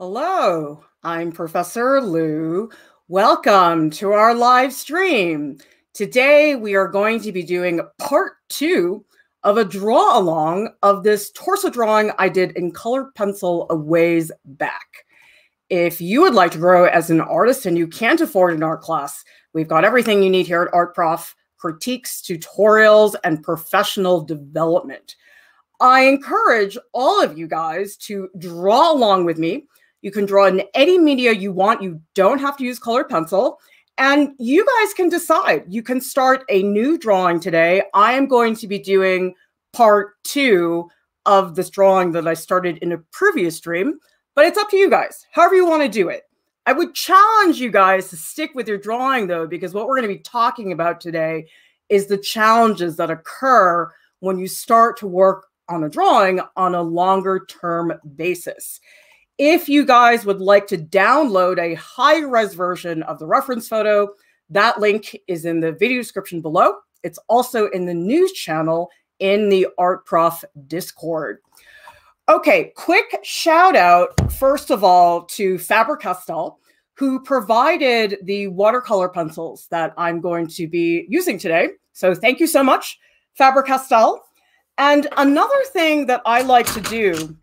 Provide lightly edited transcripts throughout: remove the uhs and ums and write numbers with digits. Hello, I'm Professor Lieu. Welcome to our live stream. Today we are going to be doing part 2 of a draw along of this torso drawing I did in colored pencil a ways back. If you would like to grow as an artist and you can't afford an art class, we've got everything you need here at Art Prof, critiques, tutorials, and professional development. I encourage all of you guys to draw along with me. You can draw in any media you want. You don't have to use colored pencil. And you guys can decide. You can start a new drawing today. I am going to be doing part 2 of this drawing that I started in a previous stream. But it's up to you guys, however you want to do it. I would challenge you guys to stick with your drawing, though, because what we're going to be talking about today is the challenges that occur when you start to work on a drawing on a longer-term basis. If you guys would like to download a high-res version of the reference photo, that link is in the video description below. It's also in the news channel in the Art Prof Discord. Okay, quick shout out, first of all, to Faber-Castell, who provided the watercolor pencils that I'm going to be using today. So thank you so much, Faber-Castell. And another thing that I like to do,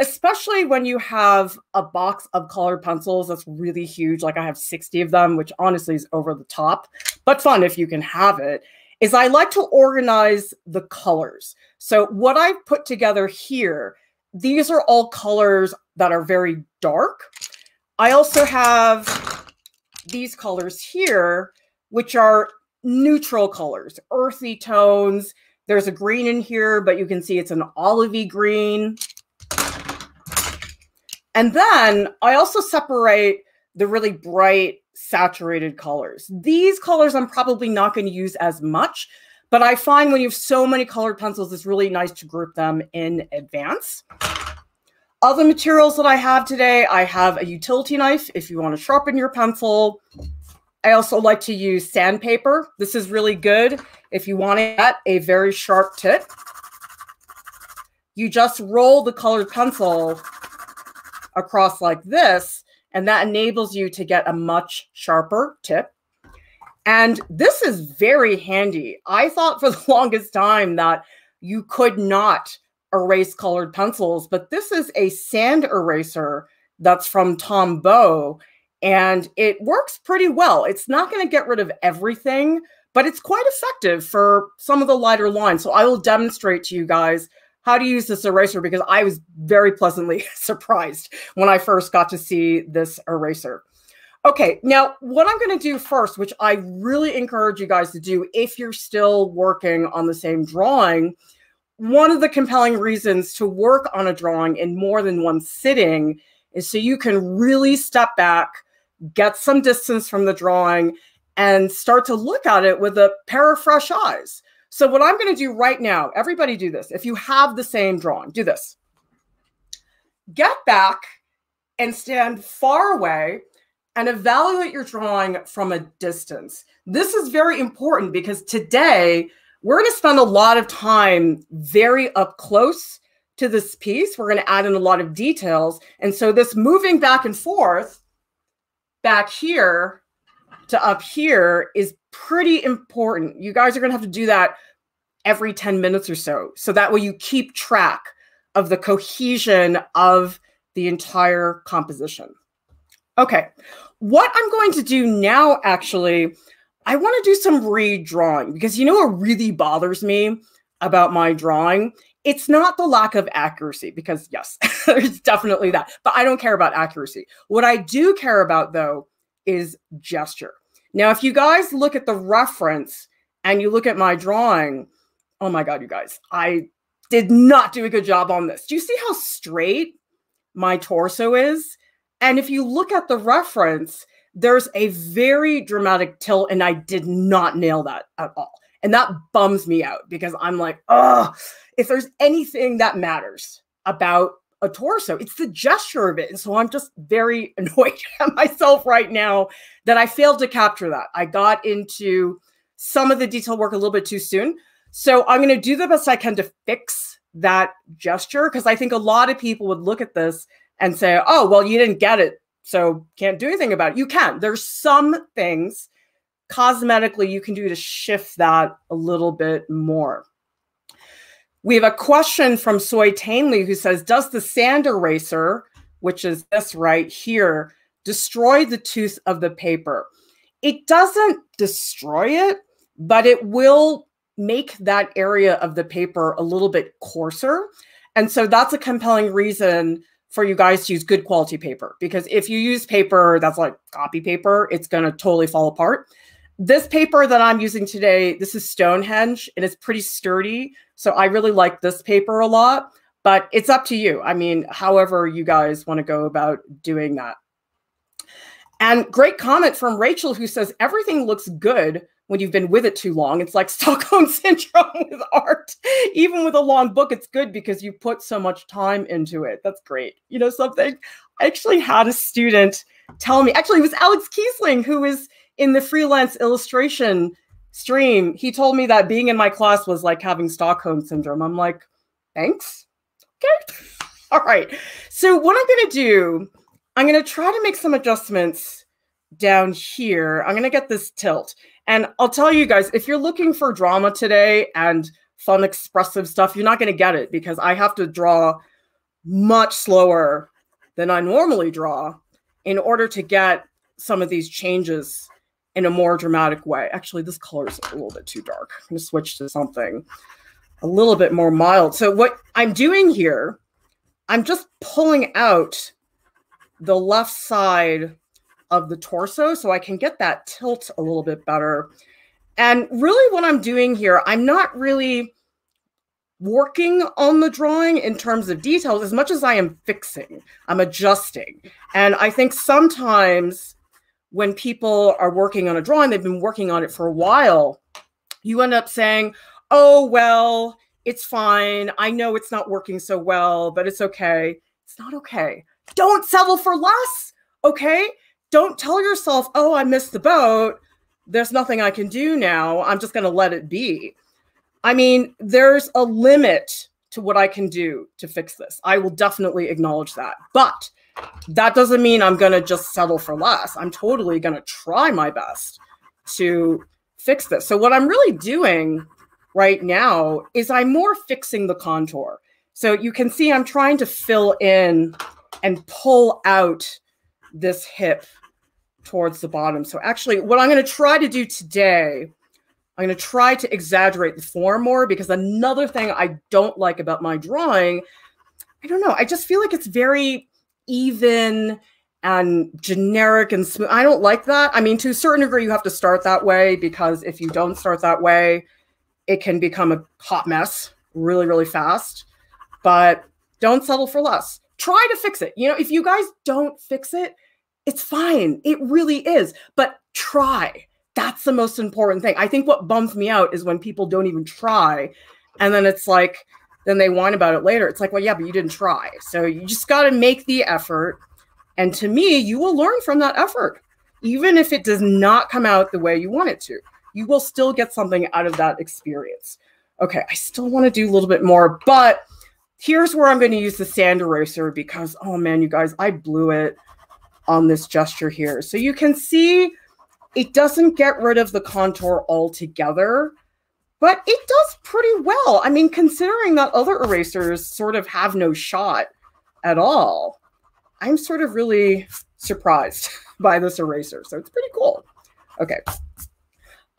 especially when you have a box of colored pencils that's really huge, like I have 60 of them, which honestly is over the top, but fun if you can have it, is I like to organize the colors. So what I've put together here, these are all colors that are very dark. I also have these colors here, which are neutral colors, earthy tones. There's a green in here, but you can see it's an olivey green. And then I also separate the really bright, saturated colors. These colors I'm probably not going to use as much, but I find when you have so many colored pencils, it's really nice to group them in advance. Other materials that I have today, I have a utility knife if you want to sharpen your pencil. I also like to use sandpaper. This is really good if you want to get a very sharp tip. You just roll the colored pencil across like this, and that enables you to get a much sharper tip. And this is very handy. I thought for the longest time that you could not erase colored pencils, but this is a sand eraser that's from Tombow, and it works pretty well. It's not going to get rid of everything, but it's quite effective for some of the lighter lines. So I will demonstrate to you guys how to use this eraser, because I was very pleasantly surprised when I first got to see this eraser. Okay, now what I'm going to do first, which I really encourage you guys to do if you're still working on the same drawing, one of the compelling reasons to work on a drawing in more than one sitting is so you can really step back, get some distance from the drawing, and start to look at it with a pair of fresh eyes. So what I'm going to do right now, everybody do this. If you have the same drawing, do this. Get back and stand far away and evaluate your drawing from a distance. This is very important because today we're going to spend a lot of time very up close to this piece. We're going to add in a lot of details. And so this moving back and forth, back here to up here, is pretty important. You guys are going to have to do that every 10 minutes or so. So that way you keep track of the cohesion of the entire composition. Okay. What I'm going to do now, actually, I want to do some redrawing, because you know what really bothers me about my drawing? It's not the lack of accuracy, because yes, there's definitely that, but I don't care about accuracy. What I do care about, though, is gesture. Now, if you guys look at the reference and you look at my drawing, oh my God, you guys, I did not do a good job on this. Do you see how straight my torso is? And if you look at the reference, there's a very dramatic tilt, and I did not nail that at all. And that bums me out, because I'm like, oh, if there's anything that matters about a torso, it's the gesture of it. And so I'm just very annoyed at myself right now that I failed to capture that. I got into some of the detail work a little bit too soon. So I'm going to do the best I can to fix that gesture, because I think a lot of people would look at this and say, oh, well, you didn't get it, so can't do anything about it. You can. There's some things cosmetically you can do to shift that a little bit more. We have a question from Soy Tainley who says, does the sand eraser, which is this right here, destroy the tooth of the paper? It doesn't destroy it, but it will make that area of the paper a little bit coarser. And so that's a compelling reason for you guys to use good quality paper, because if you use paper that's like copy paper, it's going to totally fall apart. This paper that I'm using today, this is Stonehenge, and it's pretty sturdy. So I really like this paper a lot, but it's up to you. I mean, however you guys want to go about doing that. And great comment from Rachel, who says, everything looks good when you've been with it too long. It's like Stockholm Syndrome with art. Even with a long book, it's good because you put so much time into it. That's great. You know something? I actually had a student tell me, actually it was Alex Kiesling, who is in the freelance illustration stream. He told me that being in my class was like having Stockholm Syndrome. I'm like, thanks. Okay. All right. So what I'm going to do, I'm going to try to make some adjustments down here. I'm going to get this tilt. And I'll tell you guys, if you're looking for drama today and fun, expressive stuff, you're not going to get it, because I have to draw much slower than I normally draw in order to get some of these changes in a more dramatic way. Actually, this color is a little bit too dark. I'm going to switch to something a little bit more mild. So what I'm doing here, I'm just pulling out the left side of the torso so I can get that tilt a little bit better. And really what I'm doing here, I'm not really working on the drawing in terms of details as much as I am fixing, I'm adjusting. And I think sometimes when people are working on a drawing, they've been working on it for a while, you end up saying, oh, well, it's fine. I know it's not working so well, but it's okay. It's not okay. Don't settle for less, okay? Don't tell yourself, oh, I missed the boat. There's nothing I can do now. I'm just going to let it be. I mean, there's a limit to what I can do to fix this. I will definitely acknowledge that. But that doesn't mean I'm going to just settle for less. I'm totally going to try my best to fix this. So what I'm really doing right now is I'm more fixing the contour. So you can see I'm trying to fill in and pull out this hip towards the bottom. So actually what I'm going to try to do today, I'm going to try to exaggerate the form more, because another thing I don't like about my drawing, I don't know, I just feel like it's very even and generic and smooth. I don't like that. I mean, to a certain degree, you have to start that way, because if you don't start that way, it can become a hot mess really, really fast. But don't settle for less. Try to fix it. You know, if you guys don't fix it, it's fine. It really is. But try. That's the most important thing. I think what bums me out is when people don't even try. And then it's like, then they whine about it later. It's like, well, yeah, but you didn't try. So you just got to make the effort. And to me, you will learn from that effort. Even if it does not come out the way you want it to, you will still get something out of that experience. Okay, I still want to do a little bit more, but here's where I'm going to use the sand eraser, because, oh man, you guys, I blew it on this gesture here. So you can see it doesn't get rid of the contour altogether, but it does pretty well. I mean, considering that other erasers sort of have no shot at all, I'm sort of really surprised by this eraser. So it's pretty cool. Okay.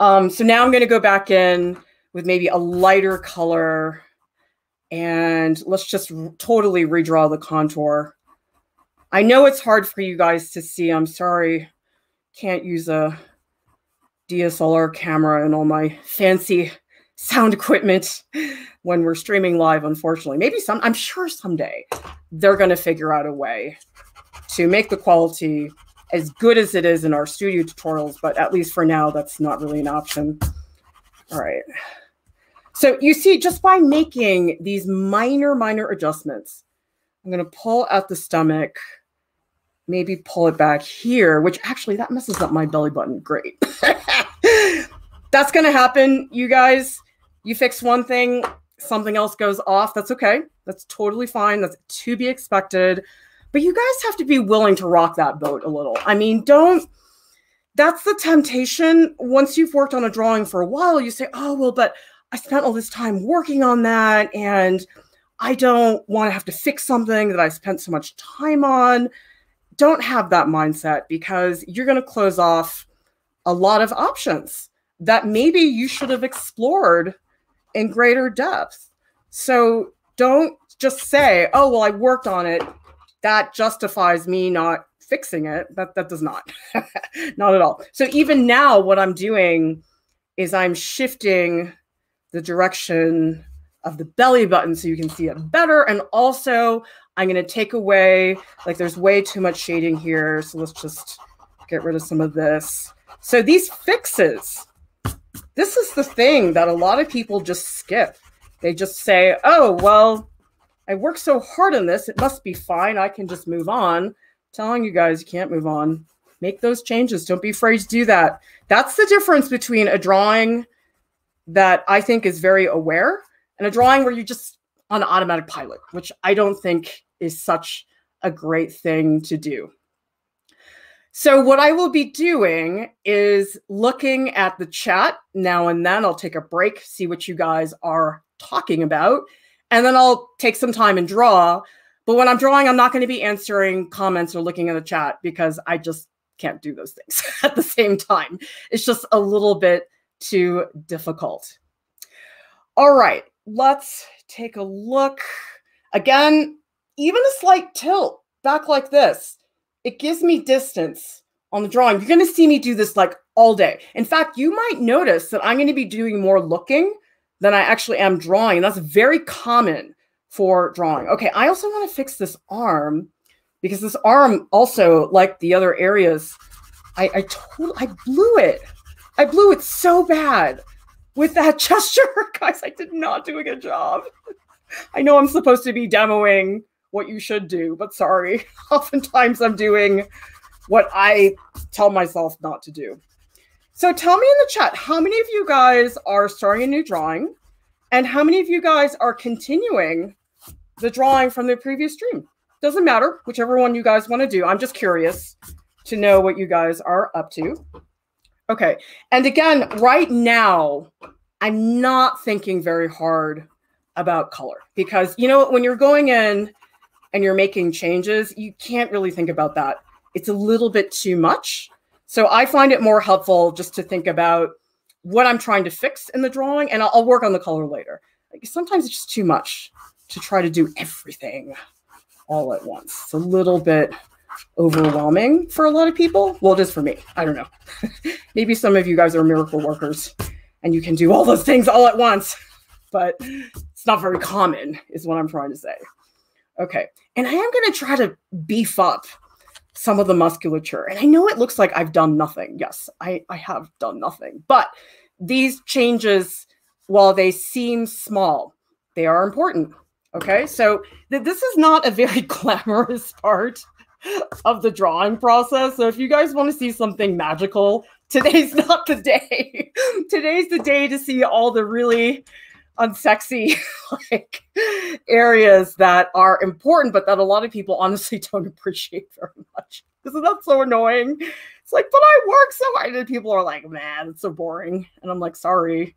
So now I'm going to go back in with maybe a lighter color. And let's just totally redraw the contour. I know it's hard for you guys to see. I'm sorry, can't use a DSLR camera and all my fancy sound equipment when we're streaming live, unfortunately. Maybe I'm sure someday they're going to figure out a way to make the quality as good as it is in our studio tutorials, but at least for now, that's not really an option. All right. So you see, just by making these minor, minor adjustments, I'm going to pull out the stomach, maybe pull it back here, which actually that messes up my belly button. Great. That's going to happen, you guys. You fix one thing, something else goes off. That's okay. That's totally fine. That's to be expected. But you guys have to be willing to rock that boat a little. I mean, don't, that's the temptation. Once you've worked on a drawing for a while, you say, oh, well, but I spent all this time working on that, and I don't want to have to fix something that I spent so much time on. Don't have that mindset, because you're going to close off a lot of options that maybe you should have explored in greater depth. So don't just say, oh, well, I worked on it, that justifies me not fixing it. That does not, not at all. So even now, what I'm doing is I'm shifting the direction of the belly button so you can see it better. And also I'm gonna take away, like there's way too much shading here. So let's just get rid of some of this. So these fixes, this is the thing that a lot of people just skip. They just say, oh, well, I worked so hard on this, it must be fine, I can just move on. I'm telling you guys, you can't move on. Make those changes. Don't be afraid to do that. That's the difference between a drawing that I think is very aware and a drawing where you're just on automatic pilot, which I don't think is such a great thing to do. So what I will be doing is looking at the chat now and then. I'll take a break, see what you guys are talking about, and then I'll take some time and draw. But when I'm drawing, I'm not going to be answering comments or looking at the chat, because I just can't do those things at the same time. It's just a little bit too difficult. All right, let's take a look. Again, even a slight tilt back like this, it gives me distance on the drawing. You're going to see me do this like all day. In fact, you might notice that I'm going to be doing more looking than I actually am drawing. And that's very common for drawing. Okay, I also want to fix this arm, because this arm also, like the other areas, I blew it. I blew it so bad with that gesture. Guys, I did not do a good job. I know I'm supposed to be demoing what you should do, but sorry. Oftentimes I'm doing what I tell myself not to do. So tell me in the chat, how many of you guys are starting a new drawing, and how many of you guys are continuing the drawing from the previous stream? Doesn't matter, whichever one you guys want to do. I'm just curious to know what you guys are up to. Okay, and again, right now, I'm not thinking very hard about color, because, you know, when you're going in and you're making changes, you can't really think about that. It's a little bit too much. So I find it more helpful just to think about what I'm trying to fix in the drawing, and I'll work on the color later. Like, sometimes it's just too much to try to do everything all at once. It's a little bit overwhelming for a lot of people. Well, it is for me. I don't know. Maybe some of you guys are miracle workers and you can do all those things all at once, but it's not very common is what I'm trying to say. Okay, and I am going to try to beef up some of the musculature. And I know it looks like I've done nothing. Yes, I have done nothing. But these changes, while they seem small, they are important. Okay, so this is not a very glamorous part of the drawing process. So if you guys want to see something magical, today's not the day. Today's the day to see all the really unsexy like areas that are important, but that a lot of people honestly don't appreciate very much. Isn't that so annoying? It's like, but I work so hard. And people are like, man, it's so boring. And I'm like, sorry,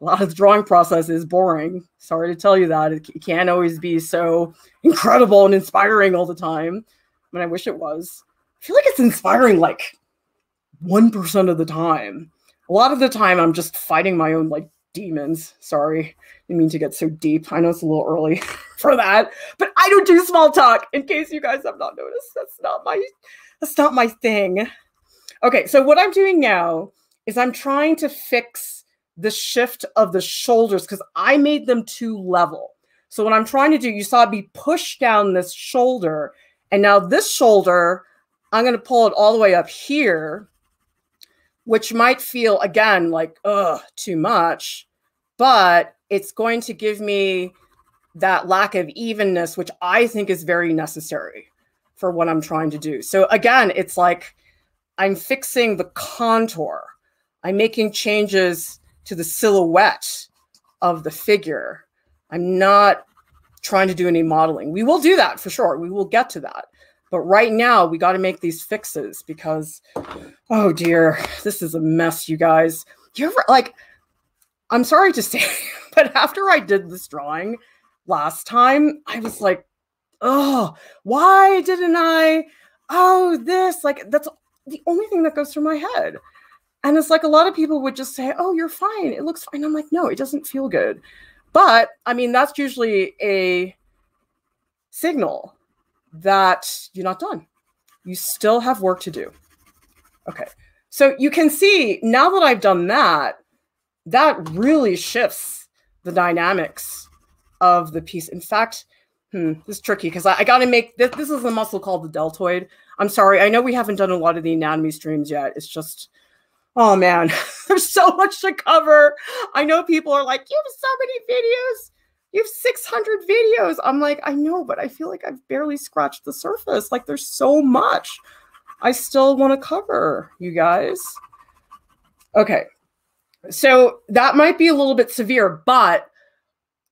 a lot of the drawing process is boring. Sorry to tell you that. It can't always be so incredible and inspiring all the time. I mean, I wish it was. I feel like it's inspiring like 1% of the time. A lot of the time I'm just fighting my own like demons. Sorry, I mean to get so deep. I know it's a little early for that, but I don't do small talk, in case you guys have not noticed. That's not my thing. Okay, so what I'm doing now is I'm trying to fix the shift of the shoulders, because I made them too level. So what I'm trying to do, you saw me push down this shoulder, and now this shoulder, I'm going to pull it all the way up here, which might feel, again, like, ugh, too much, but it's going to give me that lack of evenness, which I think is very necessary for what I'm trying to do. So again, it's like I'm fixing the contour. I'm making changes to the silhouette of the figure. I'm not trying to do any modeling. We will do that for sure. We will get to that. But right now, we got to make these fixes because, oh dear, this is a mess, you guys. You ever, like, I'm sorry to say, but after I did this drawing last time, I was like, oh, why didn't I? Oh, this, like, that's the only thing that goes through my head. And it's like a lot of people would just say, oh, you're fine. It looks fine. I'm like, no, it doesn't feel good. But I mean, that's usually a signal that you're not done. You still have work to do. Okay. So you can see now that I've done that, that really shifts the dynamics of the piece. In fact, this is tricky because I got to make this. This is a muscle called the deltoid. I'm sorry. I know we haven't done a lot of the anatomy streams yet. It's just, oh man, there's so much to cover. I know people are like, you have so many videos. You have 600 videos. I'm like, I know, but I feel like I've barely scratched the surface. Like there's so much I still want to cover, you guys. Okay. So that might be a little bit severe, but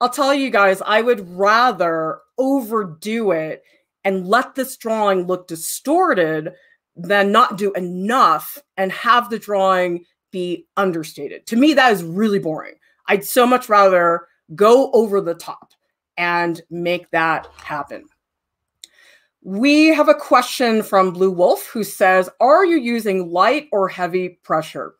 I'll tell you guys, I would rather overdo it and let this drawing look distorted than not do enough and have the drawing be understated. To me, that is really boring. I'd so much rather go over the top and make that happen. We have a question from Blue Wolf who says, are you using light or heavy pressure?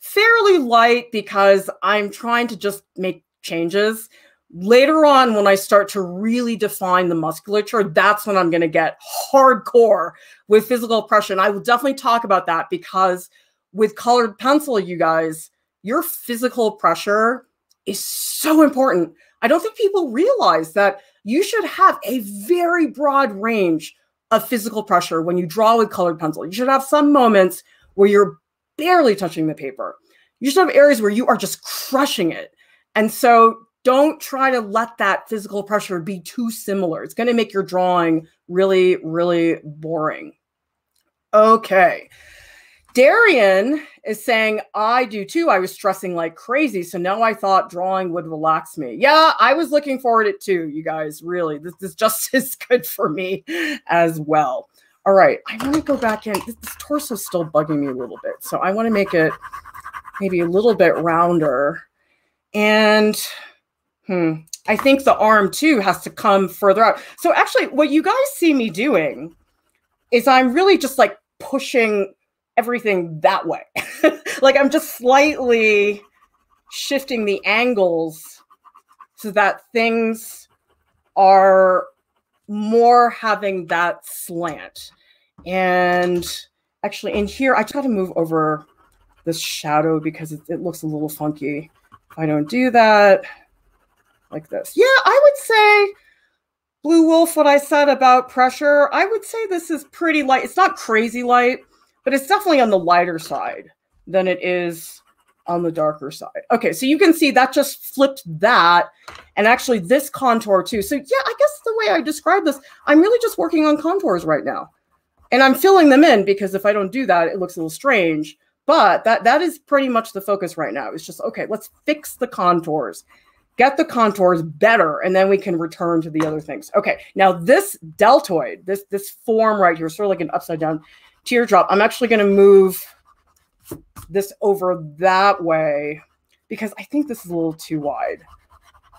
Fairly light because I'm trying to just make changes. Later on, when I start to really define the musculature, that's when I'm going to get hardcore with physical pressure. And I will definitely talk about that because with colored pencil, you guys, your physical pressure is so important. I don't think people realize that you should have a very broad range of physical pressure when you draw with colored pencil. You should have some moments where you're barely touching the paper. You should have areas where you are just crushing it. And so don't try to let that physical pressure be too similar. It's going to make your drawing really, really boring. Okay. Darian is saying, I do too. I was stressing like crazy. So now I thought drawing would relax me. Yeah, I was looking forward to it too, you guys. Really, this is just as good for me as well. All right. I want to go back in. This torso is still bugging me a little bit. So I want to make it maybe a little bit rounder. And I think the arm too has to come further out. So actually what you guys see me doing is I'm really just like pushing everything that way. Like I'm just slightly shifting the angles so that things are more having that slant. And actually in here, I try to move over this shadow because it looks a little funky. I don't do that like this. Yeah, I would say, Blue Wolf, what I said about pressure, I would say this is pretty light. It's not crazy light, but it's definitely on the lighter side than it is on the darker side. Okay, so you can see that just flipped that and actually this contour too. So yeah, I guess the way I describe this, I'm really just working on contours right now. And I'm filling them in because if I don't do that, it looks a little strange. But that is pretty much the focus right now. It's just, okay, let's fix the contours, get the contours better, and then we can return to the other things. Okay, now this deltoid, this form right here, sort of like an upside down teardrop, I'm actually going to move this over that way because I think this is a little too wide.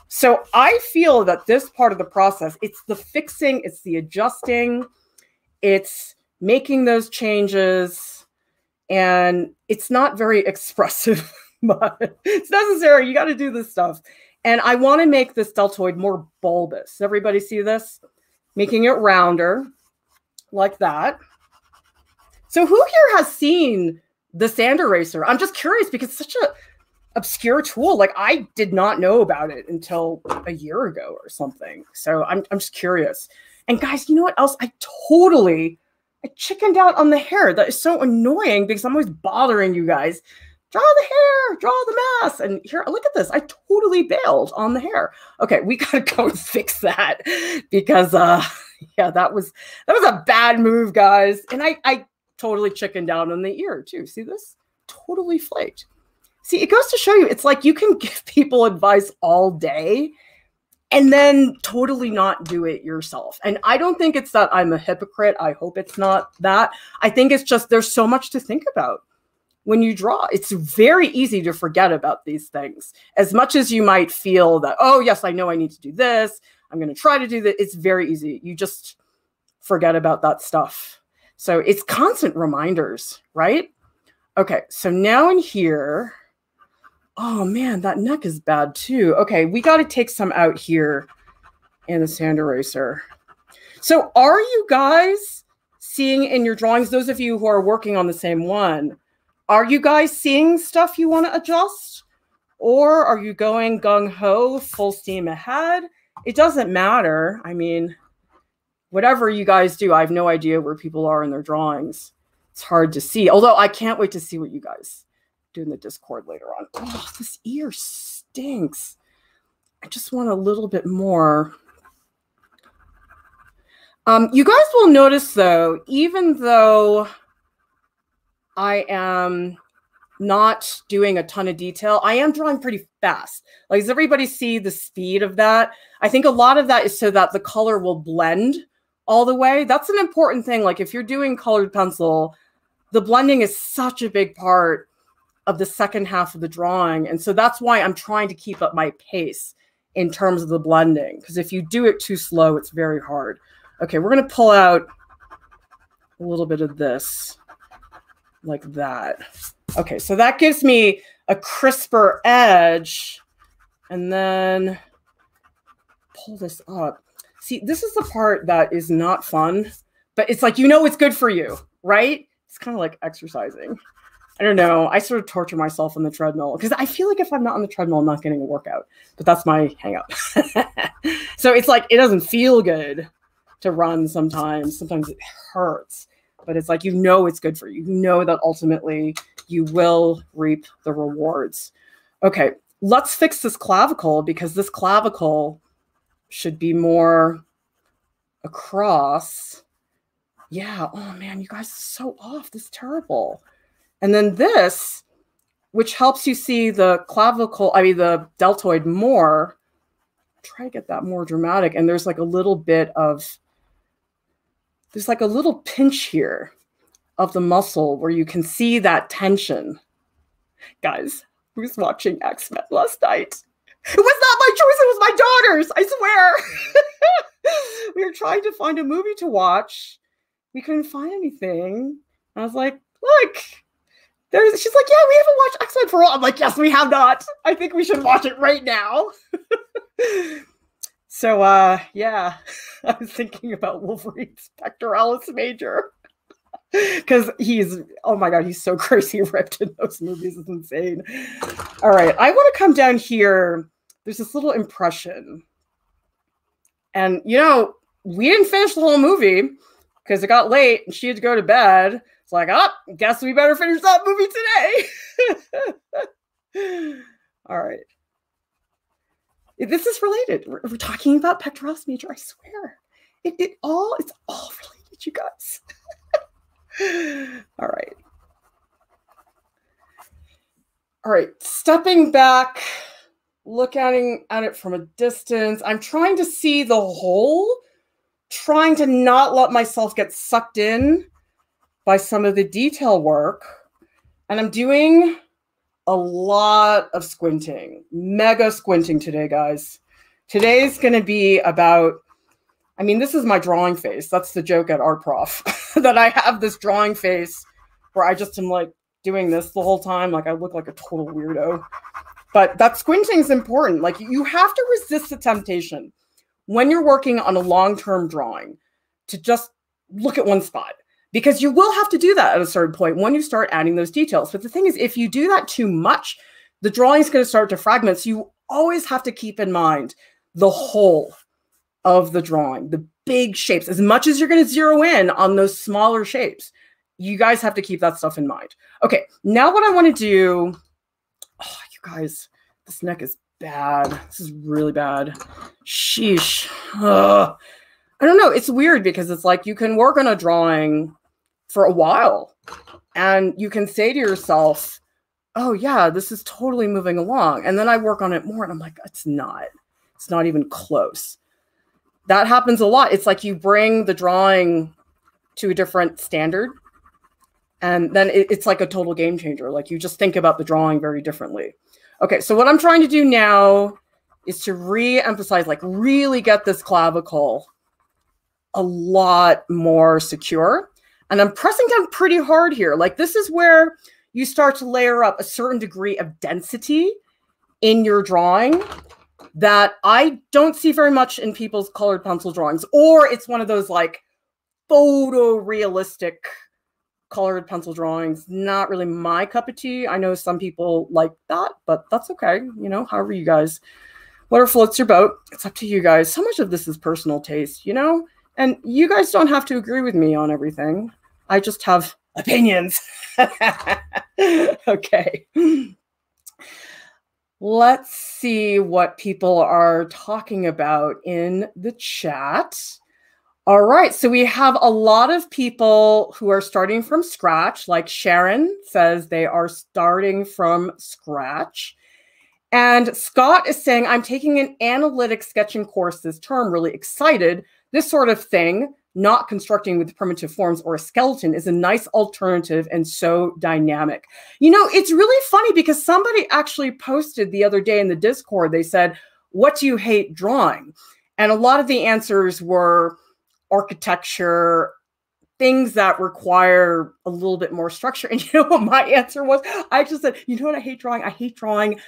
So I feel that this part of the process, it's the fixing, it's the adjusting, it's making those changes. And it's not very expressive, but it's necessary. You got to do this stuff. And I want to make this deltoid more bulbous. Everybody see this? Making it rounder like that. So who here has seen the sand eraser? I'm just curious because it's such an obscure tool. Like I did not know about it until a year ago or something. So I'm just curious. And guys, you know what else? I chickened out on the hair. That is so annoying because I'm always bothering you guys. Draw the hair, draw the mass. And here, look at this. I totally bailed on the hair. Okay, we gotta go and fix that because yeah, that was a bad move, guys. And I totally chickened out on the ear too. See this? Totally flaked. See, it goes to show you, it's like you can give people advice all day and then totally not do it yourself. And I don't think it's that I'm a hypocrite. I hope it's not that. I think it's just there's so much to think about when you draw. It's very easy to forget about these things. As much as you might feel that, oh, yes, I know I need to do this, I'm going to try to do that, it's very easy. You just forget about that stuff. So it's constant reminders, right? Okay, so now in here, oh man, that neck is bad too. Okay, we got to take some out here in the sand eraser. So are you guys seeing in your drawings, those of you who are working on the same one, are you guys seeing stuff you want to adjust? Or are you going gung-ho, full steam ahead? It doesn't matter. I mean, whatever you guys do, I have no idea where people are in their drawings. It's hard to see. Although I can't wait to see what you guys do in the Discord later on. Oh, this ear stinks. I just want a little bit more. You guys will notice though, even though I am not doing a ton of detail, I am drawing pretty fast. Like, does everybody see the speed of that? I think a lot of that is so that the color will blend all the way. That's an important thing. Like if you're doing colored pencil, the blending is such a big part of the second half of the drawing. And so that's why I'm trying to keep up my pace in terms of the blending. Because if you do it too slow, it's very hard. Okay, we're going to pull out a little bit of this like that. Okay, so that gives me a crisper edge. And then pull this up. See, this is the part that is not fun, but it's like, you know, it's good for you, right? It's kind of like exercising. I don't know. I sort of torture myself on the treadmill because I feel like if I'm not on the treadmill, I'm not getting a workout, but that's my hang up. So it's like, it doesn't feel good to run sometimes. Sometimes it hurts, but it's like, you know, it's good for you. You know that ultimately you will reap the rewards. Okay. Let's fix this clavicle because this clavicle should be more across. Yeah. Oh man, you guys are so off. This is terrible. And then this, which helps you see the clavicle, I mean, the deltoid more. Try to get that more dramatic. And there's like a little bit of, there's like a little pinch here of the muscle where you can see that tension. Guys, who's watching X-Men last night? It was not my choice, it was my daughter's, I swear. We were trying to find a movie to watch. We couldn't find anything. I was like, look. There's, she's like, yeah, we haven't watched X-Men for a while. I'm like, yes, we have not. I think we should watch it right now. So, yeah, I was thinking about Wolverine's Pectoralis Major. Because he's, oh my God, he's so crazy ripped in those movies. It's insane. All right, I want to come down here. There's this little impression. And, you know, we didn't finish the whole movie because it got late and she had to go to bed. It's like, oh, guess we better finish that movie today. All right. This is related. We're talking about pectoralis major, I swear. It's all related, you guys. All right. All right, stepping back, looking at it from a distance. I'm trying to see the whole, trying to not let myself get sucked in by some of the detail work, and I'm doing a lot of squinting, mega squinting today, guys. Today's gonna be about, I mean, this is my drawing face. That's the joke at Art Prof, that I have this drawing face where I just am like doing this the whole time. Like I look like a total weirdo, but that squinting is important. Like you have to resist the temptation when you're working on a long-term drawing to just look at one spot. Because you will have to do that at a certain point when you start adding those details. But the thing is, if you do that too much, the drawing is going to start to fragment. So you always have to keep in mind the whole of the drawing, the big shapes. As much as you're going to zero in on those smaller shapes, you guys have to keep that stuff in mind. Okay, now what I want to do, oh, you guys, this neck is bad. This is really bad. Sheesh. Ugh. I don't know. It's weird because it's like you can work on a drawing for a while and you can say to yourself, oh yeah, this is totally moving along. And then I work on it more and I'm like, it's not. It's not even close. That happens a lot. It's like you bring the drawing to a different standard, and then it's like a total game changer. Like you just think about the drawing very differently. Okay, so what I'm trying to do now is to re-emphasize, like really get this clavicle a lot more secure. And I'm pressing down pretty hard here. Like this is where you start to layer up a certain degree of density in your drawing that I don't see very much in people's colored pencil drawings, or it's one of those like photorealistic colored pencil drawings. Not really my cup of tea. I know some people like that, but that's okay. You know, however you guys, whatever floats your boat, it's up to you guys. So much of this is personal taste, you know? And you guys don't have to agree with me on everything. I just have opinions. Okay. Let's see what people are talking about in the chat. All right, so we have a lot of people who are starting from scratch, like Sharon says they are starting from scratch. And Scott is saying, I'm taking an analytic sketching course this term, really excited. This sort of thing, not constructing with primitive forms or a skeleton, is a nice alternative and so dynamic. You know, it's really funny because somebody actually posted the other day in the Discord, they said, what do you hate drawing? And a lot of the answers were architecture, things that require a little bit more structure. And you know what my answer was? I just said, you know what I hate drawing? I hate drawing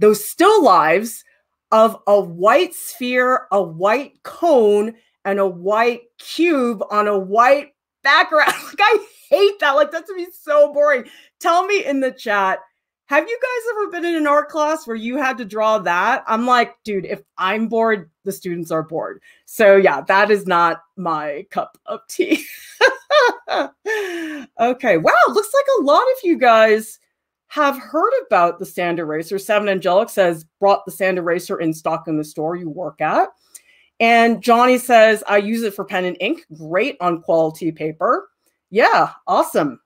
those still lives of a white sphere, a white cone, and a white cube on a white background. Like, I hate that. Like, that's gonna be so boring. Tell me in the chat, have you guys ever been in an art class where you had to draw that? I'm like, dude, if I'm bored, the students are bored. So yeah, that is not my cup of tea. Okay, wow, looks like a lot of you guys have heard about the sand eraser. Seven Angelic says, brought the sand eraser in stock in the store you work at. And Johnny says, I use it for pen and ink. Great on quality paper. Yeah, awesome.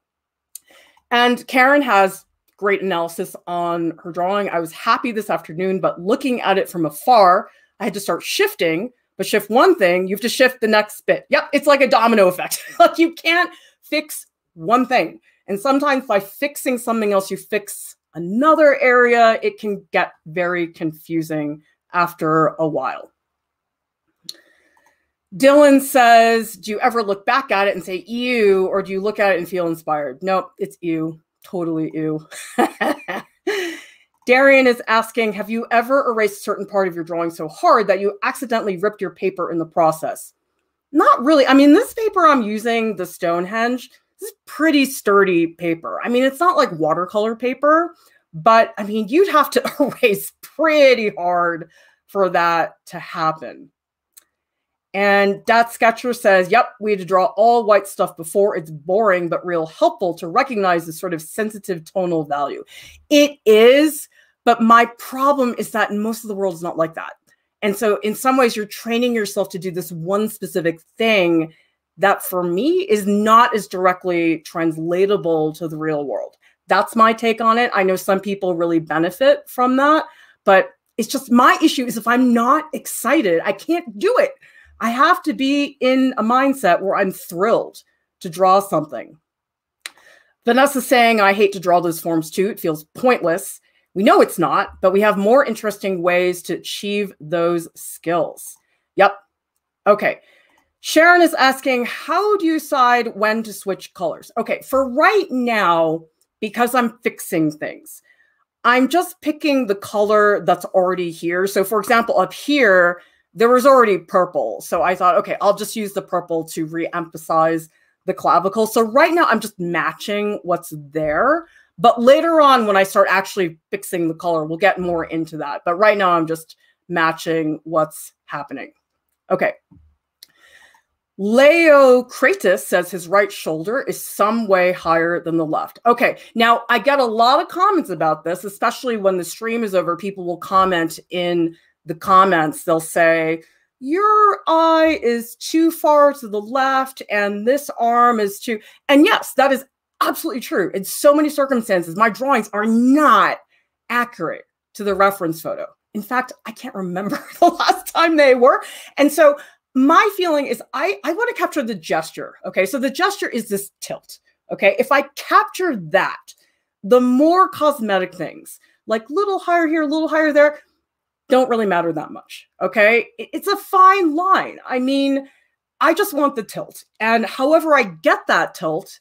And Karen has great analysis on her drawing. I was happy this afternoon, but looking at it from afar, I had to start shifting. But shift one thing, you have to shift the next bit. Yep, it's like a domino effect. Like you can't fix one thing. And sometimes by fixing something else, you fix another area. It can get very confusing after a while. Dylan says, do you ever look back at it and say, ew, or do you look at it and feel inspired? Nope, it's ew, totally ew. Darian is asking, have you ever erased a certain part of your drawing so hard that you accidentally ripped your paper in the process? Not really. I mean, this paper I'm using, the Stonehenge, this is pretty sturdy paper. I mean, it's not like watercolor paper, but I mean, you'd have to erase pretty hard for that to happen. And that sketcher says, yep, we had to draw all white stuff before. It's boring, but real helpful to recognize the sort of sensitive tonal value. It is, but my problem is that most of the world is not like that. And so in some ways, you're training yourself to do this one specific thing that for me is not as directly translatable to the real world. That's my take on it. I know some people really benefit from that, but it's just my issue is if I'm not excited, I can't do it. I have to be in a mindset where I'm thrilled to draw something. Vanessa's saying, I hate to draw those forms too. It feels pointless. We know it's not, but we have more interesting ways to achieve those skills. Yep. Okay. Sharon is asking, how do you decide when to switch colors? Okay. For right now, because I'm fixing things, I'm just picking the color that's already here. So for example, up here, there was already purple. So I thought, okay, I'll just use the purple to re-emphasize the clavicle. So right now I'm just matching what's there. But later on when I start actually fixing the color, we'll get more into that. But right now I'm just matching what's happening. Okay. Leo Kratos says his right shoulder is some way higher than the left. Okay, now I get a lot of comments about this, especially when the stream is over. People will comment in the comments, they'll say, your eye is too far to the left and this arm is too, and yes, that is absolutely true. In so many circumstances, my drawings are not accurate to the reference photo. In fact, I can't remember the last time they were. And so my feeling is I want to capture the gesture. Okay, so the gesture is this tilt. Okay, if I capture that, the more cosmetic things, like little higher here, little higher there, don't really matter that much. Okay, it's a fine line. I mean, I just want the tilt. And however I get that tilt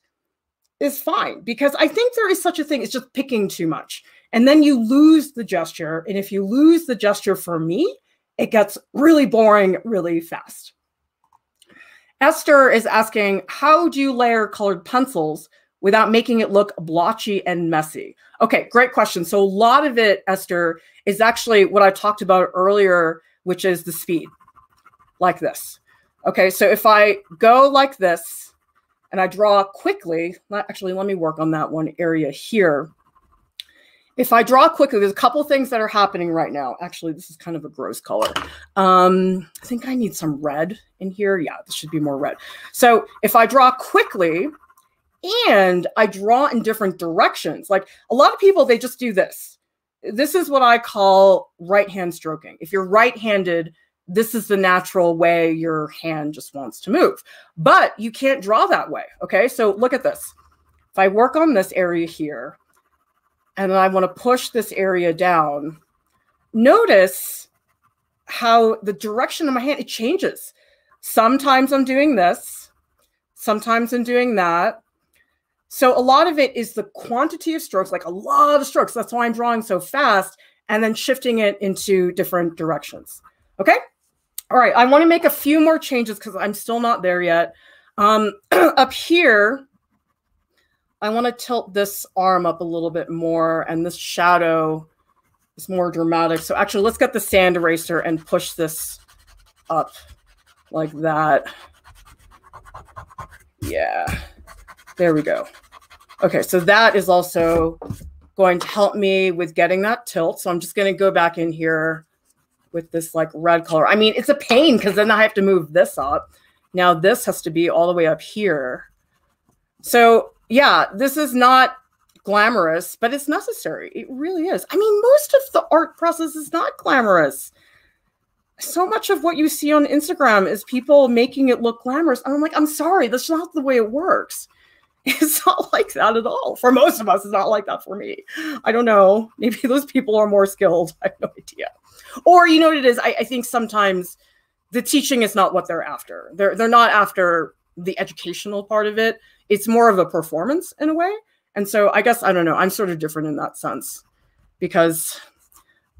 is fine, because I think there is such a thing as just picking too much. And then you lose the gesture. And if you lose the gesture, for me, it gets really boring really fast. Esther is asking, how do you layer colored pencils without making it look blotchy and messy? Okay, great question. So a lot of it, Esther, is actually what I talked about earlier, which is the speed, like this. Okay, so if I go like this and I draw quickly, actually, let me work on that one area here. If I draw quickly, there's a couple things that are happening right now. Actually, this is kind of a gross color. I think I need some red in here. Yeah, this should be more red. So if I draw quickly and I draw in different directions, like a lot of people, they just do this. This is what I call right-hand stroking. If you're right-handed, this is the natural way your hand just wants to move. But you can't draw that way, okay? So look at this. If I work on this area here, and then I want to push this area down. Notice how the direction of my hand, it changes. Sometimes I'm doing this. Sometimes I'm doing that. So a lot of it is the quantity of strokes, like a lot of strokes. That's why I'm drawing so fast, and then shifting it into different directions. Okay? All right. I want to make a few more changes because I'm still not there yet. Up here, I want to tilt this arm up a little bit more, and this shadow is more dramatic. So actually, let's get the sand eraser and push this up like that. Yeah, there we go. Okay, so that is also going to help me with getting that tilt. So I'm just going to go back in here with this like red color. I mean, it's a pain because then I have to move this up. Now this has to be all the way up here. So yeah, this is not glamorous, but it's necessary. It really is. I mean, most of the art process is not glamorous. So much of what you see on Instagram is people making it look glamorous. And I'm like, I'm sorry, that's not the way it works. It's not like that at all. For most of us, it's not like that for me. I don't know. Maybe those people are more skilled. I have no idea. Or you know what it is? I think sometimes the teaching is not what they're after. They're not after the educational part of it. It's more of a performance in a way. And so I guess, I don't know, I'm sort of different in that sense because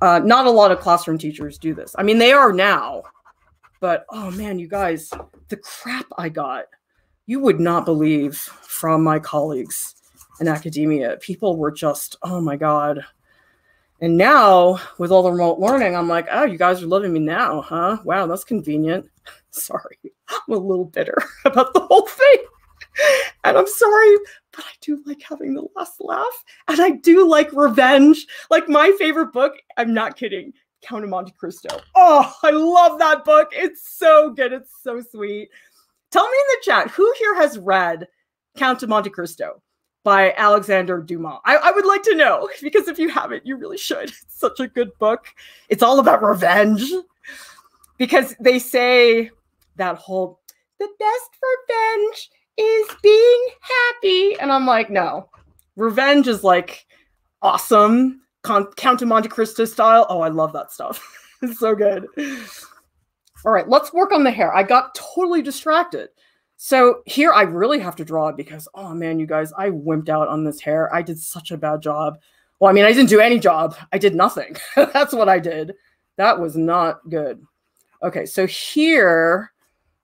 not a lot of classroom teachers do this. I mean, they are now, but oh man, you guys, the crap I got, you would not believe from my colleagues in academia. People were just, oh my God. And now with all the remote learning, I'm like, oh, you guys are loving me now, huh? Wow, that's convenient. Sorry, I'm a little bitter about the whole thing. And I'm sorry, but I do like having the last laugh. And I do like revenge. Like my favorite book, I'm not kidding, Count of Monte Cristo. Oh, I love that book. It's so good. It's so sweet. Tell me in the chat, who here has read Count of Monte Cristo by Alexander Dumas? I would like to know, because if you haven't, you really should. It's such a good book. It's all about revenge. Because they say that whole, the best revenge is being happy. And I'm like, no, revenge is like awesome. Count of Monte Cristo style. Oh, I love that stuff. It's so good. All right, let's work on the hair. I got totally distracted. So here I really have to draw it because, oh man, you guys, I wimped out on this hair. I did such a bad job. Well, I mean, I didn't do any job. I did nothing. That's what I did. That was not good. Okay, so here,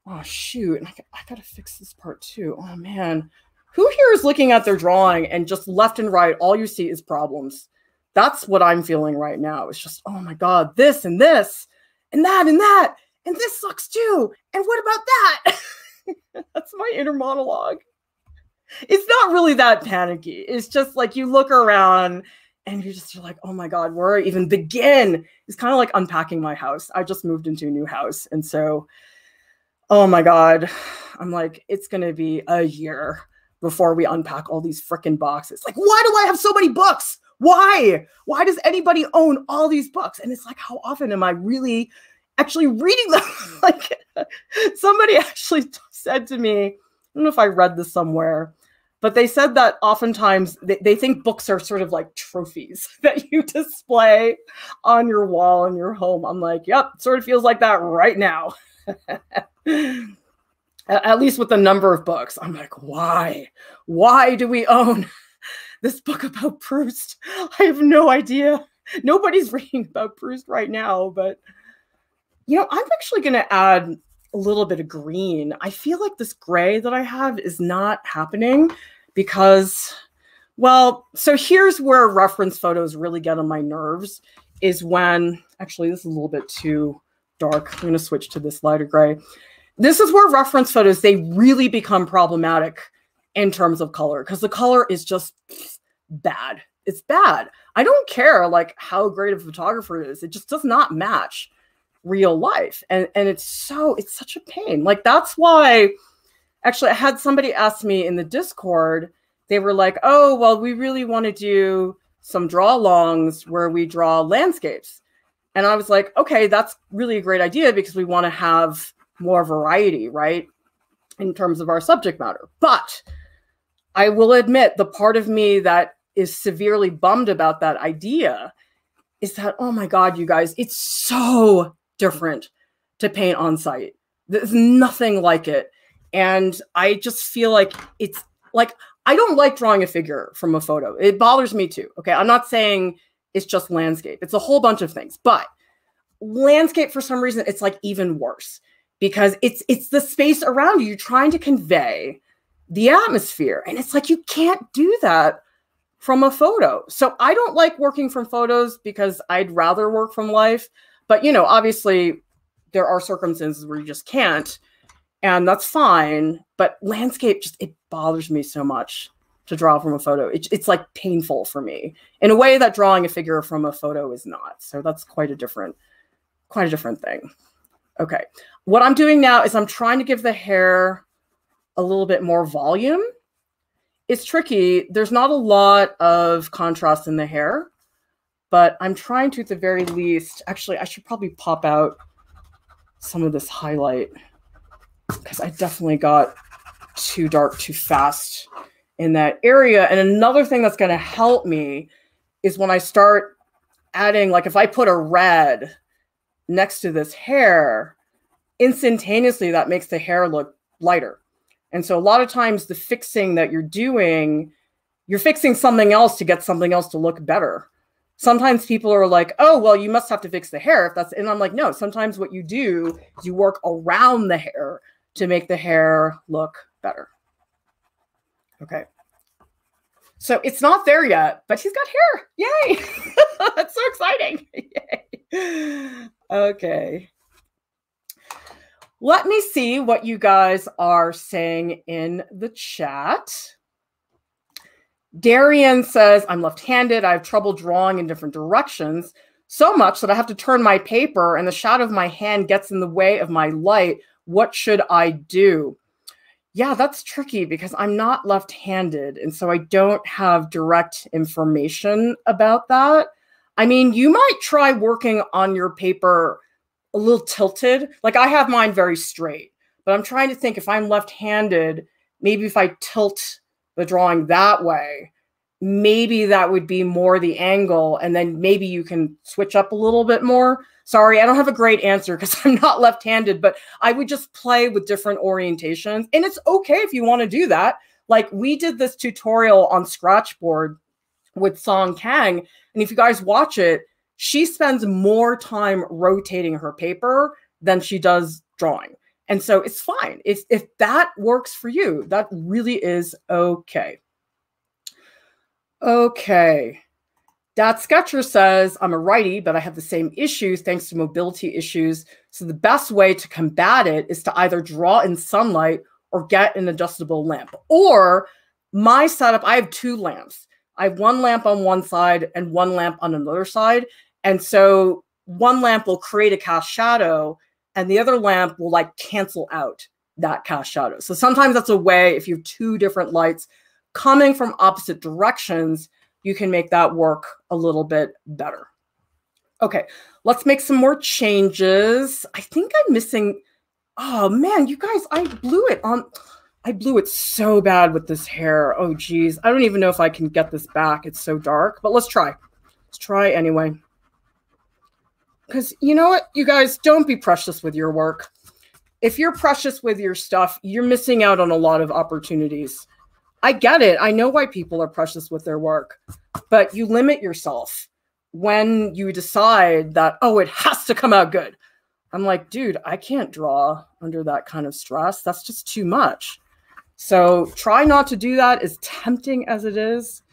oh, shoot. And I got to fix this part too. Oh, man. Who here is looking at their drawing and just left and right, all you see is problems? That's what I'm feeling right now. It's just, oh, my God, this and this and that, and this sucks too. And what about that? That's my inner monologue. It's not really that panicky. It's just like you look around and you're like, oh, my God, where do I even begin? It's kind of like unpacking my house. I just moved into a new house. And so, oh my God, I'm like, it's going to be a year before we unpack all these frickin' boxes. Like, why do I have so many books? Why? Why does anybody own all these books? And it's like, how often am I really actually reading them? Like, somebody actually said to me, I don't know if I read this somewhere, but they said that oftentimes they think books are sort of like trophies that you display on your wall in your home. I'm like, yep, sort of feels like that right now. At least with the number of books. I'm like, why? Why do we own this book about Proust? I have no idea. Nobody's reading about Proust right now, but you know, I'm actually going to add a little bit of green. I feel like this gray that I have is not happening because, well, so here's where reference photos really get on my nerves is when, actually this is a little bit too dark. I'm going to switch to this lighter gray. This is where reference photos, they really become problematic in terms of color because the color is just bad. It's bad. I don't care like how great of a photographer it is. It just does not match real life. And it's such a pain. Like that's why actually I had somebody ask me in the Discord, they were like, oh, well, we really want to do some draw longs where we draw landscapes. And I was like, okay, that's really a great idea because we want to have more variety, right? In terms of our subject matter. But I will admit the part of me that is severely bummed about that idea is that, oh my God, you guys, it's so different to paint on site. There's nothing like it. And I just feel like it's like, I don't like drawing a figure from a photo. It bothers me too, okay? I'm not saying it's just landscape. It's a whole bunch of things, but landscape for some reason, it's like even worse because it's the space around you. You're trying to convey the atmosphere. And it's like, you can't do that from a photo. So I don't like working from photos because I'd rather work from life. But, you know, obviously there are circumstances where you just can't and that's fine. But landscape, just it bothers me so much to draw from a photo. It's like painful for me in a way that drawing a figure from a photo is not. So that's quite a different thing. Okay. What I'm doing now is I'm trying to give the hair a little bit more volume. It's tricky. There's not a lot of contrast in the hair, but I'm trying to at the very least. Actually, I should probably pop out some of this highlight because I definitely got too dark too fast in that area. And another thing that's going to help me is when I start adding, like if I put a red next to this hair, instantaneously that makes the hair look lighter. And so a lot of times the fixing that you're doing, you're fixing something else to get something else to look better. Sometimes people are like, oh, well, you must have to fix the hair. If that's, and I'm like, no, sometimes what you do is you work around the hair to make the hair look better. Okay. So it's not there yet, but she's got hair. Yay. That's so exciting. Yay. Okay. Let me see what you guys are saying in the chat. Darian says, I'm left-handed. I have trouble drawing in different directions so much that I have to turn my paper and the shadow of my hand gets in the way of my light. What should I do? Yeah, that's tricky because I'm not left-handed. And so I don't have direct information about that. I mean, you might try working on your paper a little tilted. Like I have mine very straight, but I'm trying to think if I'm left-handed, maybe if I tilt the drawing that way, maybe that would be more the angle. And then maybe you can switch up a little bit more. Sorry, I don't have a great answer because I'm not left-handed, but I would just play with different orientations. And it's okay if you want to do that. Like we did this tutorial on Scratchboard with Song Kang. And if you guys watch it, she spends more time rotating her paper than she does drawing. And so it's fine. If that works for you, that really is okay. Okay. Dat Sketcher says, I'm a righty, but I have the same issues thanks to mobility issues. So the best way to combat it is to either draw in sunlight or get an adjustable lamp. Or my setup, I have two lamps. I have one lamp on one side and one lamp on another side. And so one lamp will create a cast shadow and the other lamp will like cancel out that cast shadow. So sometimes that's a way if you have two different lights coming from opposite directions you can make that work a little bit better. Okay, let's make some more changes. I think I'm missing, oh man, you guys, I blew it so bad with this hair. Oh geez, I don't even know if I can get this back. It's so dark, but let's try. Let's try anyway. Because you know what, you guys, don't be precious with your work. If you're precious with your stuff, you're missing out on a lot of opportunities. I get it. I know why people are precious with their work, but you limit yourself when you decide that, oh, it has to come out good. I'm like, dude, I can't draw under that kind of stress. That's just too much. So try not to do that, as tempting as it is.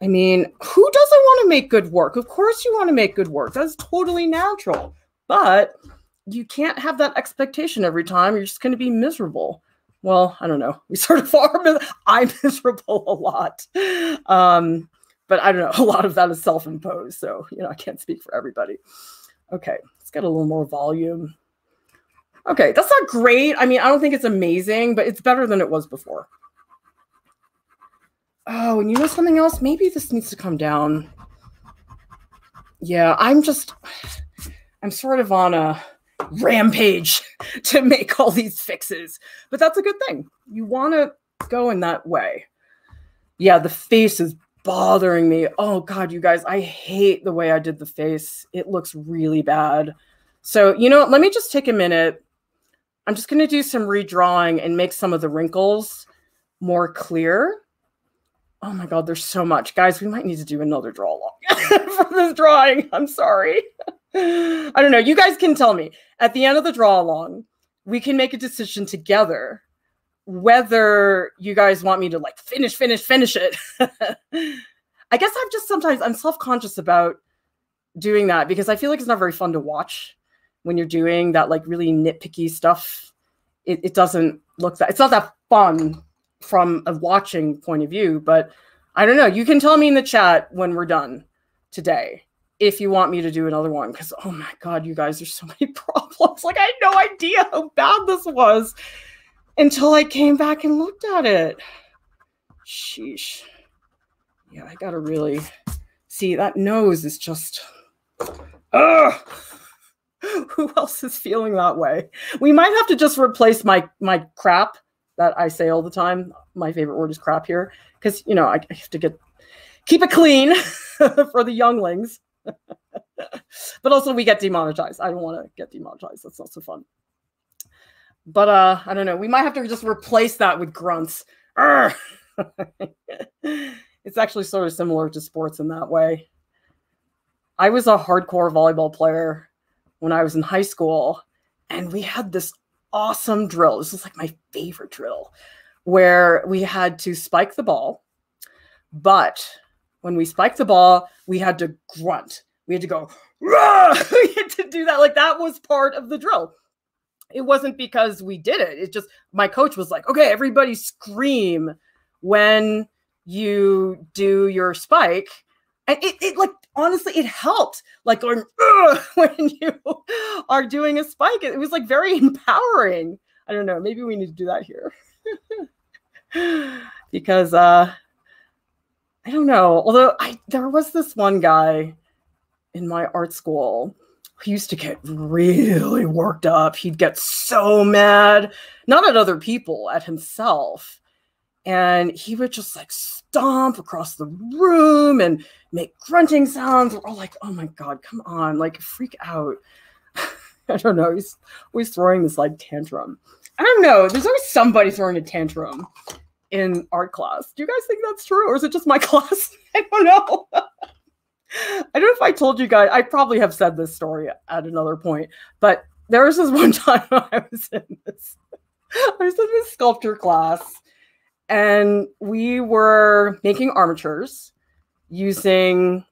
I mean, who doesn't want to make good work? Of course you want to make good work. That's totally natural. But you can't have that expectation every time. You're just going to be miserable. Well, I don't know. We sort of are. I'm miserable a lot. But I don't know. A lot of that is self-imposed. So, you know, I can't speak for everybody. Okay. Let's get a little more volume. Okay. That's not great. I mean, I don't think it's amazing, but it's better than it was before. Oh, and you know something else? Maybe this needs to come down. Yeah, I'm sort of on a rampage to make all these fixes, but that's a good thing. You want to go in that way. Yeah, the face is bothering me. Oh God, you guys, I hate the way I did the face. It looks really bad. So, you know what? Let me just take a minute. I'm just going to do some redrawing and make some of the wrinkles more clear. Oh my God, there's so much. Guys, we might need to do another draw along for this drawing. I'm sorry. I don't know. You guys can tell me. At the end of the draw along, we can make a decision together whether you guys want me to like finish it. I guess I'm just sometimes I'm self-conscious about doing that because I feel like it's not very fun to watch when you're doing that like really nitpicky stuff. It doesn't look that, it's not that fun from a watching point of view, but I don't know. You can tell me in the chat when we're done today if you want me to do another one, because oh my God, you guys, there's so many problems. Like I had no idea how bad this was until I came back and looked at it. Sheesh. Yeah, I gotta really see that nose is just, ugh. Who else is feeling that way? We might have to just replace my crap that I say all the time. My favorite word is crap here. Because, you know, I have to keep it clean for the younglings. But also we get demonetized. I don't want to get demonetized. That's not so fun. But I don't know. We might have to just replace that with grunts. It's actually sort of similar to sports in that way. I was a hardcore volleyball player when I was in high school. And we had this awesome drill. This was like my favorite drill where we had to spike the ball. But when we spiked the ball, we had to grunt. We had to go, Rah! We had to do that. Like that was part of the drill. It wasn't because we did it. It just, my coach was like, okay, everybody scream when you do your spike. And it like, honestly, it helped. Like going, when you are doing a spike, it was like very empowering. I don't know. Maybe we need to do that here. Because I don't know. Although there was this one guy in my art school who used to get really worked up. He'd get so mad, not at other people, at himself. And he would just like stomp across the room and make grunting sounds. We're all like, oh my God, come on, like freak out. I don't know, he's always throwing this like tantrum. I don't know, there's always somebody throwing a tantrum in art class. Do you guys think that's true? Or is it just my class? I don't know. I don't know if I told you guys, I probably have said this story at another point, but there was this one time I was in this sculpture class. And we were making armatures using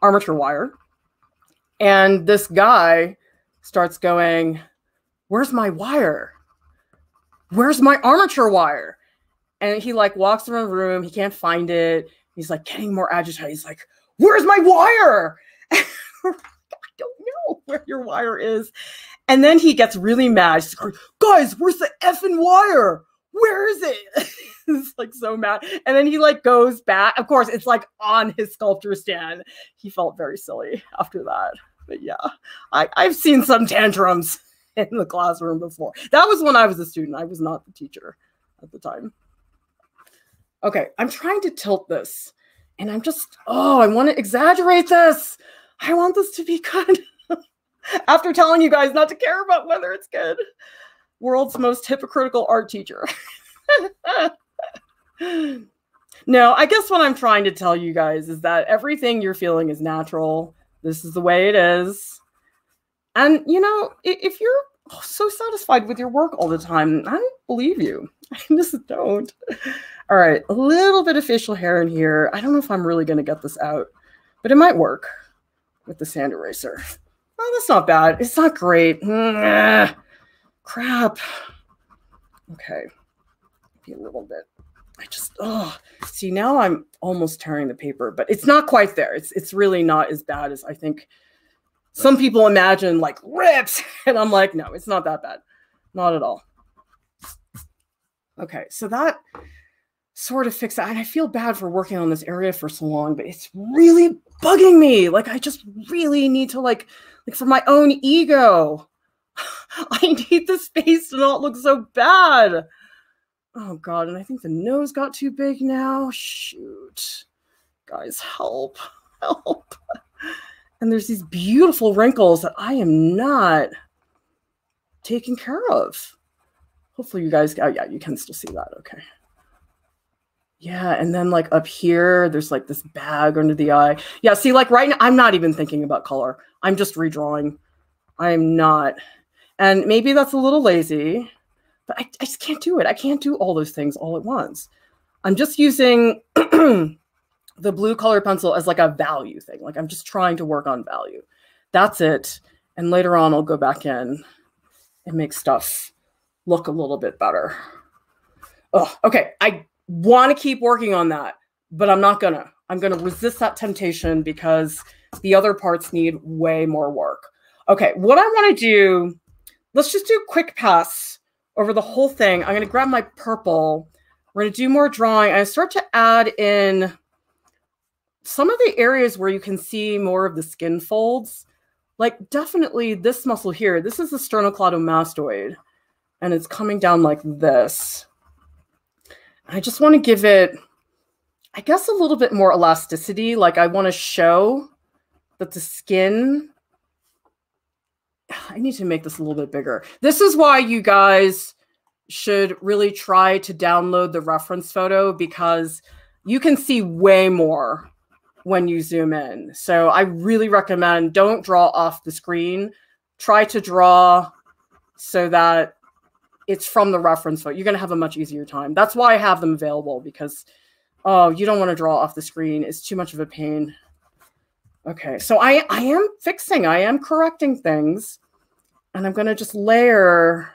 armature wire. And this guy starts going, where's my wire? Where's my armature wire? And he like walks around the room. He can't find it. He's like getting more agitated. He's like, where's my wire? I don't know where your wire is. And then he gets really mad. He's like, guys, where's the effing wire? Where is it? It's like so mad. And then he like goes back. Of course, it's like on his sculpture stand. He felt very silly after that. But yeah, I've seen some tantrums in the classroom before. That was when I was a student. I was not the teacher at the time. Okay, I'm trying to tilt this. And I'm just, oh, I want to exaggerate this. I want this to be good. After telling you guys not to care about whether it's good. World's most hypocritical art teacher. No, I guess what I'm trying to tell you guys is that everything you're feeling is natural. This is the way it is. And, you know, if you're so satisfied with your work all the time, I don't believe you. I just don't. All right, a little bit of facial hair in here. I don't know if I'm really going to get this out, but it might work with the sand eraser. Oh, that's not bad. It's not great. Crap. Okay, maybe a little bit. I just, oh, see, now I'm almost tearing the paper, but it's not quite there. It's really not as bad as I think some people imagine, like rips. And I'm like, no, it's not that bad. Not at all. Okay, so that sort of fixed that. And I feel bad for working on this area for so long, but it's really bugging me. Like, I just really need to, like for my own ego, I need the space to not look so bad. Oh God, and I think the nose got too big now. Shoot. Guys, help, help. And there's these beautiful wrinkles that I am not taking care of. Hopefully you guys, oh yeah, you can still see that, okay. Yeah, and then like up here, there's like this bag under the eye. Yeah, see, like right now, I'm not even thinking about color. I'm just redrawing. I'm not. And maybe that's a little lazy, but I just can't do it. I can't do all those things all at once. I'm just using the blue color pencil as like a value thing. Like I'm just trying to work on value. That's it. And later on, I'll go back in and make stuff look a little bit better. Oh, okay. I want to keep working on that, but I'm not gonna. I'm gonna resist that temptation because the other parts need way more work. Okay, what I want to do, let's just do a quick pass over the whole thing. I'm gonna grab my purple. We're gonna do more drawing. I start to add in some of the areas where you can see more of the skin folds. Like definitely this muscle here, this is the sternocleidomastoid. And it's coming down like this. I just want to give it, I guess, a little bit more elasticity. Like I want to show that the skin, I need to make this a little bit bigger. This is why you guys should really try to download the reference photo, because you can see way more when you zoom in. So I really recommend, don't draw off the screen. Try to draw so that it's from the reference photo. You're going to have a much easier time. That's why I have them available, because, oh, you don't want to draw off the screen. It's too much of a pain. Okay, so I am fixing. I am correcting things. And I'm going to just layer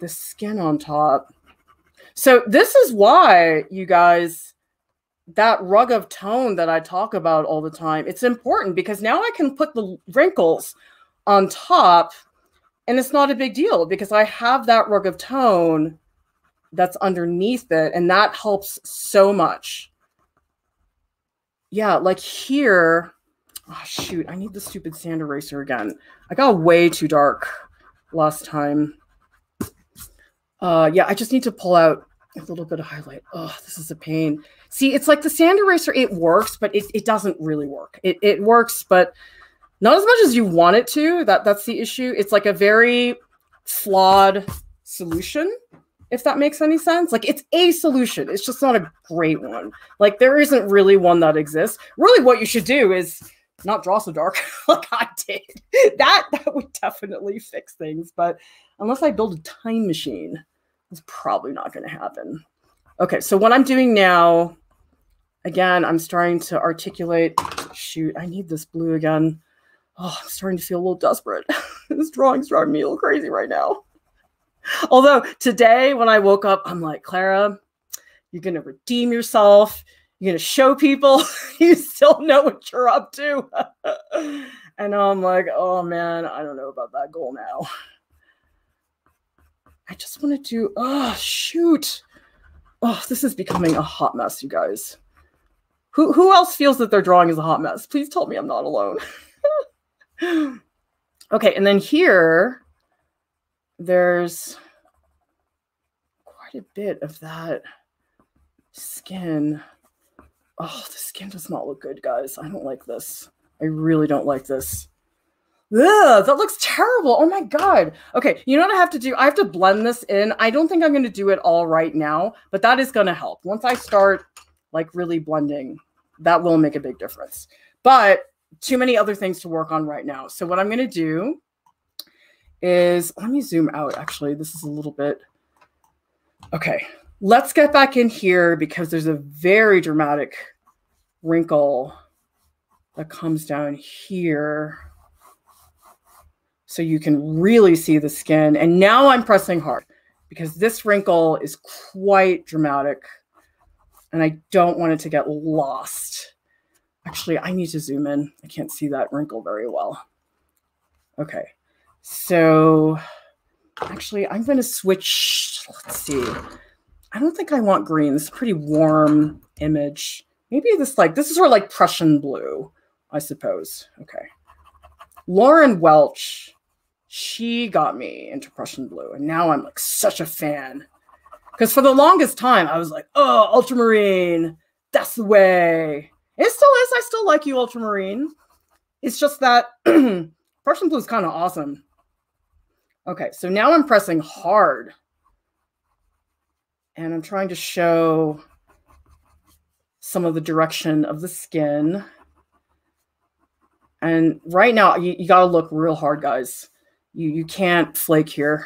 the skin on top. So this is why, you guys, that rug of tone that I talk about all the time, it's important because now I can put the wrinkles on top. And it's not a big deal because I have that rug of tone that's underneath it. And that helps so much. Yeah, like here. Oh, shoot. I need the stupid sand eraser again. I got way too dark last time. Yeah, I just need to pull out a little bit of highlight. Oh, this is a pain. See, it's like the sand eraser. It works, but it doesn't really work. It works, but not as much as you want it to. That's the issue. It's like a very flawed solution, if that makes any sense. Like it's a solution. It's just not a great one. Like there isn't really one that exists. Really what you should do is not draw so dark like I did. That would definitely fix things. But unless I build a time machine, it's probably not going to happen. Okay, so what I'm doing now, again, I'm starting to articulate. Shoot, I need this blue again. Oh, I'm starting to feel a little desperate. This drawing's driving me a little crazy right now. Although today when I woke up, I'm like, Clara, you're going to redeem yourself. You're going to show people you still know what you're up to. And I'm like, oh man, I don't know about that goal now. I just want to do, oh shoot. Oh, this is becoming a hot mess, you guys. Who else feels that their drawing is a hot mess? Please tell me I'm not alone. Okay, and then here, there's quite a bit of that skin. Oh, the skin does not look good, guys. I don't like this. I really don't like this. Ugh, that looks terrible. Oh my God. Okay, you know what I have to do? I have to blend this in. I don't think I'm going to do it all right now, but that is going to help. Once I start like really blending, that will make a big difference. But too many other things to work on right now. So what I'm going to do is, let me zoom out. Actually, this is a little bit. Okay, let's get back in here because there's a very dramatic wrinkle that comes down here. So you can really see the skin. And now I'm pressing hard because this wrinkle is quite dramatic and I don't want it to get lost. Actually, I need to zoom in. I can't see that wrinkle very well. Okay, so actually I'm gonna switch, let's see. I don't think I want green. This is a pretty warm image. Maybe this like, this is sort of like Prussian blue, I suppose, okay. Lauren Welch, she got me into Prussian blue. And now I'm like such a fan. Because for the longest time, I was like, oh, Ultramarine, that's the way. It still is. I still like you, Ultramarine. It's just that Prussian blue is kind of awesome. Okay, so now I'm pressing hard. And I'm trying to show some of the direction of the skin. And right now, you got to look real hard, guys. You can't flake here.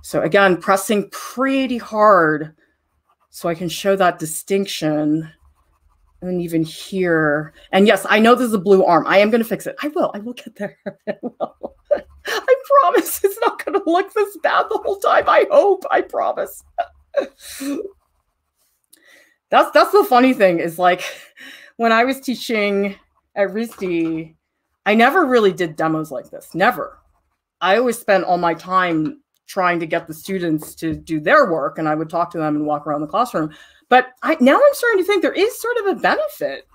So again, pressing pretty hard so I can show that distinction. And then even here. And yes, I know this is a blue arm. I am going to fix it. I will. I will get there. I will. I promise it's not going to look this bad the whole time. I hope. I promise. That's the funny thing is like when I was teaching at RISD, I never really did demos like this, never. I always spent all my time trying to get the students to do their work and I would talk to them and walk around the classroom. But now I'm starting to think there is sort of a benefit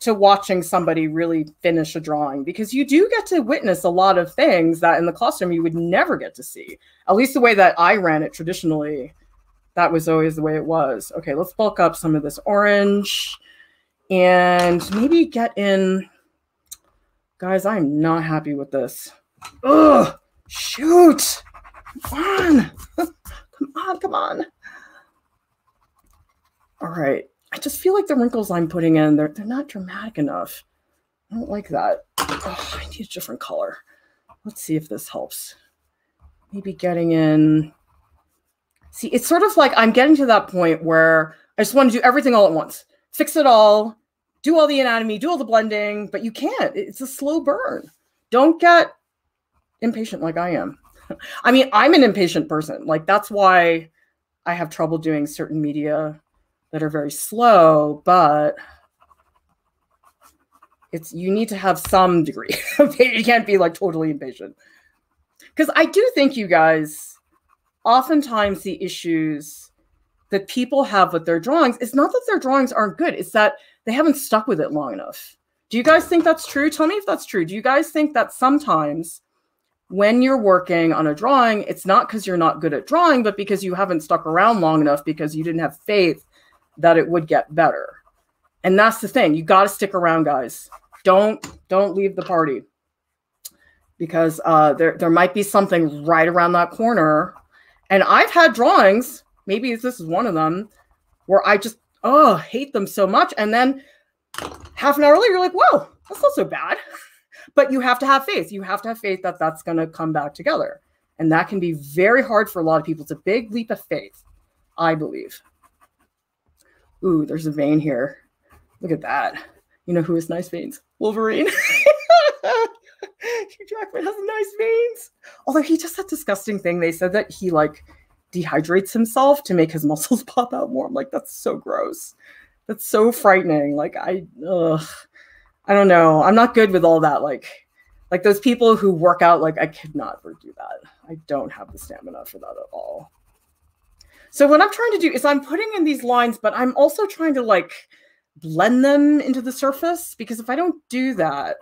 to watching somebody really finish a drawing because you do get to witness a lot of things that in the classroom you would never get to see. At least the way that I ran it traditionally, that was always the way it was. Okay, let's bulk up some of this orange. And maybe get in, guys, I'm not happy with this. Ugh, shoot, come on, come on, come on. All right, I just feel like the wrinkles I'm putting in, they're not dramatic enough. I don't like that. Oh, I need a different color. Let's see if this helps. Maybe getting in, see, it's sort of like I'm getting to that point where I just want to do everything all at once. Fix it all, do all the anatomy, do all the blending, but you can't. It's a slow burn. Don't get impatient like I am. I mean, I'm an impatient person. Like that's why I have trouble doing certain media that are very slow, but it's you need to have some degree. You can't be like totally impatient. Because I do think you guys, oftentimes the issues that people have with their drawings, it's not that their drawings aren't good, it's that they haven't stuck with it long enough. Do you guys think that's true? Tell me if that's true. Do you guys think that sometimes when you're working on a drawing, it's not because you're not good at drawing, but because you haven't stuck around long enough because you didn't have faith that it would get better? And that's the thing, you gotta stick around, guys. Don't leave the party because there might be something right around that corner. And I've had drawings, maybe this is one of them, where I just, oh, hate them so much. And then half an hour later, you're like, whoa, that's not so bad. But you have to have faith. You have to have faith that that's going to come back together. And that can be very hard for a lot of people. It's a big leap of faith, I believe. Ooh, there's a vein here. Look at that. You know who has nice veins? Wolverine. Hugh Jackman has nice veins. Although he does that disgusting thing. They said that he like dehydrates himself to make his muscles pop out more. I'm like, that's so gross. That's so frightening. Like I don't know. I'm not good with all that. Like those people who work out, like I could not ever do that. I don't have the stamina for that at all. So what I'm trying to do is I'm putting in these lines, but I'm also trying to like blend them into the surface, because if I don't do that,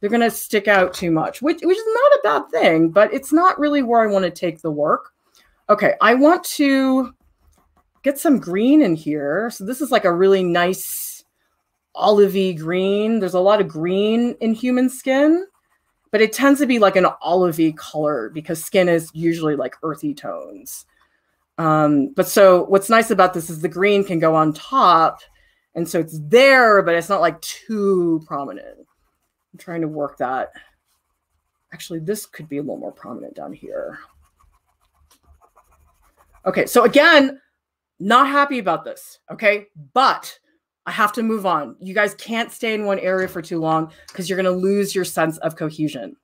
they're going to stick out too much, which is not a bad thing, but it's not really where I want to take the work. Okay, I want to get some green in here. So this is like a really nice olivey green. There's a lot of green in human skin, but it tends to be like an olivey color because skin is usually like earthy tones. But so what's nice about this is the green can go on top, and so it's there, but it's not like too prominent. I'm trying to work that. Actually, this could be a little more prominent down here. Okay, so again, not happy about this, okay? But I have to move on. You guys can't stay in one area for too long because you're going to lose your sense of cohesion.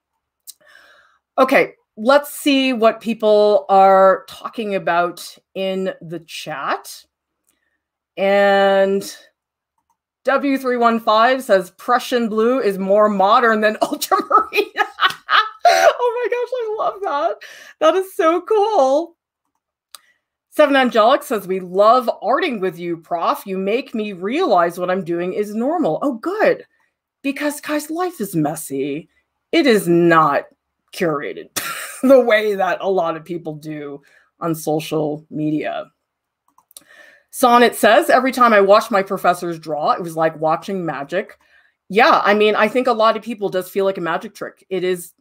Okay, let's see what people are talking about in the chat. And W315 says Prussian blue is more modern than ultramarine. Oh my gosh, I love that. That is so cool. Seven Angelic says, we love arting with you, Prof. You make me realize what I'm doing is normal. Oh, good. Because, guys, life is messy. It is not curated the way that a lot of people do on social media. Sonnet says, every time I watched my professors draw, it was like watching magic. Yeah, I mean, I think a lot of people does feel like a magic trick. It is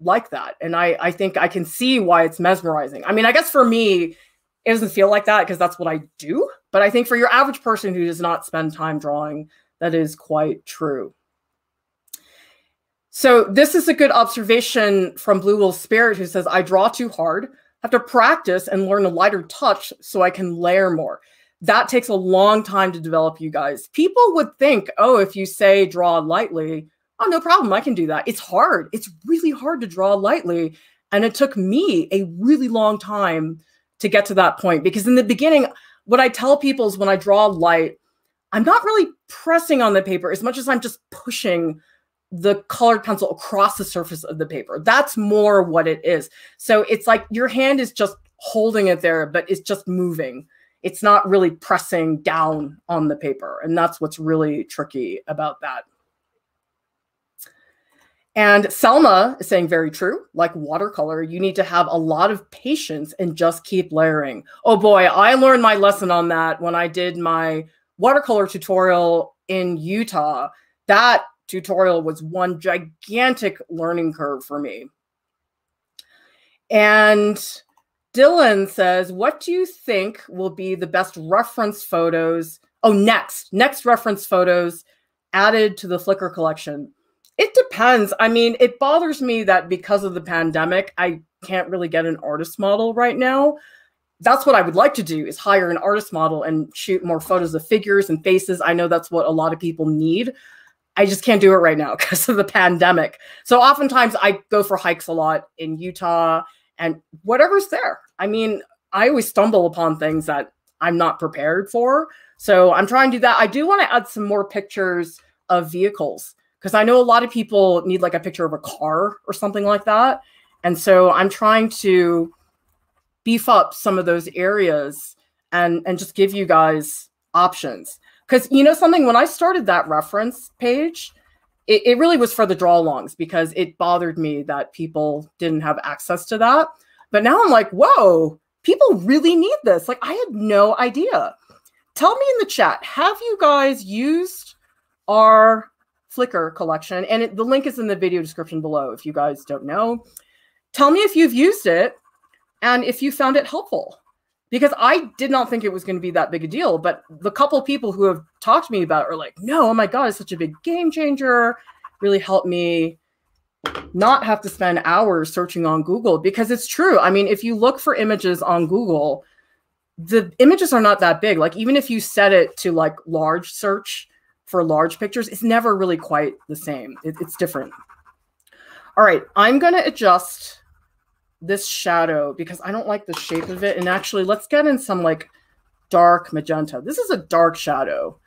like that. And I think I can see why it's mesmerizing. I mean, I guess for me, it doesn't feel like that because that's what I do. But I think for your average person who does not spend time drawing, that is quite true. So this is a good observation from Blue Will Spirit, who says, I draw too hard. I have to practice and learn a lighter touch so I can layer more. That takes a long time to develop, you guys. People would think, oh, if you say draw lightly, oh, no problem, I can do that. It's hard. It's really hard to draw lightly. And it took me a really long time to get to that point. Because in the beginning, what I tell people is when I draw light, I'm not really pressing on the paper as much as I'm just pushing the colored pencil across the surface of the paper. That's more what it is. So it's like your hand is just holding it there, but it's just moving. It's not really pressing down on the paper. And that's what's really tricky about that. And Selma is saying very true, like watercolor, you need to have a lot of patience and just keep layering. Oh boy, I learned my lesson on that when I did my watercolor tutorial in Utah. That tutorial was one gigantic learning curve for me. And Dylan says, what do you think will be the best reference photos? Oh, next reference photos added to the Flickr collection. It depends. I mean, it bothers me that because of the pandemic, I can't really get an artist model right now. That's what I would like to do, is hire an artist model and shoot more photos of figures and faces. I know that's what a lot of people need. I just can't do it right now because of the pandemic. So oftentimes I go for hikes a lot in Utah and whatever's there. I mean, I always stumble upon things that I'm not prepared for. So I'm trying to do that. I do want to add some more pictures of vehicles, because I know a lot of people need like a picture of a car or something like that. And so I'm trying to beef up some of those areas and just give you guys options. Because you know something, when I started that reference page, it really was for the draw-alongs, because it bothered me that people didn't have access to that. But now I'm like, whoa, people really need this. Like, I had no idea. Tell me in the chat, have you guys used our Flickr collection? And the link is in the video description below if you guys don't know. Tell me if you've used it and if you found it helpful, because I did not think it was going to be that big a deal, but the couple people who have talked to me about it are like, no, oh my God, it's such a big game changer. Really helped me not have to spend hours searching on Google, because it's true. I mean, if you look for images on Google, the images are not that big. Like, even if you set it to like large search for large pictures, it's never really quite the same. It's different. All right, I'm gonna adjust this shadow because I don't like the shape of it. And actually, let's get in some like dark magenta. This is a dark shadow,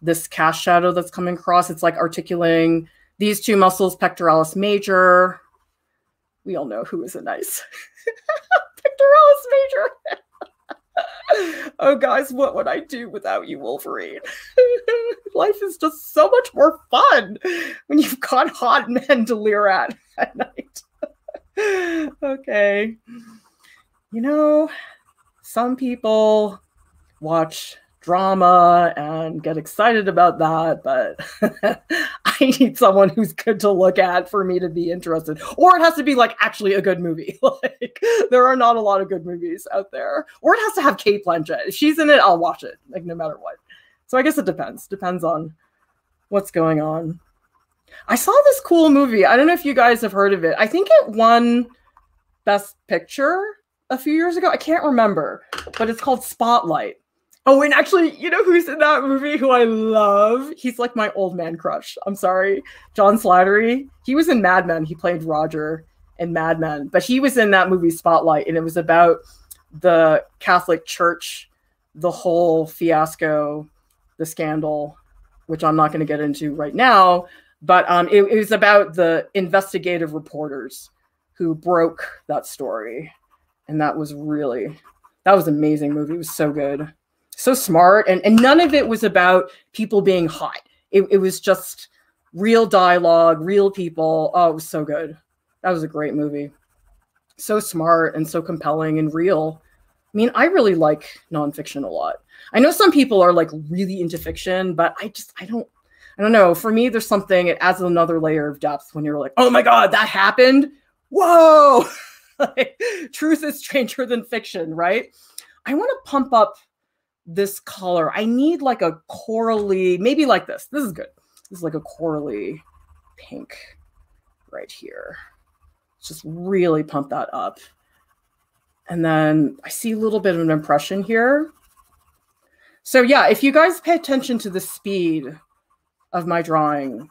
this cast shadow that's coming across. It's like articulating these two muscles, pectoralis major. We all know who isn't nice. Pectoralis major. Oh, guys, what would I do without you, Wolverine? Life is just so much more fun when you've got hot men to leer at night. Okay. You know, some people watch drama and get excited about that, but I need someone who's good to look at for me to be interested. Or it has to be like actually a good movie. Like there are not a lot of good movies out there. Or it has to have Kate Blanchett. If she's in it, I'll watch it, like no matter what. So I guess it depends. Depends on what's going on. I saw this cool movie. I don't know if you guys have heard of it. I think it won Best Picture a few years ago. I can't remember, but it's called Spotlight. Oh, and actually, you know who's in that movie who I love? He's like my old man crush. I'm sorry. John Slattery. He was in Mad Men. He played Roger in Mad Men. But he was in that movie Spotlight, and it was about the Catholic Church, the whole fiasco, the scandal, which I'm not going to get into right now. But it was about the investigative reporters who broke that story. And that was really, that was an amazing movie. It was so good. So smart, and none of it was about people being hot. It was just real dialogue, real people. Oh, it was so good. That was a great movie. So smart and so compelling and real. I mean, I really like nonfiction a lot. I know some people are like really into fiction, but I don't know. For me, there's something, it adds another layer of depth when you're like, oh my God, that happened. Whoa. Like, truth is stranger than fiction, right? I want to pump up this color. I need like a corally, maybe like this. This is good. This is like a corally pink right here. Just really pump that up. And then I see a little bit of an impression here. So yeah, if you guys pay attention to the speed of my drawing,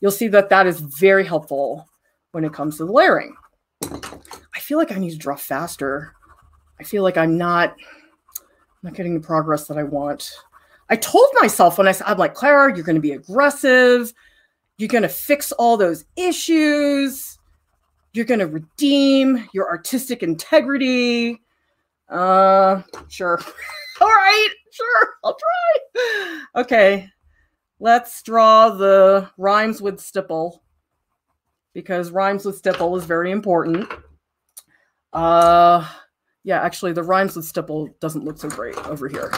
you'll see that that is very helpful when it comes to the layering. I feel like I need to draw faster. I feel like I'm not getting the progress that I want. I told myself when I'm like, Clara, you're going to be aggressive. You're going to fix all those issues. You're going to redeem your artistic integrity. Sure. All right. Sure. I'll try. Okay. Let's draw the rhymes with stipple because rhymes with stipple is very important. Yeah, actually, the rhymes with stipple doesn't look so great over here.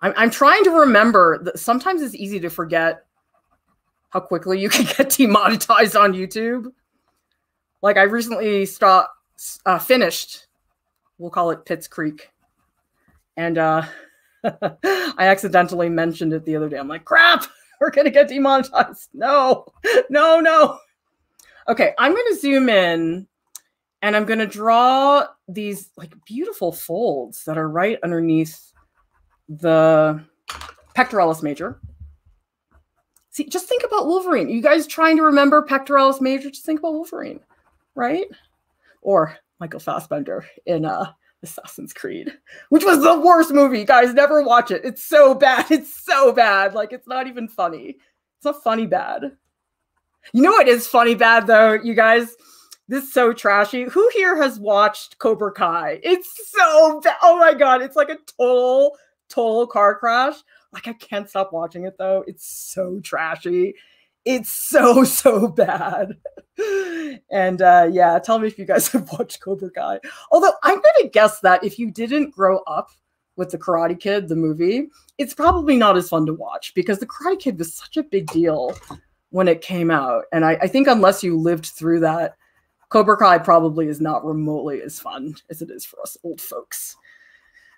I'm trying to remember that sometimes it's easy to forget how quickly you can get demonetized on YouTube. Like I recently finished, we'll call it Pitts Creek. And I accidentally mentioned it the other day. I'm like, crap, we're going to get demonetized. No, no, no. Okay, I'm going to zoom in. And I'm going to draw these like beautiful folds that are right underneath the pectoralis major. See, just think about Wolverine. You guys trying to remember pectoralis major? Just think about Wolverine, right? Or Michael Fassbender in Assassin's Creed, which was the worst movie. Guys, never watch it. It's so bad. It's so bad. Like, it's not even funny. It's not funny bad. You know what is funny bad, though, you guys? This is so trashy. Who here has watched Cobra Kai? It's so bad. Oh my God. It's like a total, total car crash. Like I can't stop watching it though. It's so trashy. It's so, so bad. And yeah, tell me if you guys have watched Cobra Kai. Although I'm going to guess that if you didn't grow up with The Karate Kid, the movie, it's probably not as fun to watch because The Karate Kid was such a big deal when it came out. And I think unless you lived through that, Cobra Kai probably is not remotely as fun as it is for us old folks.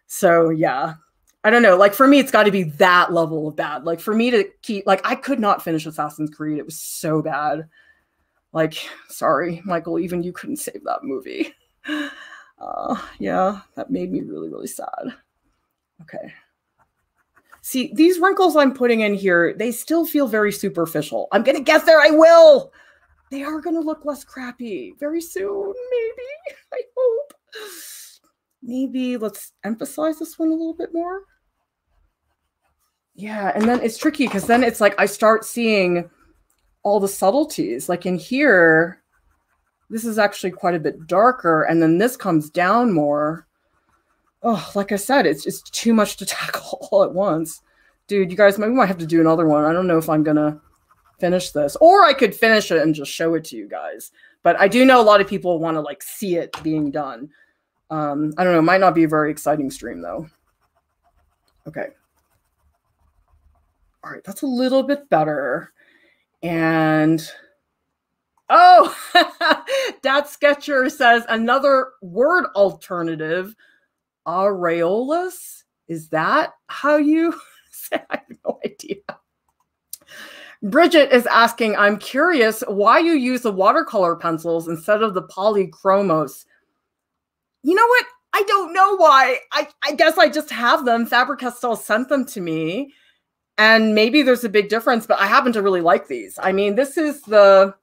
So yeah, I don't know. Like for me, it's got to be that level of bad. Like for me to keep, like I could not finish Assassin's Creed. It was so bad. Like, sorry, Michael, even you couldn't save that movie. Yeah, that made me really, really sad. Okay. See, these wrinkles I'm putting in here, they still feel very superficial. I'm going to get there. I will. They are going to look less crappy very soon, maybe, I hope. Maybe let's emphasize this one a little bit more. Yeah, and then it's tricky because then it's like I start seeing all the subtleties. Like in here, this is actually quite a bit darker, and then this comes down more. oh, like I said, it's just too much to tackle all at once. Dude, you guys might have to do another one. I don't know if I'm going to finish this, or I could finish it and just show it to you guys. But I do know a lot of people want to like see it being done. I don't know. It might not be a very exciting stream though. Okay. All right. That's a little bit better. And oh, Dat Sketcher says another word alternative. Areolus. Is that how you say? I have no idea. Bridget is asking, I'm curious why you use the watercolor pencils instead of the Polychromos. You know what? I don't know why. I guess I just have them. Faber-Castell sent them to me. And maybe there's a big difference, but I happen to really like these. I mean, this is the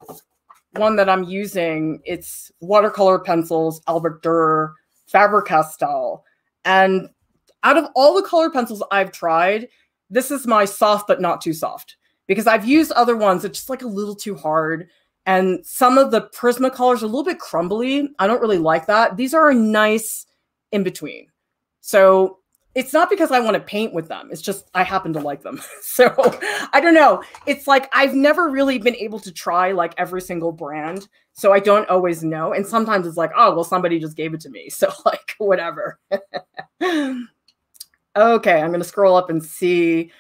one that I'm using. It's watercolor pencils, Albrecht Dürer, Faber-Castell. And out of all the color pencils I've tried, this is my soft but not too soft. Because I've used other ones, it's just like a little too hard. And some of the Prisma colors are a little bit crumbly. I don't really like that. These are a nice in between. So it's not because I want to paint with them. It's just I happen to like them. So I don't know. It's like I've never really been able to try like every single brand. So I don't always know. And sometimes it's like, oh, well, somebody just gave it to me. So like whatever. Okay, I'm going to scroll up and see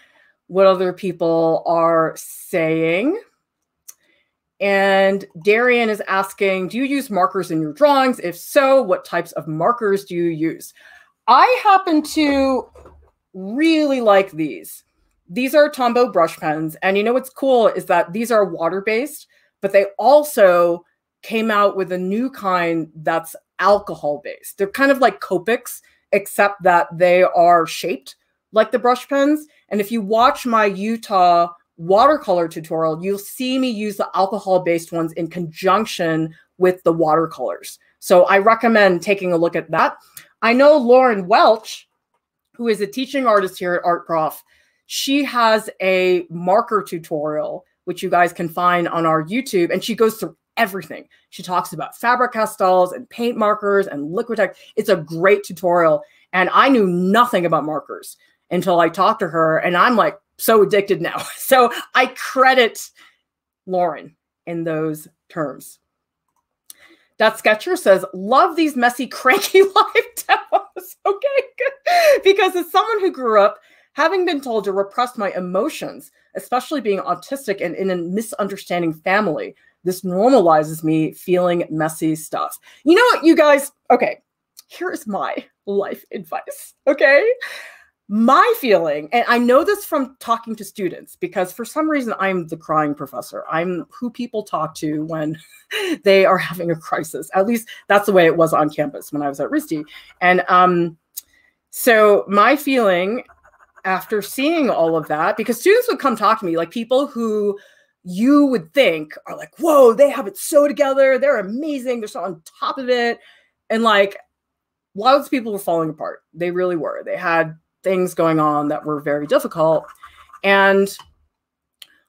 what other people are saying. And Darian is asking, do you use markers in your drawings? If so, what types of markers do you use? I happen to really like these. These are Tombow brush pens. And you know what's cool is that these are water-based, but they also came out with a new kind that's alcohol-based. They're kind of like Copics, except that they are shaped like the brush pens. And if you watch my Utah watercolor tutorial, you'll see me use the alcohol-based ones in conjunction with the watercolors. So I recommend taking a look at that. I know Lauren Welch, who is a teaching artist here at Art Prof, she has a marker tutorial, which you guys can find on our YouTube, and she goes through everything. She talks about Faber-Castells and paint markers and Liquitex. It's a great tutorial, and I knew nothing about markers until I talked to her, and I'm like so addicted now. So I credit Lauren in those terms. Dat Sketcher says, love these messy, cranky live demos. Okay, good. Because as someone who grew up having been told to repress my emotions, especially being autistic and in a misunderstanding family, this normalizes me feeling messy stuff. You know what, you guys? Okay, here's my life advice, okay? My feeling, and I know this from talking to students, because for some reason I'm the crying professor. I'm who people talk to when they are having a crisis. At least that's the way it was on campus when I was at RISD. And so my feeling after seeing all of that, because students would come talk to me, like people who you would think are like, whoa, they have it so together. They're amazing. They're so on top of it. And like lots of people were falling apart. They really were. They had things going on that were very difficult. And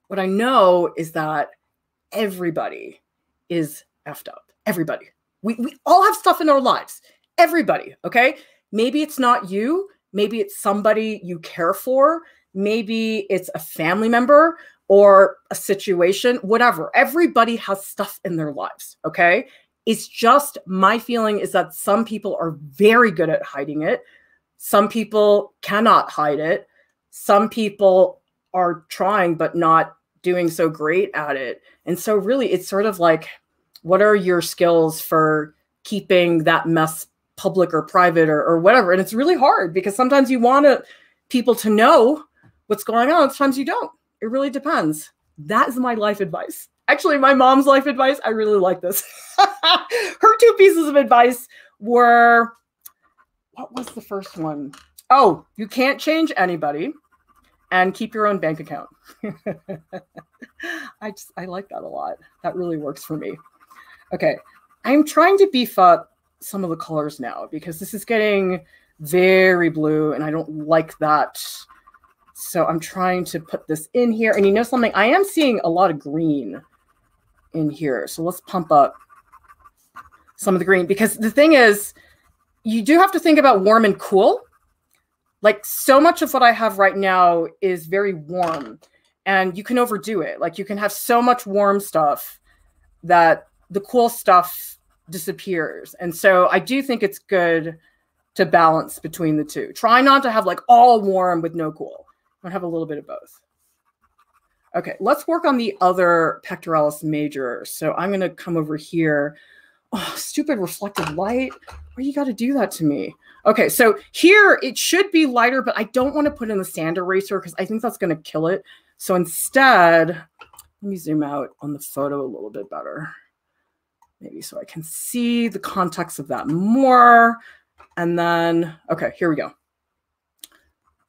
what I know is that everybody is effed up. Everybody. We all have stuff in our lives. Everybody, okay? Maybe it's not you. Maybe it's somebody you care for. Maybe it's a family member or a situation, whatever. Everybody has stuff in their lives, okay? It's just my feeling is that some people are very good at hiding it. Some people cannot hide it. Some people are trying, but not doing so great at it. And so really it's sort of like, what are your skills for keeping that mess public or private or whatever? And it's really hard because sometimes you want people to know what's going on. Sometimes you don't. It really depends. That is my life advice. Actually, my mom's life advice. I really like this. Her two pieces of advice were, what was the first one? Oh, you can't change anybody and keep your own bank account. I like that a lot. That really works for me. Okay. I'm trying to beef up some of the colors now because this is getting very blue and I don't like that. So I'm trying to put this in here. And you know something? I am seeing a lot of green in here. So let's pump up some of the green because the thing is, you do have to think about warm and cool. Like so much of what I have right now is very warm and you can overdo it. Like you can have so much warm stuff that the cool stuff disappears. And so I do think it's good to balance between the two. Try not to have like all warm with no cool. I'm gonna have a little bit of both. Okay, let's work on the other pectoralis major. So I'm gonna come over here. Oh, stupid reflected light. Why you gotta do that to me? Okay, so here it should be lighter, but I don't wanna put in the sand eraser because I think that's gonna kill it. So instead, let me zoom out on the photo a little bit better. Maybe so I can see the context of that more. And then, okay, here we go.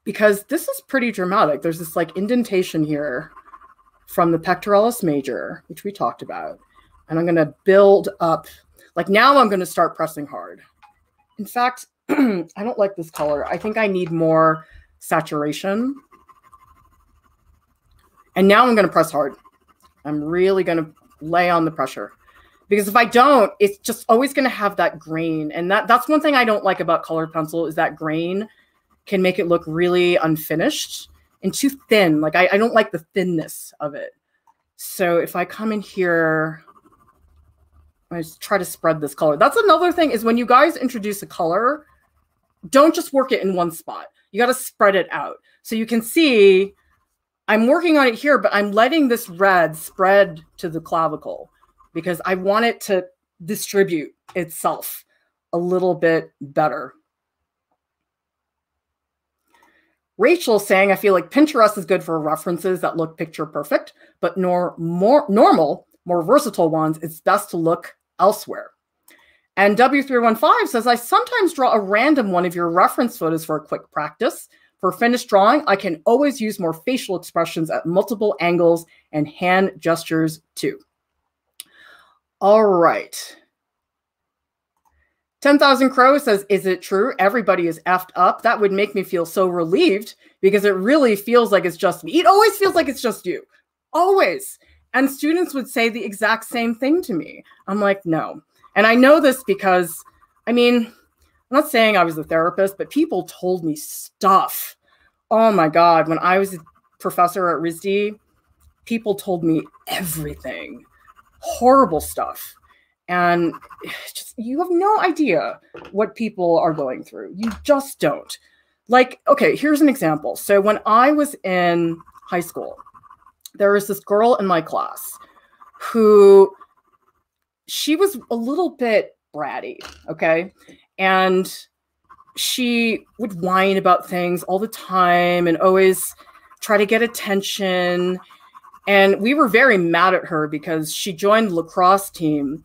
Because this is pretty dramatic. There's this like indentation here from the pectoralis major, which we talked about. And I'm gonna build up, like now I'm gonna start pressing hard. In fact, I don't like this color. I think I need more saturation. And now I'm gonna press hard. I'm really gonna lay on the pressure. Because if I don't, it's just always going to have that grain. And that's one thing I don't like about colored pencil is that grain can make it look really unfinished and too thin. Like I don't like the thinness of it. So if I come in here, I just try to spread this color. That's another thing is when you guys introduce a color, don't just work it in one spot. You got to spread it out. So you can see I'm working on it here, but I'm letting this red spread to the clavicle, because I want it to distribute itself a little bit better. Rachel's saying, I feel like Pinterest is good for references that look picture perfect, but more versatile ones, it's best to look elsewhere. And W315 says, I sometimes draw a random one of your reference photos for a quick practice. For finished drawing, I can always use more facial expressions at multiple angles and hand gestures too. All right. 10,000 Crow says, is it true everybody is effed up? That would make me feel so relieved because it really feels like it's just me. It always feels like it's just you, always. And students would say the exact same thing to me. I'm like, no. And I know this because, I mean, I'm not saying I was a therapist, but people told me stuff. Oh my God, when I was a professor at RISD, people told me everything. Horrible stuff. And just, you have no idea what people are going through. You just don't. Like, okay, here's an example. So when I was in high school, there was this girl in my class who, she was a little bit bratty, okay? And she would whine about things all the time and always try to get attention. And we were very mad at her because she joined the lacrosse team.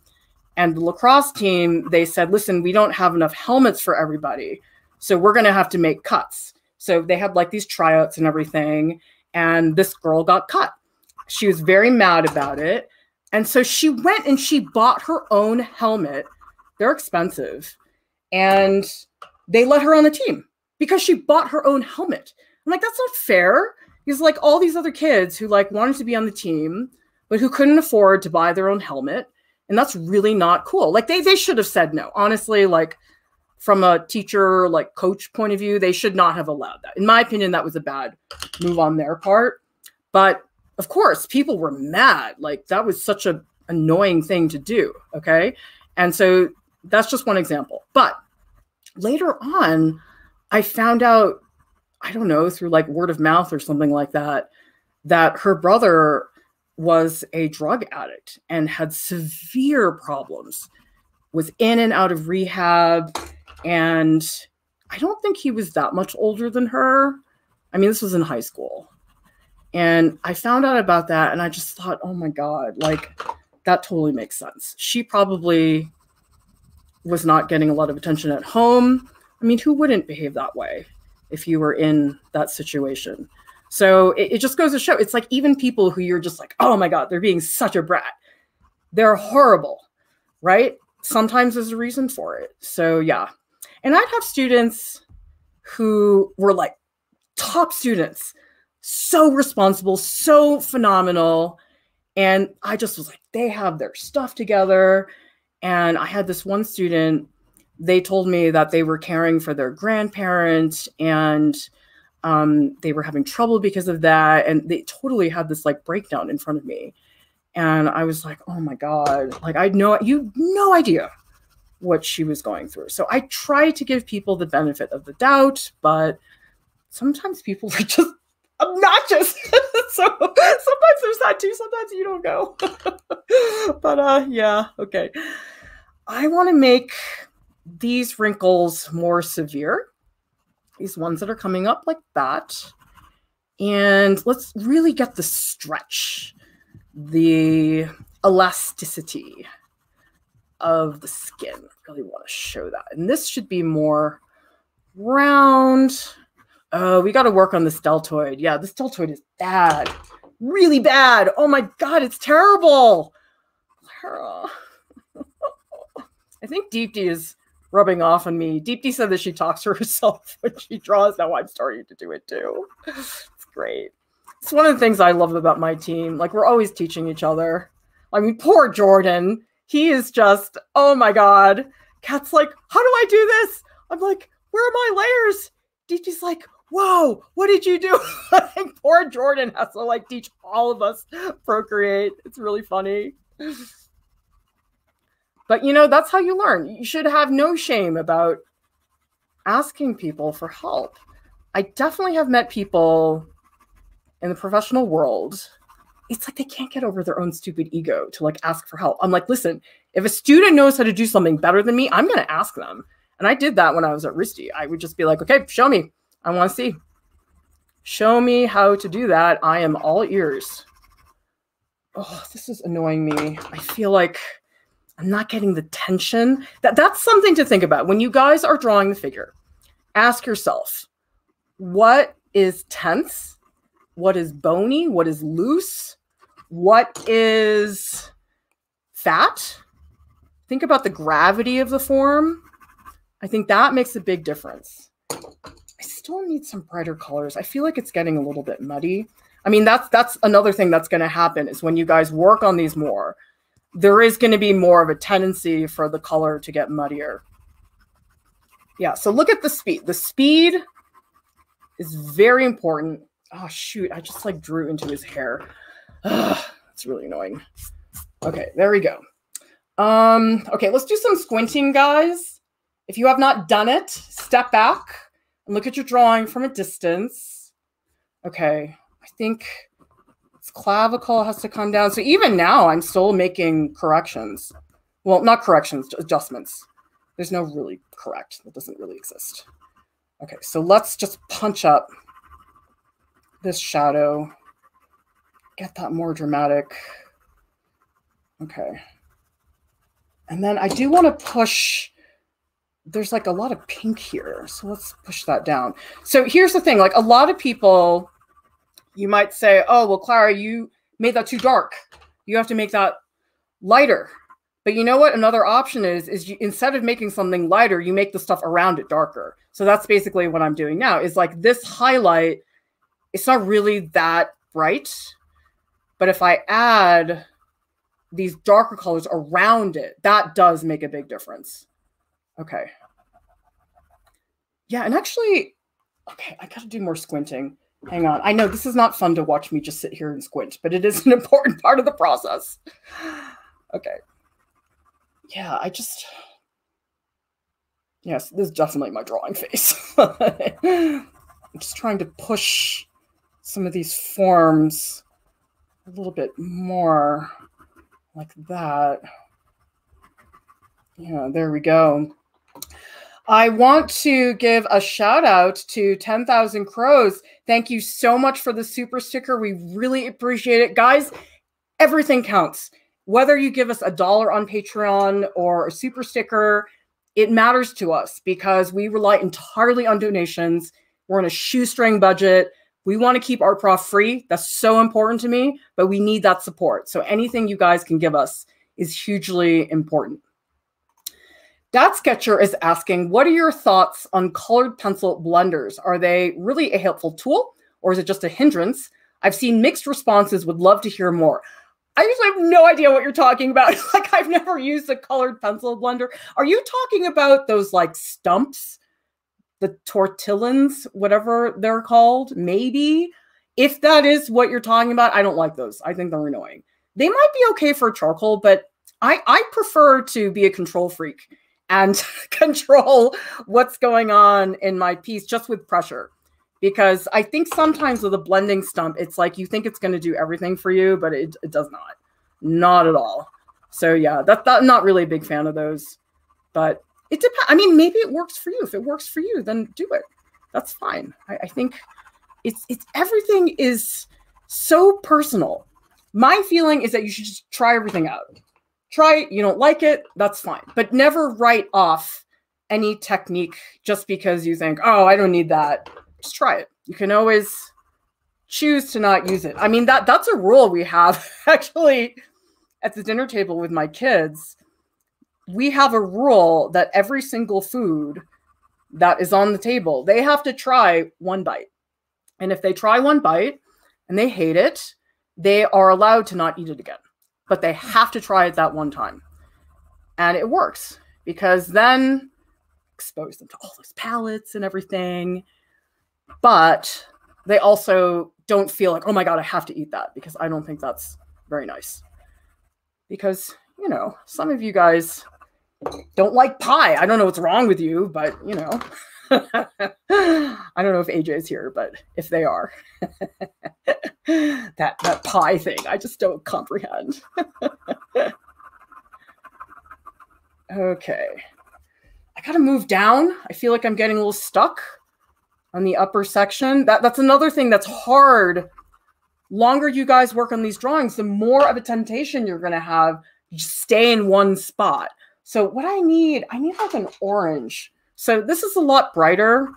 And the lacrosse team, they said, listen, we don't have enough helmets for everybody. So we're going to have to make cuts. So they had like these tryouts and everything. And this girl got cut. She was very mad about it. And so she went and she bought her own helmet. They're expensive. And they let her on the team because she bought her own helmet. I'm like, that's not fair. Because like all these other kids who like wanted to be on the team, but who couldn't afford to buy their own helmet. And that's really not cool. Like they should have said no. Honestly, like from a teacher, like coach point of view, they should not have allowed that. In my opinion, that was a bad move on their part. But of course, people were mad. Like that was such an annoying thing to do. Okay. And so that's just one example. But later on, I found out, I don't know, through like word of mouth or something like that, that her brother was a drug addict and had severe problems, was in and out of rehab. And I don't think he was that much older than her. I mean, this was in high school. And I found out about that and I just thought, oh my God, like that totally makes sense. She probably was not getting a lot of attention at home. I mean, who wouldn't behave that way if you were in that situation? So it just goes to show, it's like even people who you're just like, oh my God, they're being such a brat. They're horrible, right? Sometimes there's a reason for it. So yeah. And I'd have students who were like top students, so responsible, so phenomenal. And I just was like, they have their stuff together. And I had this one student they told me that they were caring for their grandparents and they were having trouble because of that. And they totally had this like breakdown in front of me. And I was like, oh my God, like I know you no idea what she was going through. So I try to give people the benefit of the doubt, but sometimes people are just obnoxious. So sometimes there's that too. Sometimes you don't know. But yeah, okay. I want to make these wrinkles more severe. These ones that are coming up like that. And let's really get the stretch, the elasticity of the skin. Really want to show that. And this should be more round. Oh, we got to work on this deltoid. Yeah, this deltoid is bad. Really bad. Oh my God, it's terrible. Clara. I think Deepti is rubbing off on me. Deepti said that she talks to herself when she draws. Now I'm starting to do it too. It's great. It's one of the things I love about my team. Like, we're always teaching each other. I mean, poor Jordan. He is just, oh my God. Kat's like, how do I do this? I'm like, where are my layers? Deepti's like, whoa, what did you do? Like, poor Jordan has to like teach all of us procreate. It's really funny. But you know, that's how you learn. You should have no shame about asking people for help. I definitely have met people in the professional world. It's like they can't get over their own stupid ego to like ask for help. I'm like, listen, if a student knows how to do something better than me, I'm going to ask them. And I did that when I was at RISD. I would just be like, okay, show me. I want to see. Show me how to do that. I am all ears. Oh, this is annoying me. I feel like I'm not getting the tension. That's something to think about. When you guys are drawing the figure, ask yourself, what is tense? What is bony? What is loose? What is fat? Think about the gravity of the form. I think that makes a big difference. I still need some brighter colors. I feel like it's getting a little bit muddy. I mean, that's another thing that's going to happen is when you guys work on these more, there is going to be more of a tendency for the color to get muddier. Yeah, so look at the speed. The speed is very important. Oh, shoot. I just like drew into his hair. Ugh, it's really annoying. Okay, there we go. Okay, let's do some squinting, guys. If you have not done it, step back and look at your drawing from a distance. Okay, I think clavicle has to come down. So even now, I'm still making corrections. Well, not corrections, adjustments. There's no really correct. That doesn't really exist. Okay, so let's just punch up this shadow. Get that more dramatic. Okay. And then I do want to push. There's like a lot of pink here. So let's push that down. So here's the thing. Like a lot of people, you might say, oh, well, Clara, you made that too dark. You have to make that lighter. But you know what another option is you, instead of making something lighter, you make the stuff around it darker. So that's basically what I'm doing now is like this highlight, it's not really that bright. But if I add these darker colors around it, that does make a big difference. Okay. Yeah, and actually, okay, I got to do more squinting. Hang on. I know this is not fun to watch me just sit here and squint, but it is an important part of the process. Okay. Yeah, I just... Yes, this is definitely my drawing face. I'm just trying to push some of these forms a little bit more like that. Yeah, there we go. I want to give a shout out to 10,000 Crows. Thank you so much for the super sticker. We really appreciate it. Guys, everything counts. Whether you give us $1 on Patreon or a super sticker, it matters to us because we rely entirely on donations. We're on a shoestring budget. We want to keep Art Prof free. That's so important to me, but we need that support. So anything you guys can give us is hugely important. Dat Sketcher is asking, what are your thoughts on colored pencil blenders? Are they really a helpful tool or is it just a hindrance? I've seen mixed responses, would love to hear more. I usually have no idea what you're talking about. Like, I've never used a colored pencil blender. Are you talking about those like stumps, the tortillons, whatever they're called? Maybe. If that is what you're talking about, I don't like those. I think they're annoying. They might be okay for charcoal, but I prefer to be a control freak and control what's going on in my piece just with pressure. Because I think sometimes with a blending stump, it's like you think it's going to do everything for you, but it does not. Not at all. So yeah, I'm not really a big fan of those. But it depends. I mean, maybe it works for you. If it works for you, then do it. That's fine. I think it's everything is so personal. My feeling is that you should just try everything out. Try it. You don't like it. That's fine. But never write off any technique just because you think, oh, I don't need that. Just try it. You can always choose to not use it. I mean, that's a rule we have actually at the dinner table with my kids. We have a rule that every single food that is on the table, they have to try one bite. And if they try one bite and they hate it, they are allowed to not eat it again. But they have to try it that one time. And it works because then expose them to all those palettes and everything. But they also don't feel like, oh my God, I have to eat that, because I don't think that's very nice. Because, you know, some of you guys don't like pie. I don't know what's wrong with you, but, you know, I don't know if AJ's here, but if they are, that pie thing, I just don't comprehend. Okay. I got to move down. I feel like I'm getting a little stuck on the upper section. That's another thing that's hard. Longer you guys work on these drawings, the more of a temptation you're going to have. You just stay in one spot. So what I need like an orange. So this is a lot brighter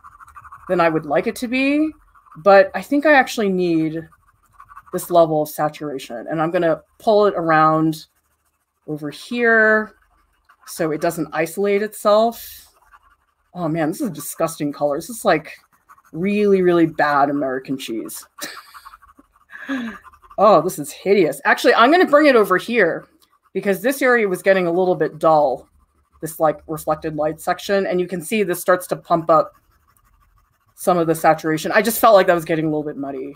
than I would like it to be, but I think I actually need this level of saturation. And I'm going to pull it around over here so it doesn't isolate itself. Oh man, this is disgusting colors. This is like really, really bad American cheese. Oh, this is hideous. Actually, I'm going to bring it over here because this area was getting a little bit dull, this like reflected light section. And you can see this starts to pump up some of the saturation. I just felt like that was getting a little bit muddy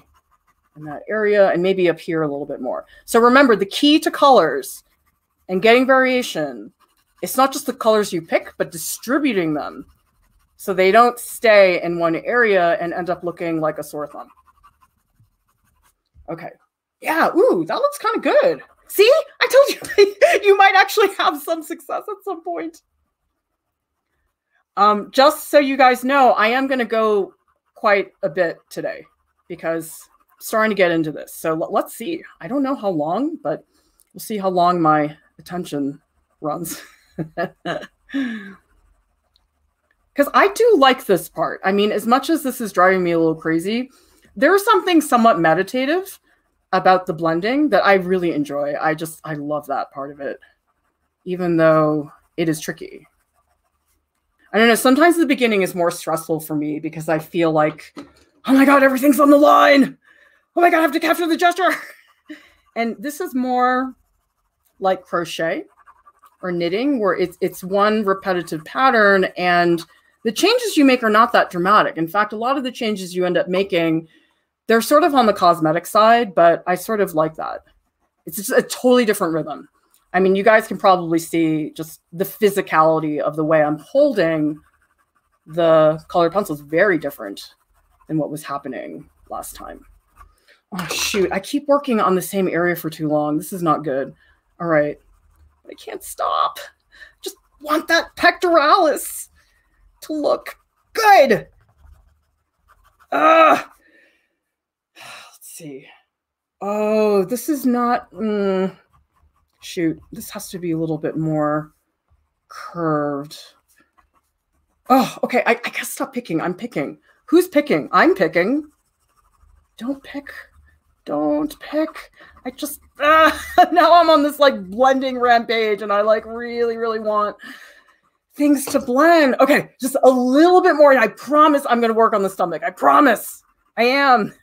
in that area and maybe up here a little bit more. So remember, the key to colors and getting variation, it's not just the colors you pick, but distributing them, so they don't stay in one area and end up looking like a sore thumb. Okay. Yeah. Ooh, that looks kind of good. See, I told you, you might actually have some success at some point. Just so you guys know, I am going to go quite a bit today because I'm starting to get into this. So let's see. I don't know how long, but we'll see how long my attention runs. Because I do like this part. I mean, as much as this is driving me a little crazy, there's something somewhat meditative about the blending that I really enjoy. I love that part of it, even though it is tricky. I don't know, sometimes the beginning is more stressful for me because I feel like, oh my God, everything's on the line. Oh my God, I have to capture the gesture. And this is more like crochet or knitting where it's one repetitive pattern and the changes you make are not that dramatic. In fact, a lot of the changes you end up making, they're sort of on the cosmetic side, but I sort of like that. It's just a totally different rhythm. I mean, you guys can probably see just the physicality of the way I'm holding the colored pencil is very different than what was happening last time. Oh, shoot. I keep working on the same area for too long. This is not good. All right. I can't stop. Just want that pectoralis to look good. Let's see. Oh, this is not, shoot, this has to be a little bit more curved. Oh, okay, I gotta stop picking. I'm picking. Who's picking? I'm picking. Don't pick. Don't pick. I just, now I'm on this like blending rampage and I like really, really want things to blend. Okay, just a little bit more. And I promise I'm going to work on the stomach. I promise I am.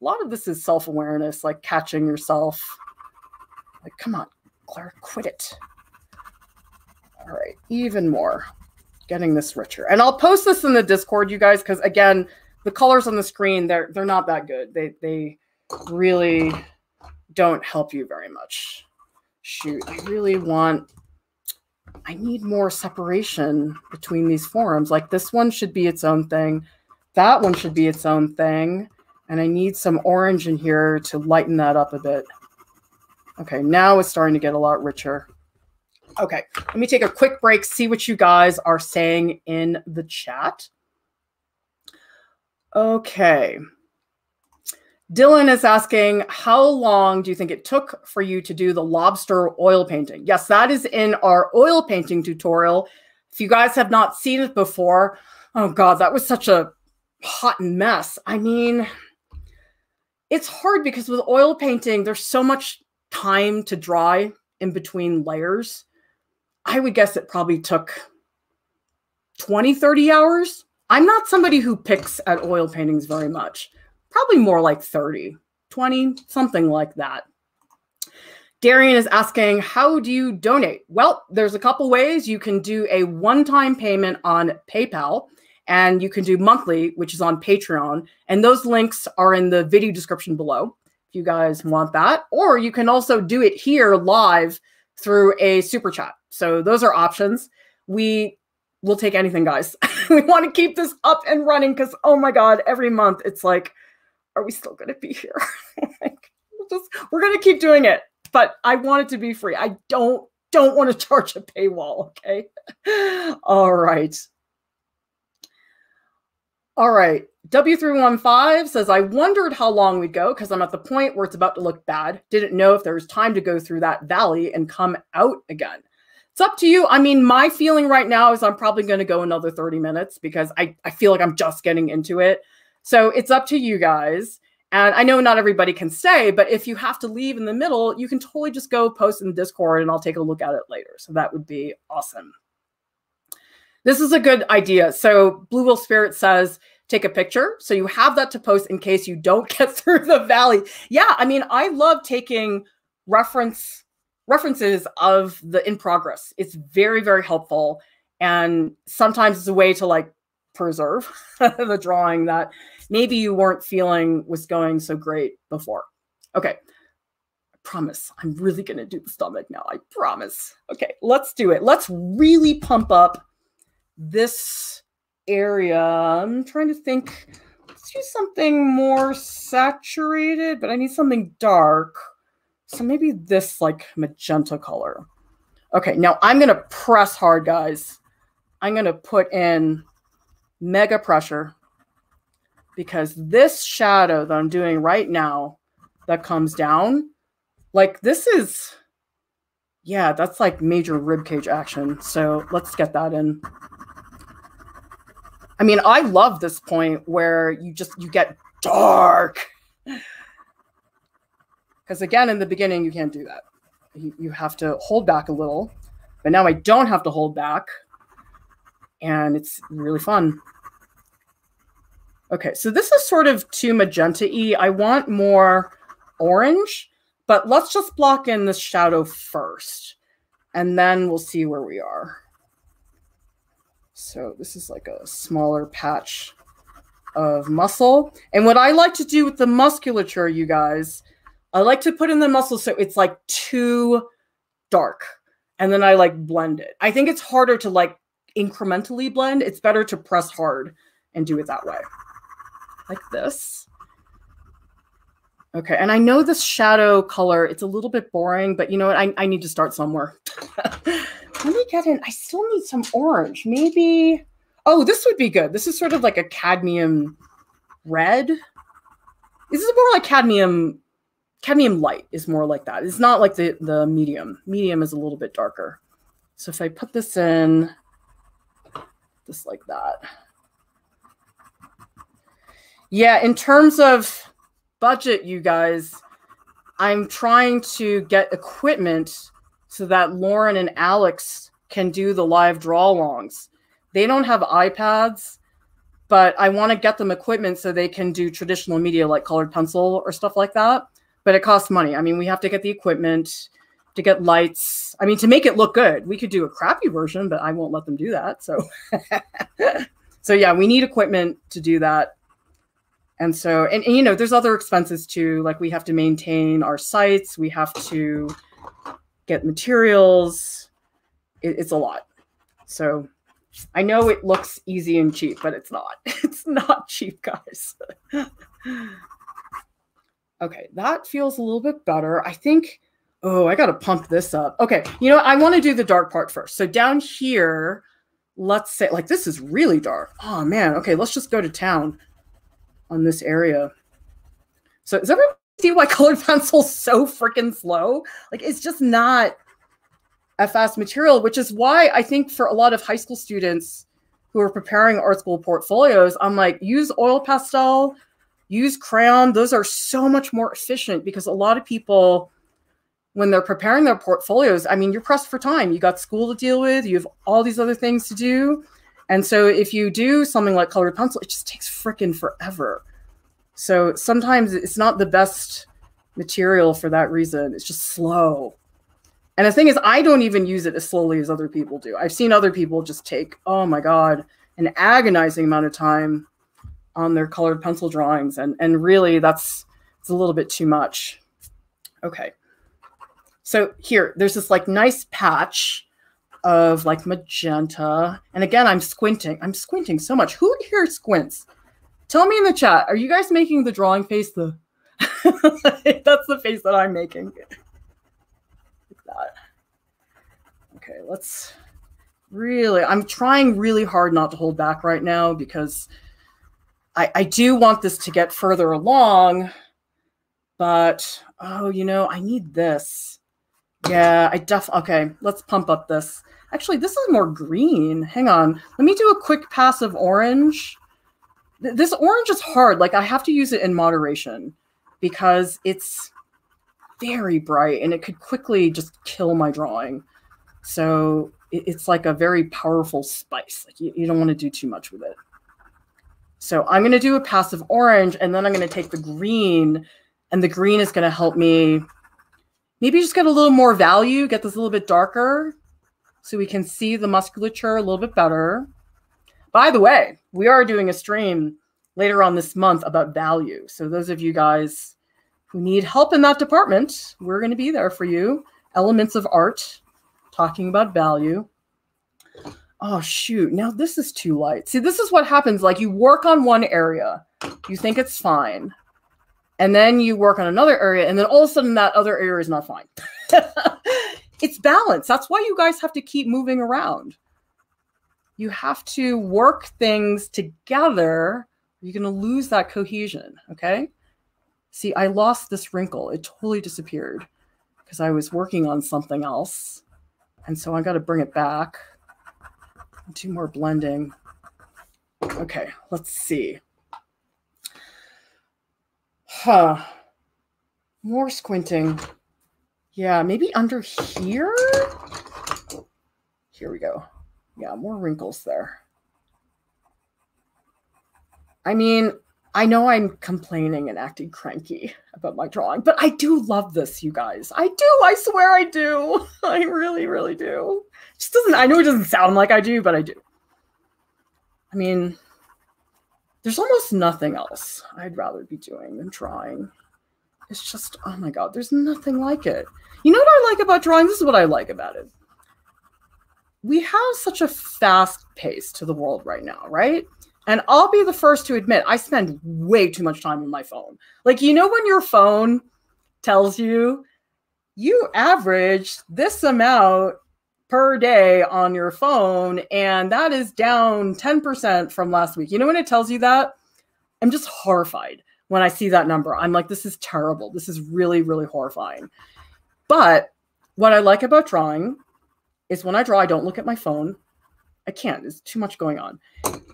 a lot of this is self-awareness, like catching yourself. Like, come on, Clara, quit it. All right, even more. Getting this richer. And I'll post this in the Discord, you guys, because again, the colors on the screen, they're not that good. They really don't help you very much. Shoot, I really want, I need more separation between these forms. Like this one should be its own thing. That one should be its own thing. And I need some orange in here to lighten that up a bit. Okay, now it's starting to get a lot richer. Okay, let me take a quick break, see what you guys are saying in the chat. Okay. Dylan is asking, how long do you think it took for you to do the lobster oil painting? Yes, that is in our oil painting tutorial. If you guys have not seen it before, oh God, that was such a hot mess. I mean, it's hard because with oil painting, there's so much time to dry in between layers. I would guess it probably took 20, 30 hours. I'm not somebody who picks at oil paintings very much. Probably more like 30, 20, something like that. Darian is asking, how do you donate? Well, there's a couple ways. You can do a one-time payment on PayPal, and you can do monthly, which is on Patreon. And those links are in the video description below if you guys want that. Or you can also do it here live through a super chat. So those are options. We will take anything, guys. We want to keep this up and running because, oh my God, every month it's like, are we still going to be here? Like, we're going to keep doing it, but I want it to be free. I don't want to charge a paywall, okay? All right. All right. W315 says, I wondered how long we'd go because I'm at the point where it's about to look bad. Didn't know if there was time to go through that valley and come out again. It's up to you. I mean, my feeling right now is I'm probably going to go another 30 minutes because I feel like I'm just getting into it. So it's up to you guys. And I know not everybody can stay, but if you have to leave in the middle, you can totally just go post in the Discord and I'll take a look at it later. So that would be awesome. This is a good idea. So Blue Will Spirit says, take a picture. So you have that to post in case you don't get through the valley. Yeah, I mean, I love taking references of the in progress. It's very, very helpful. And sometimes it's a way to like preserve the drawing that maybe you weren't feeling was going so great before. Okay, I promise. I'm really going to do the stomach now. I promise. Okay, let's do it. Let's really pump up this area. I'm trying to think. Let's do something more saturated, but I need something dark. So maybe this like magenta color. Okay, now I'm going to press hard, guys. I'm going to put in mega pressure, because this shadow that I'm doing right now that comes down, like this is, yeah, that's like major rib cage action. So let's get that in. I mean, I love this point where you get dark. Because again, in the beginning, you can't do that. You have to hold back a little, but now I don't have to hold back. And it's really fun. Okay, so this is sort of too magenta-y. I want more orange, but let's just block in this shadow first. And then we'll see where we are. So this is like a smaller patch of muscle. And what I like to do with the musculature, you guys, I like to put in the muscle so it's like too dark. And then I like blend it. I think it's harder to like incrementally blend. It's better to press hard and do it that way, like this. Okay, and I know this shadow color, it's a little bit boring, but you know what, I need to start somewhere. Let me get in, I still need some orange, maybe. Oh, this would be good. This is sort of like a cadmium red. This is more like cadmium light is more like that. It's not like the medium. Medium is a little bit darker. So if I put this in, just like that. Yeah, in terms of budget, you guys, I'm trying to get equipment so that Lauren and Alex can do the live draw-alongs. They don't have iPads, But I want to get them equipment so they can do traditional media like colored pencil or stuff like that. But it costs money. I mean, we have to get the equipment, to get lights. I mean, to make it look good. We could do a crappy version, but I won't let them do that. So, so yeah, we need equipment to do that. And so, and you know, there's other expenses too. Like we have to maintain our sites. We have to get materials. It's a lot. So I know it looks easy and cheap, but it's not. It's not cheap, guys. Okay, that feels a little bit better. I think, oh, I got to pump this up. Okay, you know what? I want to do the dark part first. So down here, let's say, like, this is really dark. Oh, man. Okay, let's just go to town on this area. So does everyone see why colored pencil's so freaking slow? Like, it's just not a fast material, which is why I think for a lot of high school students who are preparing art school portfolios, I'm like, use oil pastel, use crayon. Those are so much more efficient because a lot of people, when they're preparing their portfolios, I mean, you're pressed for time. You got school to deal with. You have all these other things to do. And so if you do something like colored pencil, it just takes frickin' forever. So sometimes it's not the best material for that reason. It's just slow. And the thing is, I don't even use it as slowly as other people do. I've seen other people just take, oh my God, an agonizing amount of time on their colored pencil drawings. And really, it's a little bit too much. Okay. So here, there's this like nice patch of like magenta. And again, I'm squinting. I'm squinting so much. Who here squints? Tell me in the chat, are you guys making the drawing face? The that's the face that I'm making. That. Okay, let's really, I'm trying really hard not to hold back right now because I do want this to get further along, but oh, you know, I need this. Yeah, okay, let's pump up this. Actually, this is more green. Hang on. Let me do a quick pass of orange. This orange is hard. Like I have to use it in moderation because it's very bright and it could quickly just kill my drawing. So it's like a very powerful spice. Like you don't want to do too much with it. So I'm going to do a pass of orange and then I'm going to take the green and the green is going to help me maybe just get a little more value, get this a little bit darker so we can see the musculature a little bit better. By the way, we are doing a stream later on this month about value. So those of you guys who need help in that department, we're going to be there for you. Elements of art, talking about value. Oh, shoot. Now this is too light. See, this is what happens. Like you work on one area, you think it's fine. And then you work on another area. And then all of a sudden that other area is not fine. It's balance. That's why you guys have to keep moving around. You have to work things together. You're going to lose that cohesion. Okay. See, I lost this wrinkle. It totally disappeared because I was working on something else. And so I got to bring it back. Do more blending. Okay, let's see. Huh. More squinting. Yeah, maybe under here? Here we go. Yeah, more wrinkles there. I mean, I know I'm complaining and acting cranky about my drawing, but I do love this, you guys. I do. I swear I do. I really, really do. It just doesn't, I know it doesn't sound like I do, but I do. I mean, there's almost nothing else I'd rather be doing than drawing. It's just, oh my God, there's nothing like it. You know what I like about drawing? This is what I like about it. We have such a fast pace to the world right now, right? And I'll be the first to admit, I spend way too much time on my phone. Like, you know, when your phone tells you, you average this amount per day on your phone, and that is down 10% from last week. You know, when it tells you that, I'm just horrified when I see that number. I'm like, this is terrible. This is really, really horrifying. But what I like about drawing is when I draw, I don't look at my phone. I can't, there's too much going on.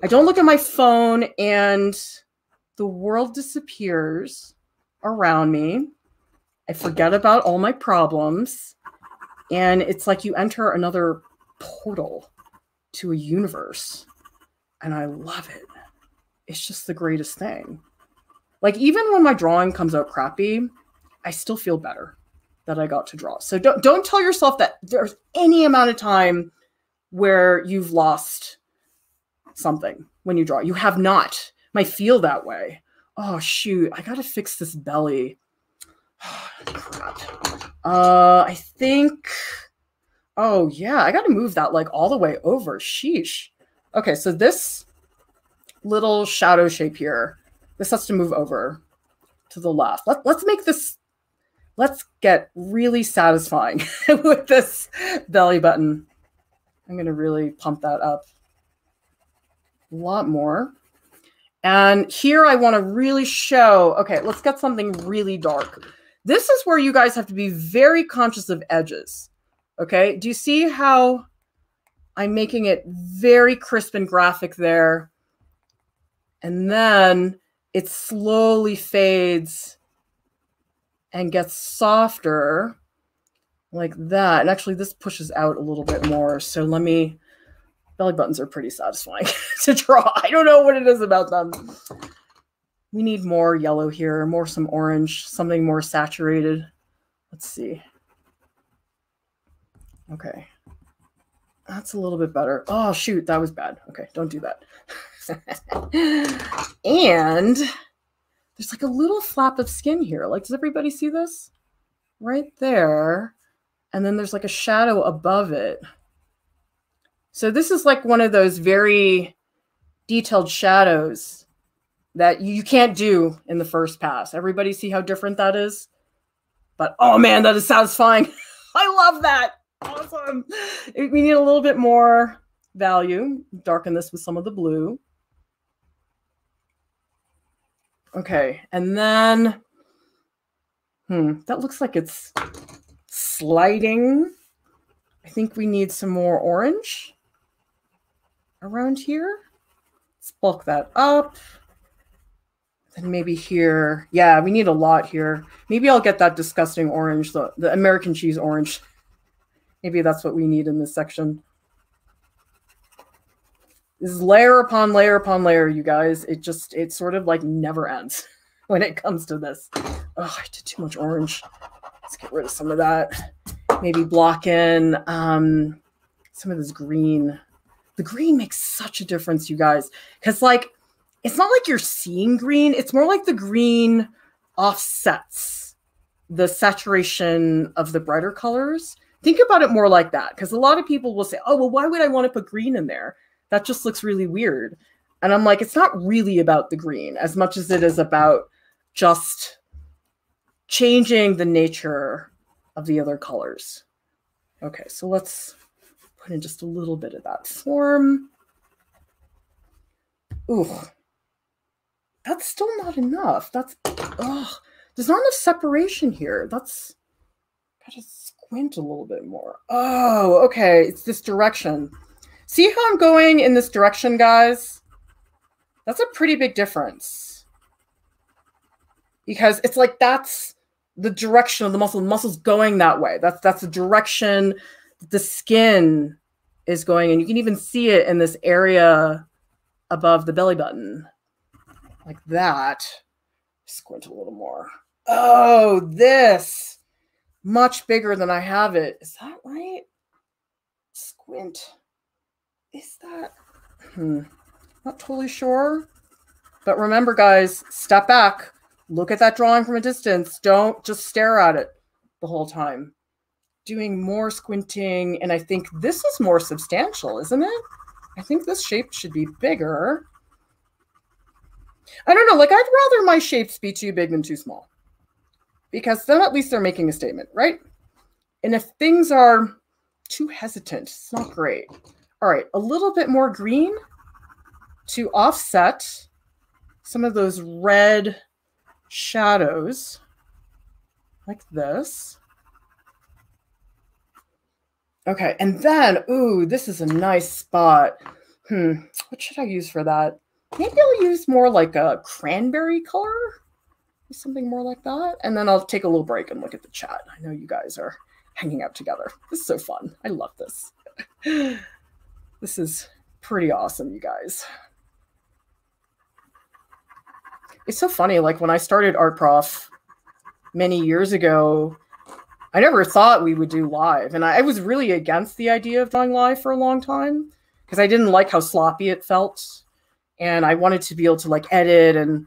I don't look at my phone and the world disappears around me. I forget about all my problems. And it's like you enter another portal to a universe. And I love it. it's just the greatest thing. Like, even when my drawing comes out crappy, I still feel better that I got to draw. So don't tell yourself that there's any amount of time where you've lost something when you draw. You have not. Might feel that way. Oh, shoot. I got to fix this belly. Crap. I think, oh, yeah, I got to move that like all the way over. Sheesh. Okay, so this little shadow shape here, this has to move over to the left. Let's make this, let's get really satisfying with this belly button. I'm going to really pump that up a lot more. And here I want to really show, okay, let's get something really dark. This is where you guys have to be very conscious of edges. Okay, do you see how I'm making it very crisp and graphic there? And then it slowly fades and gets softer like that. And actually this pushes out a little bit more. So let me, belly buttons are pretty satisfying to draw. I don't know what it is about them. We need more yellow here, more some orange, something more saturated. Let's see. Okay. That's a little bit better. Oh, shoot, that was bad. Okay, don't do that. And there's like a little flap of skin here. Like, does everybody see this? Right there. And then there's like a shadow above it. So this is like one of those very detailed shadows that you can't do in the first pass. Everybody see how different that is? But oh man, that is satisfying. I love that. Awesome. We need a little bit more value. Darken this with some of the blue. Okay, and then, that looks like it's sliding. I think we need some more orange around here. Let's bulk that up. Then maybe here, yeah, we need a lot here. Maybe I'll get that disgusting orange, the American cheese orange. Maybe that's what we need in this section. This is layer upon layer upon layer, you guys. It just, it sort of like never ends when it comes to this. Oh, I did too much orange. Let's get rid of some of that. Maybe block in some of this green. The green makes such a difference, you guys. Because like, it's not like you're seeing green. It's more like the green offsets the saturation of the brighter colors. Think about it more like that. Because a lot of people will say, oh, well, why would I want to put green in there? That just looks really weird. And I'm like, it's not really about the green as much as it is about just changing the nature of the other colors. Okay, so let's put in just a little bit of that form. Ooh, that's still not enough. That's, oh, there's not enough separation here. That's, gotta squint a little bit more. Oh, okay, it's this direction. See how I'm going in this direction, guys? That's a pretty big difference. Because it's like, that's the direction of the muscle. The muscle's going that way. That's the direction the skin is going in. You can even see it in this area above the belly button. Like that. Squint a little more. Oh, this. Much bigger than I have it. Is that right? Squint. Is that? Not totally sure. But remember, guys, step back. Look at that drawing from a distance. Don't just stare at it the whole time. Doing more squinting. And I think this is more substantial, isn't it? I think this shape should be bigger. I don't know. Like, I'd rather my shapes be too big than too small. Because then at least they're making a statement, right? And if things are too hesitant, it's not great. All right. A little bit more green to offset some of those red shadows like this. Okay, and then, ooh, this is a nice spot. What should I use for that? Maybe I'll use more like a cranberry color, something more like that. And then I'll take a little break and look at the chat. I know you guys are hanging out together. This is so fun. I love this. This is pretty awesome, you guys. it's so funny. Like when I started Art Prof many years ago, I never thought we would do live. And I was really against the idea of drawing live for a long time because I didn't like how sloppy it felt. And I wanted to be able to like edit and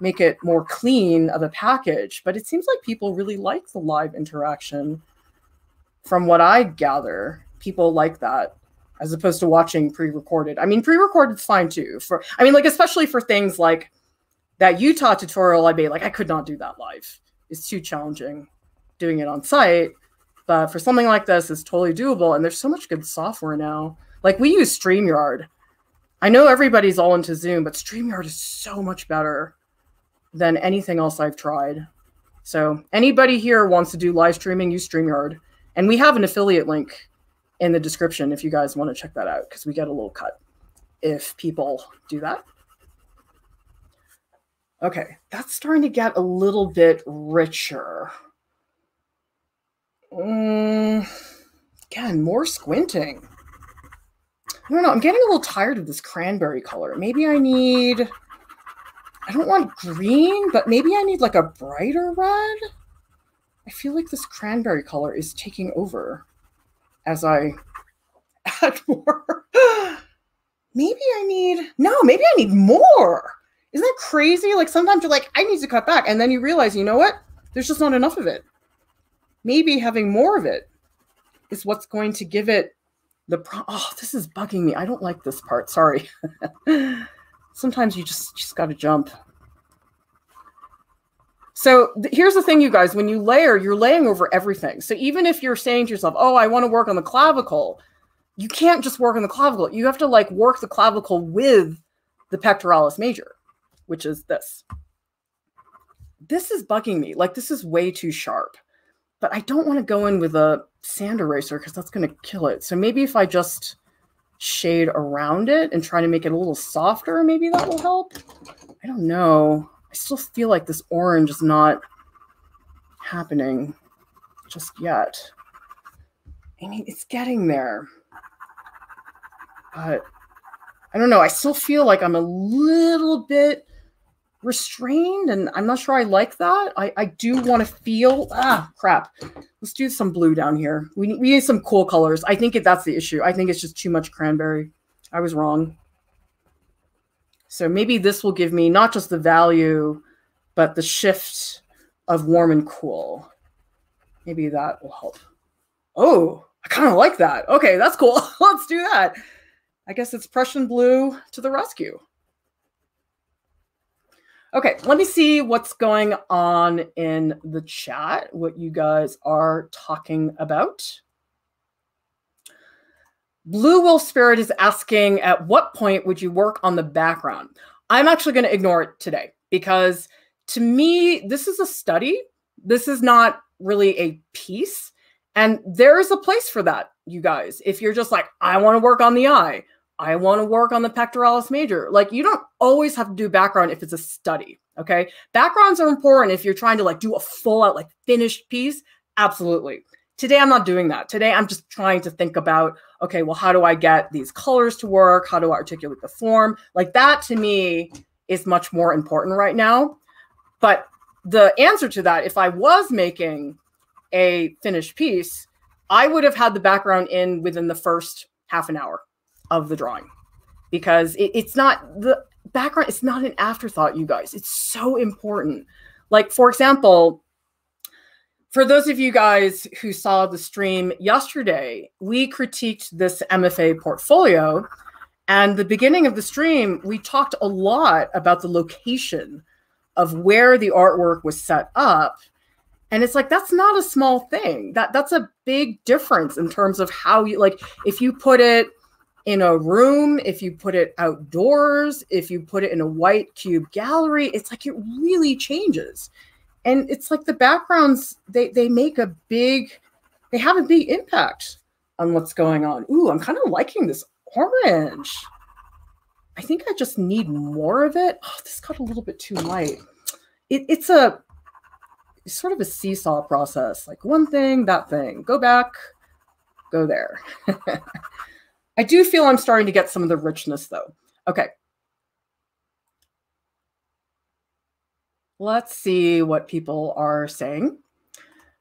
make it more clean of a package. But it seems like people really like the live interaction. From what I gather, people like that as opposed to watching pre-recorded. I mean, pre-recorded's fine too. I mean, like, especially for things like that Utah tutorial I made, like I could not do that live. It's too challenging doing it on site. But for something like this, it's totally doable. And there's so much good software now. Like we use StreamYard. I know everybody's all into Zoom, but StreamYard is so much better than anything else I've tried. So anybody here wants to do live streaming, use StreamYard. And we have an affiliate link in the description if you guys want to check that out, because we get a little cut if people do that. Okay, that's starting to get a little bit richer. Again, more squinting. I don't know, I'm getting a little tired of this cranberry color. Maybe I need, I don't want green, but maybe I need like a brighter red. I feel like this cranberry color is taking over as I add more. Maybe I need more. Isn't that crazy? Like sometimes you're like, I need to cut back. And then you realize, you know what? There's just not enough of it. Maybe having more of it is what's going to give it the, oh, this is bugging me. I don't like this part, sorry. Sometimes you just gotta jump. So here's the thing, you guys, when you layer, you're laying over everything. So even if you're saying to yourself, oh, I want to work on the clavicle, you can't just work on the clavicle. You have to like work the clavicle with the pectoralis major, which is this. This is bugging me. Like this is way too sharp, but I don't want to go in with a sand eraser because that's going to kill it. So maybe if I just shade around it and try to make it a little softer, maybe that will help. I don't know. I still feel like this orange is not happening just yet. I mean, it's getting there, but I don't know. I still feel like I'm a little bit restrained and I'm not sure I like that. I do want to feel, ah, crap. Let's do some blue down here. We need some cool colors. I think that's the issue. I think it's just too much cranberry. I was wrong. So maybe this will give me not just the value, but the shift of warm and cool. Maybe that will help. Oh, I kind of like that. Okay, that's cool. Let's do that. I guess it's Prussian blue to the rescue. Okay, let me see what's going on in the chat, what you guys are talking about. Blue Wolf Spirit is asking, at what point would you work on the background? I'm actually going to ignore it today because to me, this is a study. This is not really a piece. And there is a place for that, you guys. If you're just like, I want to work on the eye. I want to work on the pectoralis major. Like you don't always have to do background if it's a study, okay? Backgrounds are important if you're trying to like do a full out like finished piece. Absolutely. Today, I'm not doing that. Today, I'm just trying to think about, okay, well, how do I get these colors to work? How do I articulate the form? Like that to me is much more important right now. But the answer to that, if I was making a finished piece, I would have had the background in within the first half an hour of the drawing because it's not the background. It's not an afterthought, you guys. It's so important. Like, for example, for those of you guys who saw the stream yesterday, we critiqued this MFA portfolio. And the beginning of the stream, we talked a lot about the location of where the artwork was set up. And it's like, that's not a small thing. That's a big difference in terms of how you, like, if you put it in a room, if you put it outdoors, if you put it in a white cube gallery, it's like, it really changes. And it's like the backgrounds, they have a big impact on what's going on. Ooh, I'm kind of liking this orange. I think I just need more of it. Oh, this got a little bit too light. It's sort of a seesaw process, like one thing, that thing, go back, go there. I do feel I'm starting to get some of the richness though. Okay. Let's see what people are saying.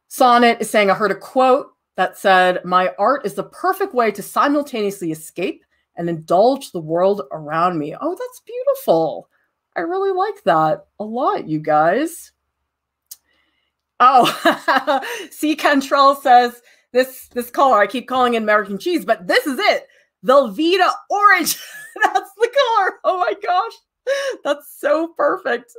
Sonnet is saying, I heard a quote that said, my art is the perfect way to simultaneously escape and indulge the world around me. Oh, that's beautiful. I really like that a lot, you guys. Oh, C. Cantrell says, this color, I keep calling it American cheese, but this is it. Velveeta orange. That's the color. Oh my gosh. That's so perfect.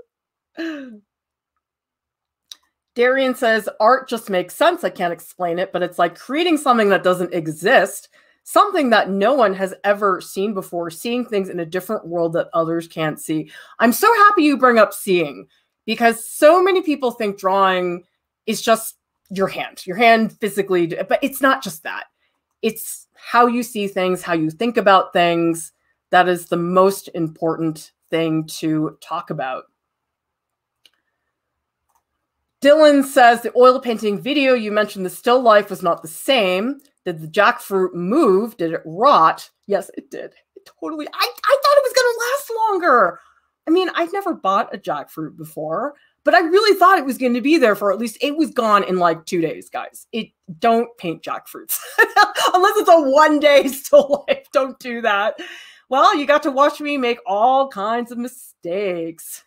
Darian says, art just makes sense. I can't explain it, but it's like creating something that doesn't exist, something that no one has ever seen before, seeing things in a different world that others can't see. I'm so happy you bring up seeing, because so many people think drawing is just your hand physically, but it's not just that. It's how you see things, how you think about things. That is the most important thing to talk about. Dylan says, the oil painting video, you mentioned the still life was not the same. Did the jackfruit move? Did it rot? Yes, it did. It totally. I thought it was going to last longer. I mean, I've never bought a jackfruit before, but I really thought it was going to be there for at least, it was gone in like 2 days, guys. Don't paint jackfruits. Unless it's a 1 day still life. Don't do that. Well, you got to watch me make all kinds of mistakes.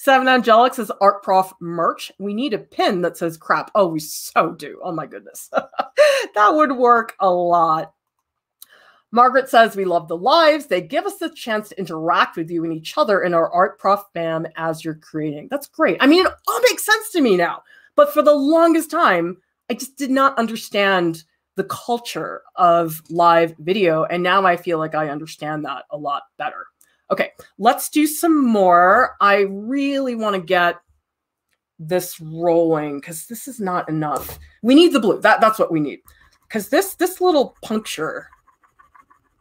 Seven Angelic says, Art Prof merch. We need a pin that says crap. Oh, we so do. Oh my goodness. That would work a lot. Margaret says, we love the lives. They give us the chance to interact with you and each other in our Art Prof fam as you're creating. That's great. I mean, it all makes sense to me now. But for the longest time, I just did not understand the culture of live video. And now I feel like I understand that a lot better. Okay, let's do some more. I really want to get this rolling because this is not enough. We need the blue. That's what we need. Because this little puncture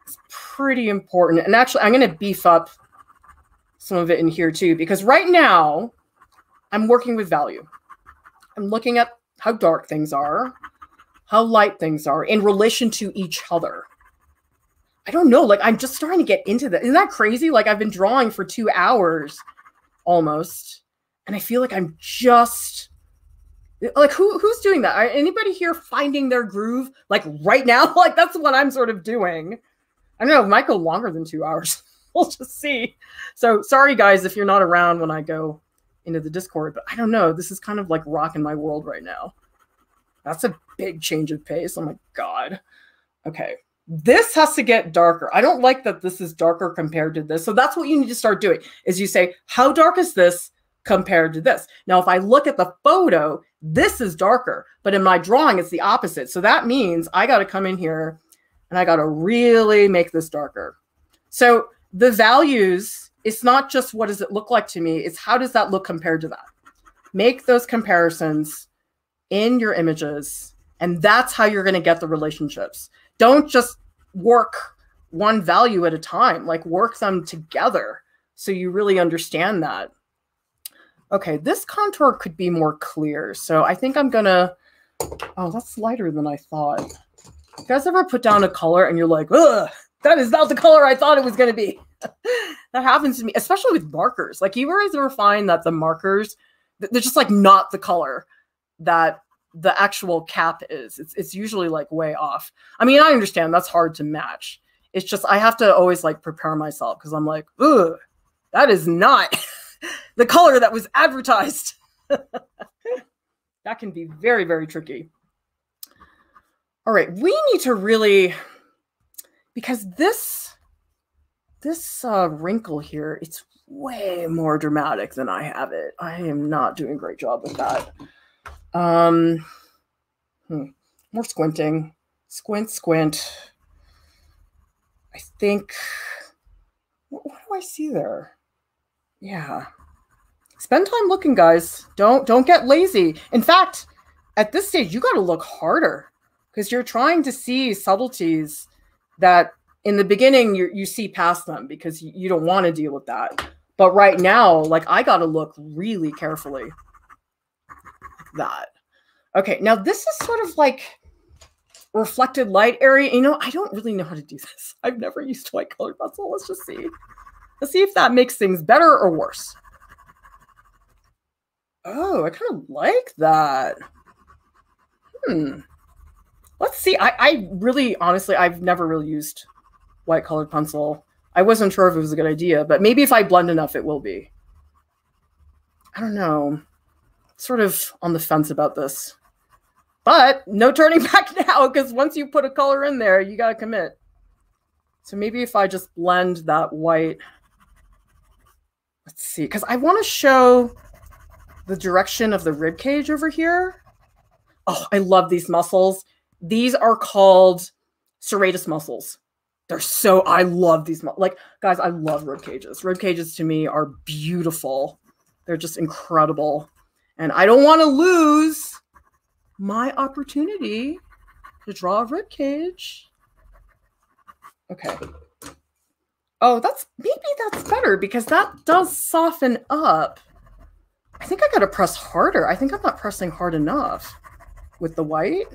is pretty important. And actually, I'm going to beef up some of it in here too, because right now I'm working with value. I'm looking at how dark things are, how light things are in relation to each other. I don't know, like I'm just starting to get into that. Isn't that crazy? Like I've been drawing for 2 hours almost. And I feel like I'm just like, who's doing that? Anybody here finding their groove? Like right now, like that's what I'm sort of doing. I don't know, it might go longer than 2 hours. We'll just see. So sorry guys, if you're not around when I go into the Discord, but I don't know, this is kind of like rocking my world right now. That's a big change of pace. Oh my God. Okay. This has to get darker. I don't like that this is darker compared to this. So that's what you need to start doing is you say, how dark is this compared to this? Now, if I look at the photo, this is darker, but in my drawing, it's the opposite. So that means I got to come in here and I got to really make this darker. So the values, it's not just what does it look like to me? It's how does that look compared to that? Make those comparisons in your images. And that's how you're going to get the relationships. Don't just work one value at a time, like work them together so you really understand that. Okay, this contour could be more clear. So I think I'm gonna, oh, that's lighter than I thought. You guys ever put down a color and you're like, ugh, that is not the color I thought it was gonna be. That happens to me, especially with markers. Like you always ever find that the markers, they're just like not the color that the actual cap is. It's usually like way off. I mean, I understand that's hard to match. It's just, I have to always like prepare myself because I'm like, ugh, that is not the color that was advertised. That can be very, very tricky. All right, we need to really, because this wrinkle here, it's way more dramatic than I have it. I am not doing a great job with that. More squinting, squint, squint. I think, what do I see there? Yeah. Spend time looking, guys. Don't get lazy. In fact, at this stage, you got to look harder because you're trying to see subtleties that in the beginning you see past them because you don't want to deal with that. But right now, like I got to look really carefully. That. Okay, now this is sort of like reflected light area. You know, I don't really know how to do this. I've never used white colored pencil. Let's just see. Let's see if that makes things better or worse. Oh, I kind of like that. Let's see. I really, honestly, I've never really used white colored pencil. I wasn't sure if it was a good idea, but maybe if I blend enough, it will be. I don't know. Sort of on the fence about this. But no turning back now, because once you put a color in there, you got to commit. So maybe if I just blend that white. Let's see, because I want to show the direction of the rib cage over here. Oh, I love these muscles. These are called serratus muscles. They're so, I love these. Like, guys, I love rib cages. Rib cages to me are beautiful. They're just incredible. And I don't want to lose my opportunity to draw a rib cage. Okay. Oh, that's, maybe that's better because that does soften up. I think I got to press harder. I think I'm not pressing hard enough with the white.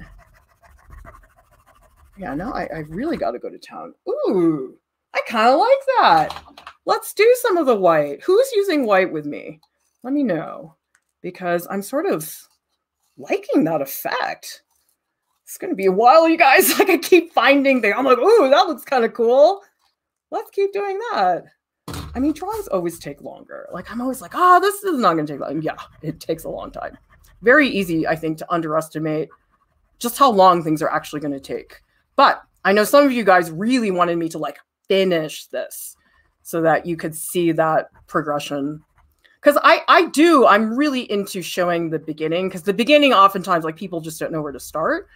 Yeah, no, I really got to go to town. Ooh, I kind of like that. Let's do some of the white. Who's using white with me? Let me know because I'm sort of liking that effect. It's going to be a while, you guys. Like, I keep finding things. I'm like, ooh, that looks kind of cool. Let's keep doing that. I mean, drawings always take longer. Like, I'm always like, oh, this is not going to take long. Yeah, it takes a long time. Very easy, I think, to underestimate just how long things are actually going to take. But I know some of you guys really wanted me to, like, finish this so that you could see that progression. Because I'm really into showing the beginning, because the beginning oftentimes, like, people just don't know where to start.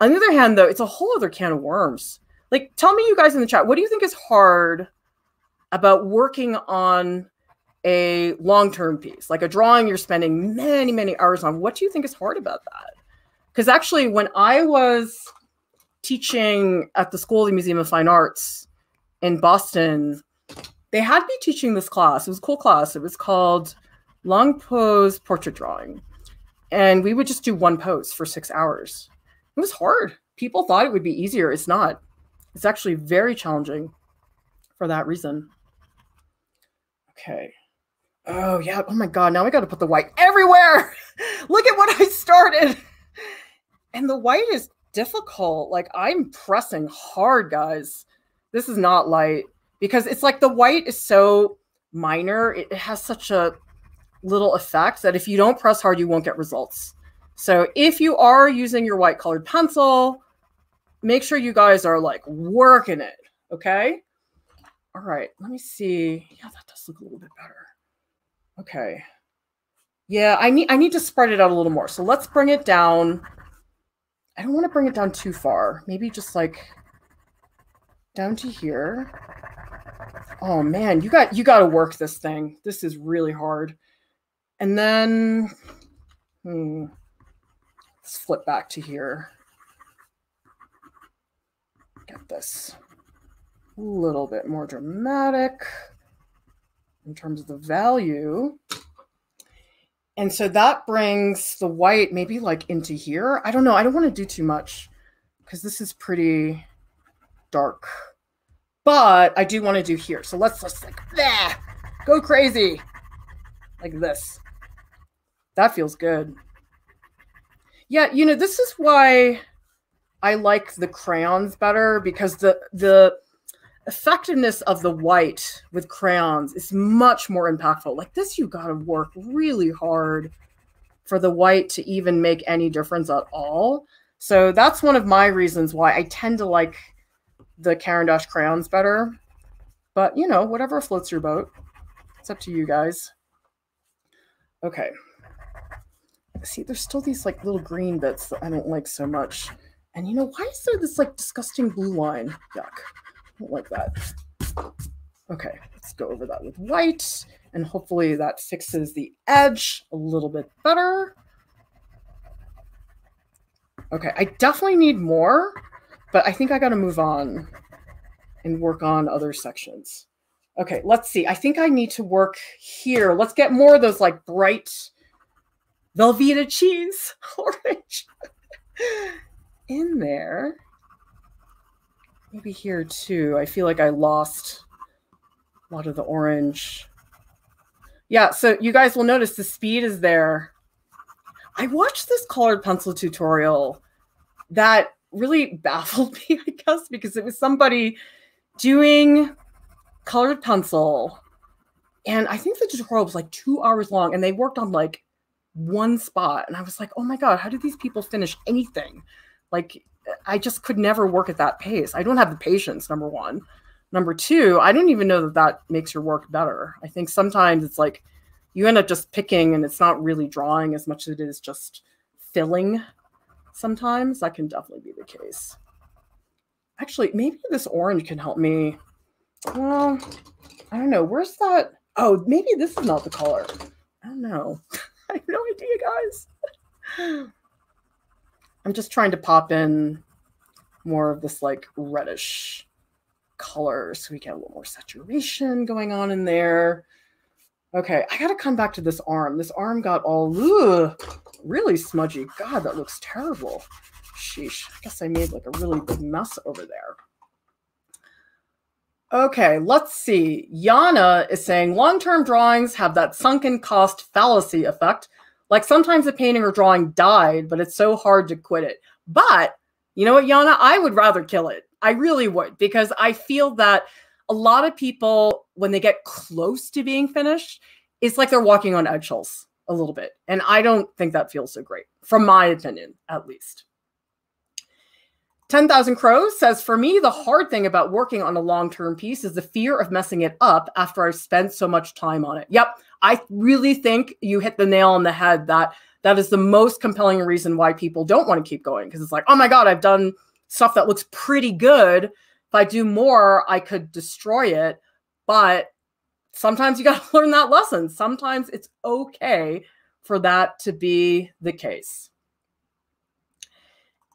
On the other hand, though, it's a whole other can of worms. Like, tell me, you guys in the chat, what do you think is hard about working on a long-term piece, like a drawing you're spending many, many hours on? What do you think is hard about that? Because actually, when I was teaching at the School of the Museum of Fine Arts in Boston, they had me teaching this class. It was a cool class. It was called Long Pose Portrait Drawing. And we would just do one pose for 6 hours. It was hard. People thought it would be easier. It's not. It's actually very challenging for that reason. Okay. Oh, yeah. Oh, my God. Now I got to put the white everywhere. Look at what I started. And the white is difficult. Like, I'm pressing hard, guys. This is not light. Because it's like the white is so minor, it has such a little effect that if you don't press hard, you won't get results. So if you are using your white colored pencil, make sure you guys are like working it, okay? All right, let me see. Yeah, that does look a little bit better. Okay. Yeah, I need to spread it out a little more. So let's bring it down. I don't want to bring it down too far. Maybe just like down to here. Oh man, you got to work this thing. This is really hard. And then let's flip back to here. Get this a little bit more dramatic in terms of the value. And so that brings the white maybe like into here. I don't know. I don't want to do too much because this is pretty dark. But I do want to do here. So let's just like, bah, go crazy like this. That feels good. Yeah, you know, this is why I like the crayons better, because the effectiveness of the white with crayons is much more impactful. Like this, you got to work really hard for the white to even make any difference at all. So that's one of my reasons why I tend to like the Caran d'Ache crayons better, but you know, whatever floats your boat, it's up to you guys. Okay. See, there's still these like little green bits that I don't like so much. And you know, why is there this like disgusting blue line? Yuck, I don't like that. Okay, let's go over that with white and hopefully that fixes the edge a little bit better. Okay, I definitely need more. But I think I got to move on and work on other sections. Okay, let's see. I think I need to work here. Let's get more of those like bright Velveeta cheese orange in there. Maybe here too. I feel like I lost a lot of the orange. Yeah, so you guys will notice the speed is there. I watched this colored pencil tutorial that really baffled me, I guess, because it was somebody doing colored pencil. And I think the tutorial was like 2 hours long, and they worked on like one spot. And I was like, oh my God, how do these people finish anything? Like, I just could never work at that pace. I don't have the patience, number one. Number two, I don't even know that that makes your work better. I think sometimes it's like you end up just picking and it's not really drawing as much as it is just filling. Sometimes that can definitely be the case. Actually, maybe this orange can help me. Well, I don't know. Where's that? Oh, maybe this is not the color. I don't know. I have no idea, guys. I'm just trying to pop in more of this like reddish color so we get a little more saturation going on in there. Okay, I gotta come back to this arm. This arm got all really smudgy. God, that looks terrible. Sheesh, I guess I made like a really big mess over there. Okay, let's see. Yana is saying, long-term drawings have that sunken cost fallacy effect. Like sometimes a painting or drawing died, but it's so hard to quit it. But you know what, Yana? I would rather kill it. I really would, because I feel that a lot of people, when they get close to being finished, it's like they're walking on eggshells a little bit. And I don't think that feels so great, from my opinion, at least. 10,000 Crows says, for me, the hard thing about working on a long-term piece is the fear of messing it up after I've spent so much time on it. Yep, I really think you hit the nail on the head. That is the most compelling reason why people don't want to keep going, because it's like, oh my God, I've done stuff that looks pretty good. If I do more, I could destroy it. But sometimes you got to learn that lesson. Sometimes it's okay for that to be the case.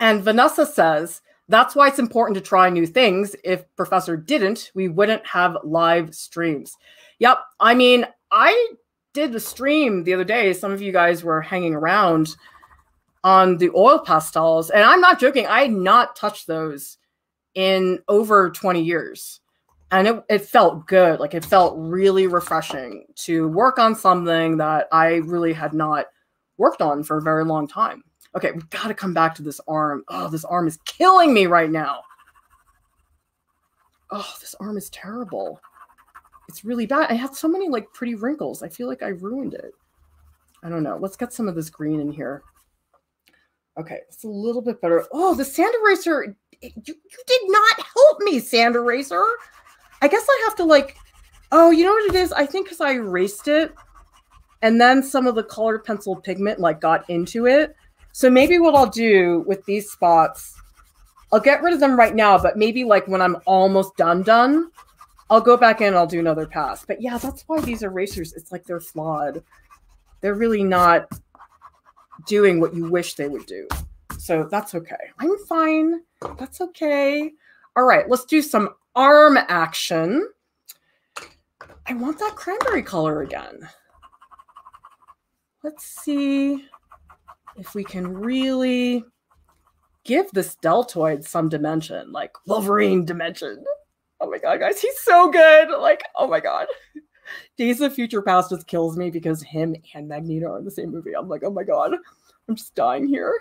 And Vanessa says, that's why it's important to try new things. If Professor didn't, we wouldn't have live streams. Yep. I mean, I did a stream the other day. Some of you guys were hanging around on the oil pastels. And I'm not joking. I had not touched those in over 20 years. And it felt good. Like it felt really refreshing to work on something that I really had not worked on for a very long time. Okay, we've got to come back to this arm. Oh, this arm is killing me right now. Oh, this arm is terrible. It's really bad. I had so many like pretty wrinkles. I feel like I ruined it. I don't know. Let's get some of this green in here. Okay, it's a little bit better. Oh, the sand eraser. You did not help me, sand eraser. I guess I have to like, oh, you know what it is? I think because I erased it and then some of the colored pencil pigment like got into it. So maybe what I'll do with these spots, I'll get rid of them right now, but maybe like when I'm almost done, I'll go back in and I'll do another pass. But yeah, that's why these erasers, it's like they're flawed. They're really not doing what you wish they would do. So that's okay. I'm fine. That's okay. All right, let's do some arm action. I want that cranberry color again. Let's see if we can really give this deltoid some dimension, like Wolverine dimension. Oh my God, guys, he's so good. Like, oh my God. Days of Future Past just kills me because him and Magneto are in the same movie. I'm like, oh my God, I'm just dying here.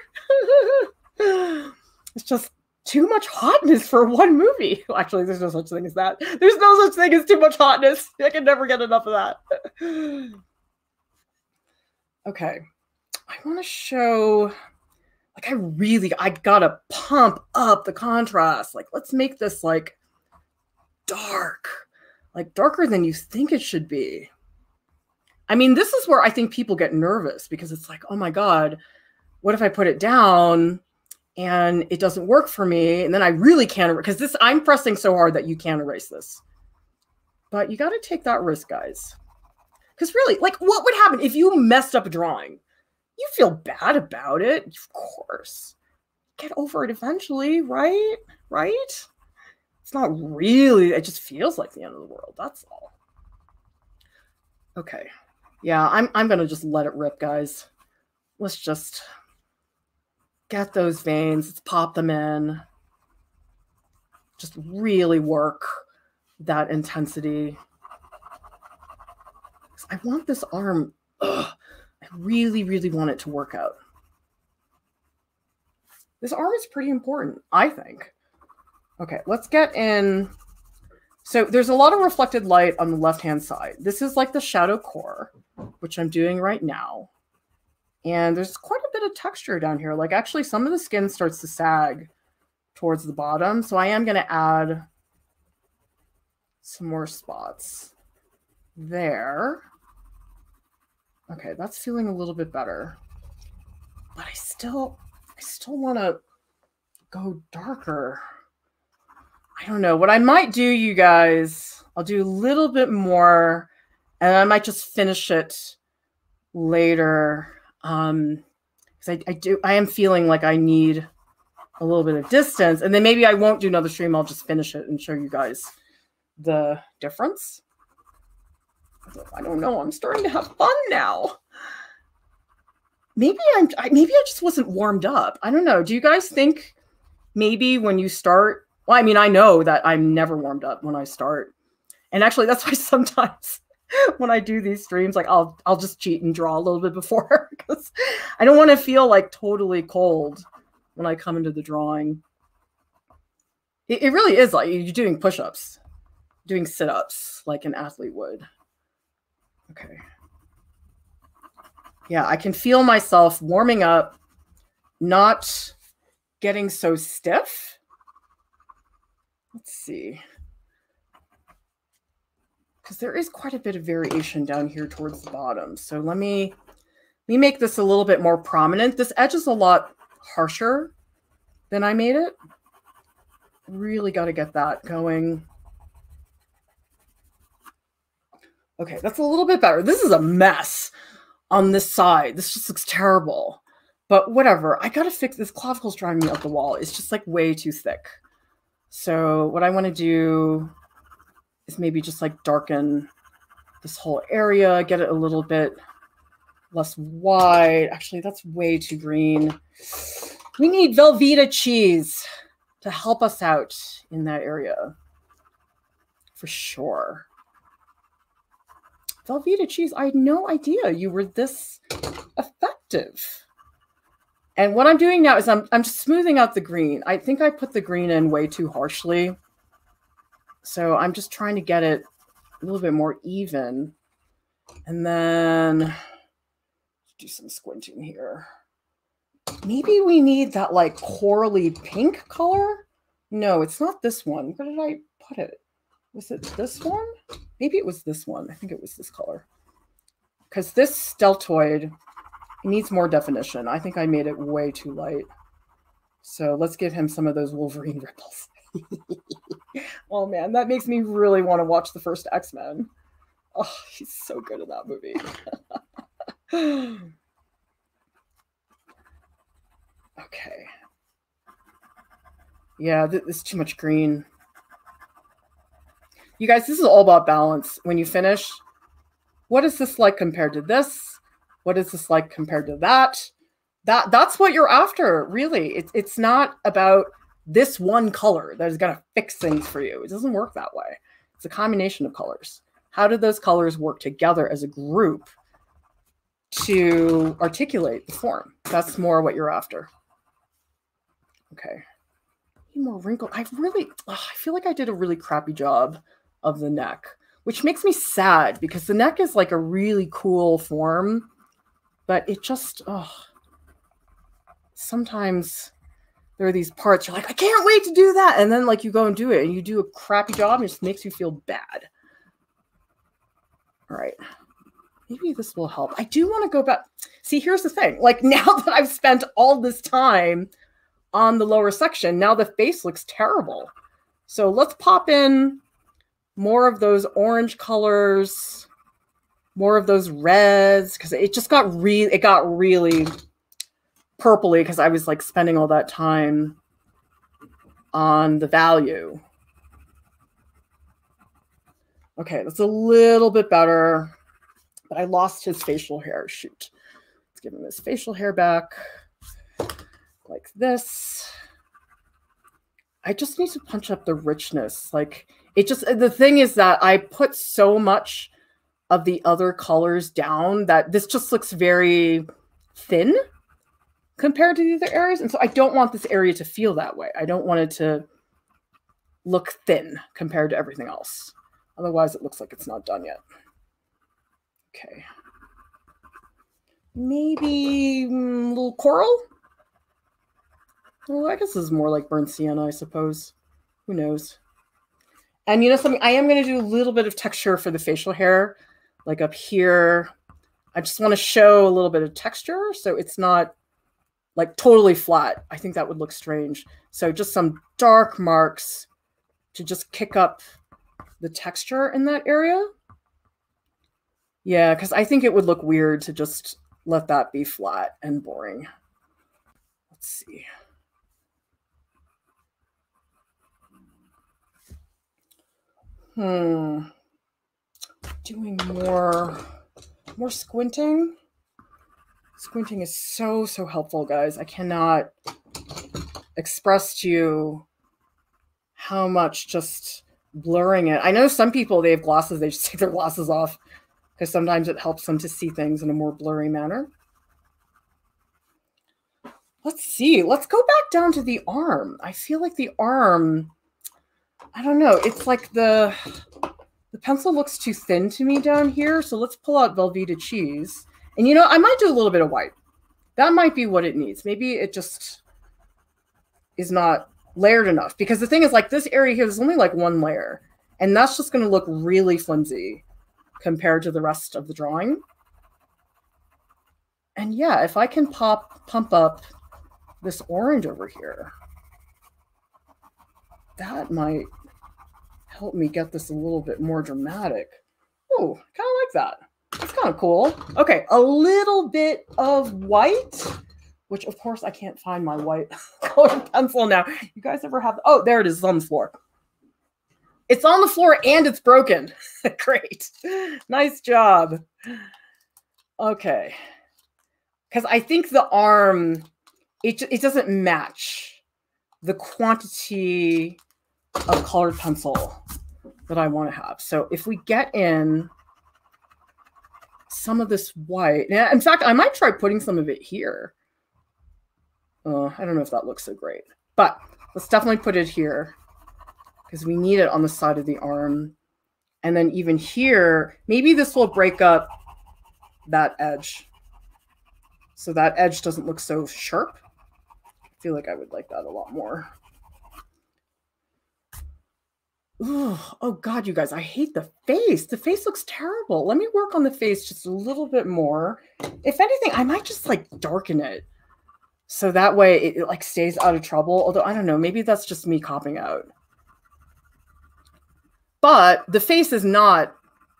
It's just too much hotness for one movie. Well, actually, there's no such thing as that. There's no such thing as too much hotness. I can never get enough of that. Okay. I want to show, like, I gotta pump up the contrast. Like, let's make this like dark, like darker than you think it should be. I mean, this is where I think people get nervous because it's like, oh my God, what if I put it down and it doesn't work for me? And then I really can't, because this, I'm pressing so hard that you can't erase this, but you got to take that risk, guys. Because really, like, what would happen if you messed up a drawing? You feel bad about it, of course. Get over it eventually, right? Right? It's not really, it just feels like the end of the world, that's all. Okay, yeah, I'm gonna just let it rip, guys. Let's just get those veins, let's pop them in. Just really work that intensity. because I want this arm. Ugh, I really, really want it to work out. This arm is pretty important, I think. Okay, let's get in. So there's a lot of reflected light on the left-hand side. This is like the shadow core, which I'm doing right now. And there's quite a bit of texture down here. Like actually some of the skin starts to sag towards the bottom. So I am gonna add some more spots there. Okay, that's feeling a little bit better. But I still wanna go darker. I don't know. What I might do, you guys, I'll do a little bit more and I might just finish it later. Because I am feeling like I need a little bit of distance, and then maybe I won't do another stream. I'll just finish it and show you guys the difference. I don't know. I'm starting to have fun now. Maybe maybe I just wasn't warmed up. I don't know. Do you guys think maybe when you start? Well, I mean, I know that I'm never warmed up when I start, and actually that's why sometimes when I do these streams, like I'll just cheat and draw a little bit before because I don't want to feel like totally cold when I come into the drawing. It really is like you're doing push-ups, doing sit-ups like an athlete would. Okay. Yeah, I can feel myself warming up, not getting so stiff. Let's see. Because there is quite a bit of variation down here towards the bottom. So let me make this a little bit more prominent. This edge is a lot harsher than I made it. Really got to get that going. Okay, that's a little bit better. This is a mess on this side. This just looks terrible. But whatever, I got to fix this. Clavicle's driving me up the wall. It's just like way too thick. So what I want to do is maybe just like darken this whole area, get it a little bit less wide. Actually, that's way too green. We need Velveeta cheese to help us out in that area for sure. Velveeta cheese, I had no idea you were this effective. And what I'm doing now is I'm just smoothing out the green. I think I put the green in way too harshly. So I'm just trying to get it a little bit more even. And then do some squinting here. Maybe we need that like corally pink color. No, it's not this one. Where did I put it? Was it this one? Maybe it was this one. I think it was this color. Because this deltoid needs more definition. I think I made it way too light. So let's give him some of those Wolverine ripples. Oh man, that makes me really want to watch the first X-Men. Oh, he's so good in that movie. Okay. Yeah, it's too much green. You guys, this is all about balance. When you finish, what is this like compared to this? What is this like compared to that? That's what you're after, really. It's not about this one color that is going to fix things for you. It doesn't work that way. It's a combination of colors. How do those colors work together as a group to articulate the form? That's more what you're after. Okay. Need more wrinkle. I feel like I did a really crappy job of the neck, which makes me sad because the neck is like a really cool form, but it just, sometimes there are these parts you're like, I can't wait to do that. And then like you go and do it and you do a crappy job and it just makes you feel bad. All right. Maybe this will help. I do want to go back. See, here's the thing. Like now that I've spent all this time on the lower section, now the face looks terrible. So let's pop in more of those orange colors, more of those reds, because it just got really purpley because I was like spending all that time on the value. Okay, that's a little bit better, but I lost his facial hair. Shoot. Let's give him his facial hair back like this. I just need to punch up the richness. Like the thing is that I put so much of the other colors down, that this just looks very thin compared to the other areas. And so I don't want this area to feel that way. I don't want it to look thin compared to everything else. Otherwise, it looks like it's not done yet. Okay. Maybe a little coral? Well, I guess this is more like burnt sienna, I suppose. Who knows? And you know something? I am going to do a little bit of texture for the facial hair. Like up here, I just want to show a little bit of texture so it's not like totally flat. I think that would look strange. So just some dark marks to just kick up the texture in that area. Yeah, because I think it would look weird to just let that be flat and boring. Let's see. Doing more squinting. Squinting is so, so helpful, guys. I cannot express to you how much just blurring it. I know some people, they have glasses, they just take their glasses off because sometimes it helps them to see things in a more blurry manner. Let's see. Let's go back down to the arm. I feel like the arm, I don't know. It's like the pencil looks too thin to me down here. So let's pull out Velveeta cheese. And, you know, I might do a little bit of white. That might be what it needs. Maybe it just is not layered enough. Because the thing is, like, this area here is only like one layer. And that's just going to look really flimsy compared to the rest of the drawing. And, yeah, if I can pump up this orange over here, that might help me get this a little bit more dramatic. Oh, I kind of like that. It's kind of cool. Okay, a little bit of white, which of course I can't find my white colored pencil now. You guys ever have, oh, there it is, it's on the floor. It's on the floor and it's broken. Great. Nice job. Okay. Because I think the arm, it doesn't match the quantity of colored pencil that I want to have. So if we get in some of this white. In fact, I might try putting some of it here. I don't know if that looks so great, but let's definitely put it here because we need it on the side of the arm. And then even here, maybe this will break up that edge. So that edge doesn't look so sharp. I feel like I would like that a lot more. Ooh, oh, God, you guys, I hate the face. The face looks terrible. Let me work on the face just a little bit more. If anything, I might just, like, darken it. So that way it like, stays out of trouble. Although, I don't know, maybe that's just me copping out. But the face is not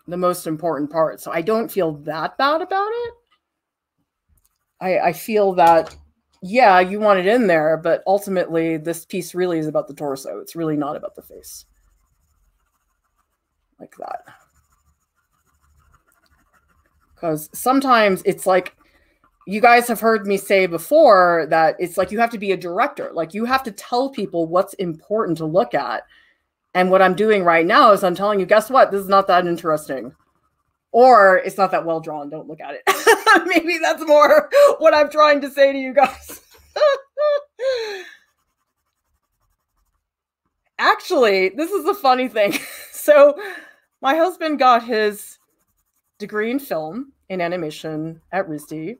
the most important part, so I don't feel that bad about it. I feel that, yeah, you want it in there, but ultimately this piece really is about the torso. It's really not about the face. Like that, because sometimes it's like, you guys have heard me say before that it's like you have to be a director, like you have to tell people what's important to look at. And what I'm doing right now is I'm telling you, guess what, this is not that interesting, or it's not that well drawn, don't look at it. Maybe that's more what I'm trying to say to you guys. Actually, this is a funny thing. So my husband got his degree in film in animation at RISD.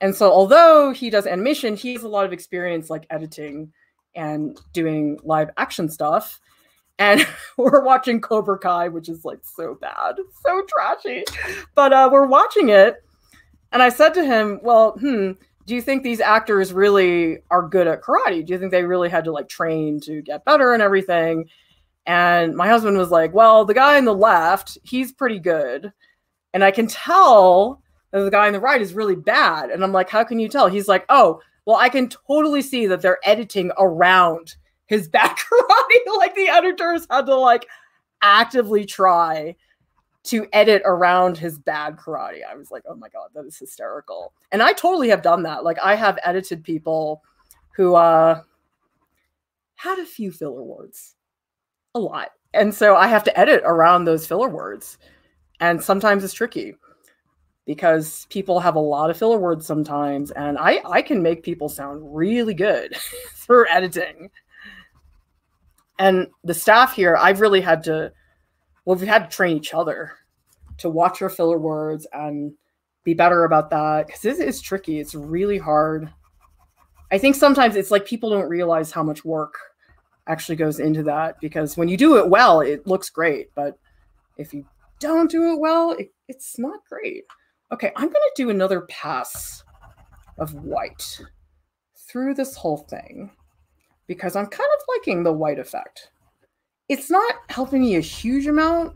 And so although he does animation, he has a lot of experience like editing and doing live action stuff. And we're watching Cobra Kai, which is like so bad, so trashy. But we're watching it. And I said to him, well, do you think these actors really are good at karate? Do you think they really had to like train to get better and everything? And my husband was like, well, the guy on the left, he's pretty good. And I can tell that the guy on the right is really bad. And I'm like, how can you tell? He's like, oh, well, I can totally see that they're editing around his bad karate. Like the editors had to like actively try to edit around his bad karate. I was like, oh my God, that is hysterical. And I totally have done that. Like I have edited people who had a few filler words, a lot. And so I have to edit around those filler words. And sometimes it's tricky because people have a lot of filler words sometimes, and I can make people sound really good through editing. And the staff here, I've really had to, well, we've had to train each other to watch our filler words and be better about that, because this is tricky. It's really hard. I think sometimes it's like people don't realize how much work actually goes into that, because when you do it well, it looks great. But if you don't do it well, it's not great. Okay, I'm going to do another pass of white through this whole thing, because I'm kind of liking the white effect. It's not helping me a huge amount,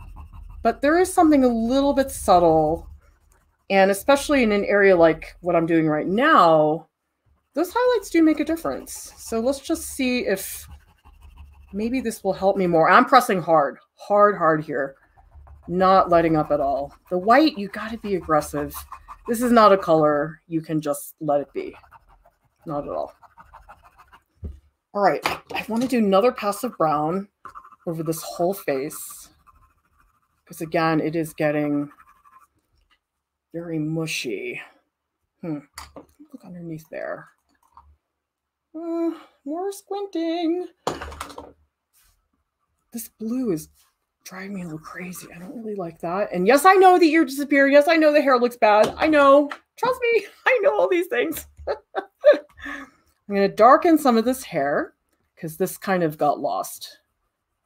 but there is something a little bit subtle. And especially in an area like what I'm doing right now, those highlights do make a difference. So let's just see if maybe this will help me more. I'm pressing hard, hard, hard here, not letting up at all. The white, you gotta be aggressive. This is not a color you can just let it be, not at all. All right, I wanna do another pass of brown over this whole face, because again, it is getting very mushy. Look underneath there. More squinting. This blue is driving me a little crazy. I don't really like that. And yes, I know the ear disappeared. Yes, I know the hair looks bad. I know. Trust me. I know all these things. I'm going to darken some of this hair because this kind of got lost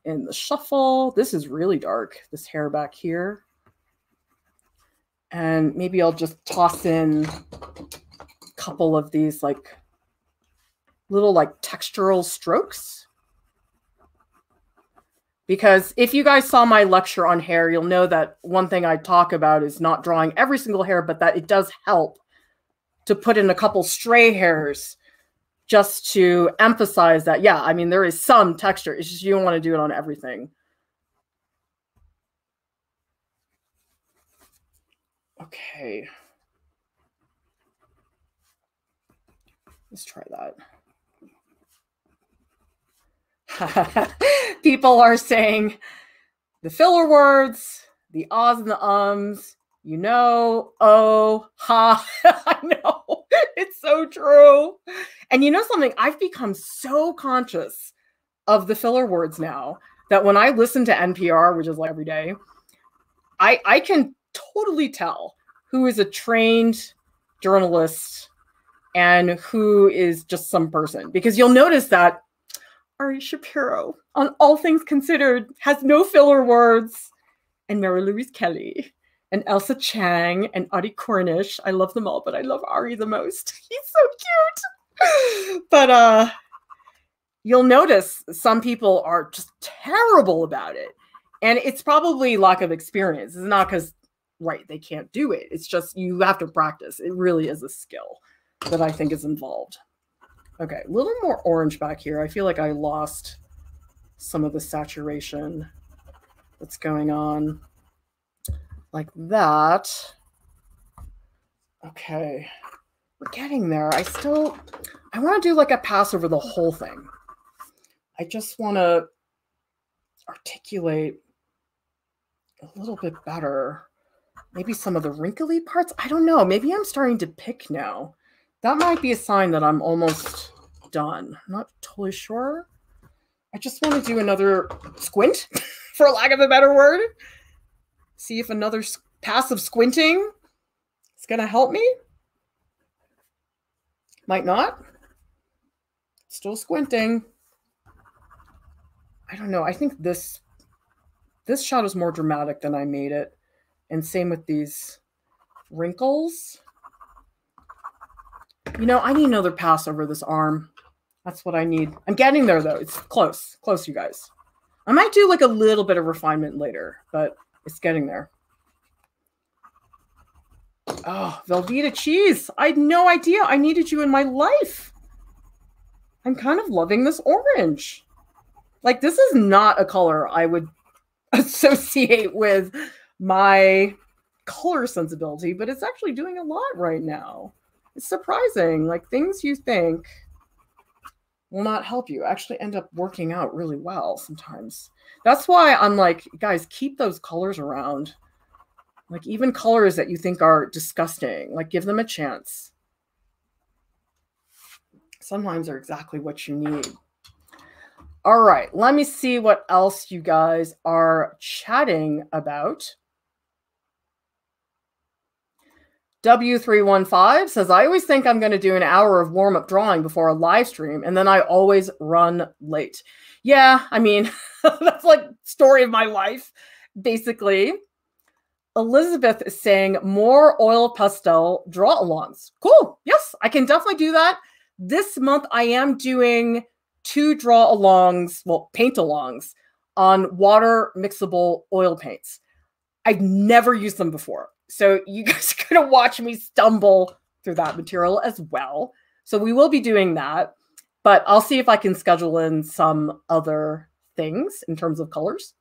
in the shuffle. This is really dark, this hair back here. And maybe I'll just toss in a couple of these like little like textural strokes. Because if you guys saw my lecture on hair, you'll know that one thing I talk about is not drawing every single hair, but that it does help to put in a couple stray hairs just to emphasize that, yeah, I mean, there is some texture. It's just you don't want to do it on everything. Okay. Let's try that. People are saying the filler words, the ahs and the ums, you know, oh, ha. I know. It's so true. And you know something? I've become so conscious of the filler words now that when I listen to NPR, which is like every day, I can totally tell who is a trained journalist and who is just some person. Because you'll notice that Ari Shapiro, on All Things Considered, has no filler words. And Mary Louise Kelly and Elsa Chang and Audie Cornish. I love them all, but I love Ari the most. He's so cute. But you'll notice some people are just terrible about it. And it's probably lack of experience. It's not because, right, they can't do it. It's just you have to practice. It really is a skill that I think is involved. Okay, a little more orange back here. I feel like I lost some of the saturation that's going on like that. Okay, we're getting there. I want to do like a pass over the whole thing. I just want to articulate a little bit better. Maybe some of the wrinkly parts. I don't know. Maybe I'm starting to pick now. That might be a sign that I'm almost done. I'm not totally sure. I just want to do another squint, for lack of a better word. See if another pass of squinting is going to help me. Might not. Still squinting. I don't know. I think this shot is more dramatic than I made it. And same with these wrinkles. You know, I need another pass over this arm. That's what I need. I'm getting there, though. It's close. Close, you guys. I might do like a little bit of refinement later, but it's getting there. Oh, Velveeta cheese. I had no idea I needed you in my life. I'm kind of loving this orange. Like, this is not a color I would associate with my color sensibility, but it's actually doing a lot right now. It's surprising, like things you think will not help you actually end up working out really well sometimes. That's why I'm like, guys, keep those colors around. Like even colors that you think are disgusting, like give them a chance. Sometimes they're exactly what you need. All right, let me see what else you guys are chatting about. W315 says, I always think I'm going to do an hour of warm-up drawing before a live stream, and then I always run late. Yeah, I mean, that's like story of my life, basically. Elizabeth is saying, more oil pastel draw-alongs. Cool. Yes, I can definitely do that. This month, I am doing 2 draw-alongs, well, paint-alongs, on water-mixable oil paints. I've never used them before. So you guys are going to watch me stumble through that material as well. So we will be doing that, but I'll see if I can schedule in some other things in terms of colors.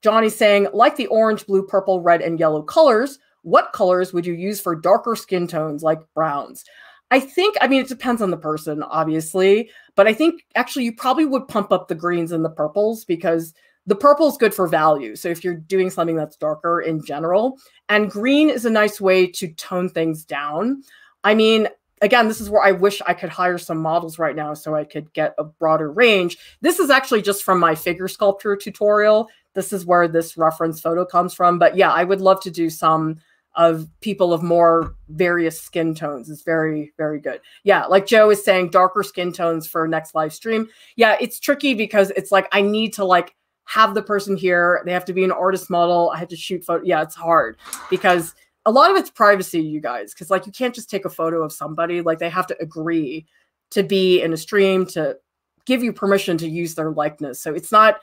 Johnny's saying, like the orange, blue, purple, red, and yellow colors, what colors would you use for darker skin tones like browns? I think, I mean, it depends on the person, obviously, but I think actually you probably would pump up the greens and the purples because the purple is good for value. So if you're doing something that's darker in general, and green is a nice way to tone things down. I mean, again, this is where I wish I could hire some models right now so I could get a broader range. This is actually just from my figure sculpture tutorial. This is where this reference photo comes from. But yeah, I would love to do some of people of more various skin tones. It's very, very good. Yeah, like Joe is saying, darker skin tones for next live stream. Yeah, it's tricky because it's like, I need to like, have the person here. They have to be an artist model. I had to shoot photo. Yeah, it's hard because a lot of it's privacy, you guys, because like you can't just take a photo of somebody. Like they have to agree to be in a stream to give you permission to use their likeness. So it's not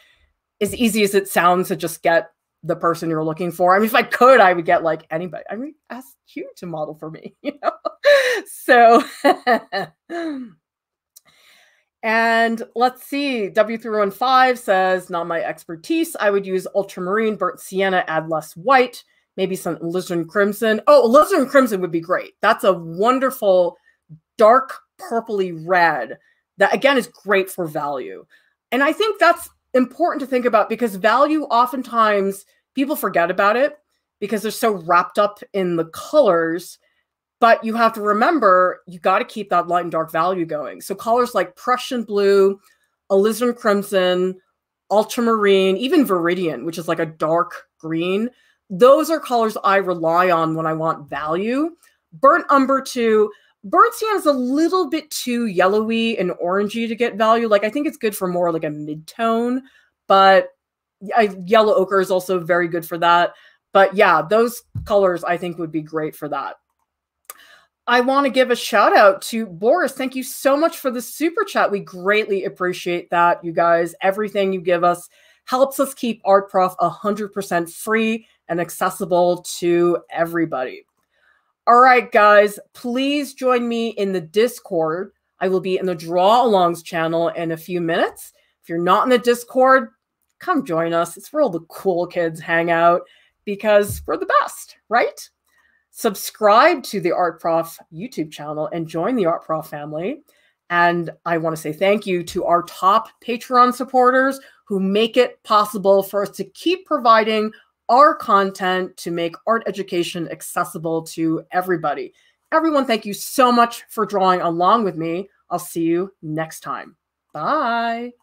as easy as it sounds to just get the person you're looking for. I mean, if I could, I would get like anybody. I mean, ask you to model for me, you know? So... And let's see, W315 says, not my expertise. I would use ultramarine, burnt sienna, add less white, maybe some alizarin crimson. Oh, alizarin crimson would be great. That's a wonderful dark purpley red that, again, is great for value. And I think that's important to think about because value oftentimes people forget about it because they're so wrapped up in the colors. But you have to remember, you got to keep that light and dark value going. So colors like Prussian blue, alizarin crimson, ultramarine, even viridian, which is like a dark green. Those are colors I rely on when I want value. Burnt umber too. Burnt sienna is a little bit too yellowy and orangey to get value. Like I think it's good for more like a mid-tone, but yellow ochre is also very good for that. But yeah, those colors I think would be great for that. I want to give a shout out to Boris. Thank you so much for the super chat. We greatly appreciate that, you guys. Everything you give us helps us keep Art Prof 100% free and accessible to everybody. All right, guys, please join me in the Discord. I will be in the Draw Alongs channel in a few minutes. If you're not in the Discord, come join us. It's where all the cool kids hang out because we're the best, right? Subscribe to the Art Prof YouTube channel and join the Art Prof family. And I want to say thank you to our top Patreon supporters who make it possible for us to keep providing our content to make art education accessible to everybody. Everyone, thank you so much for drawing along with me. I'll see you next time. Bye.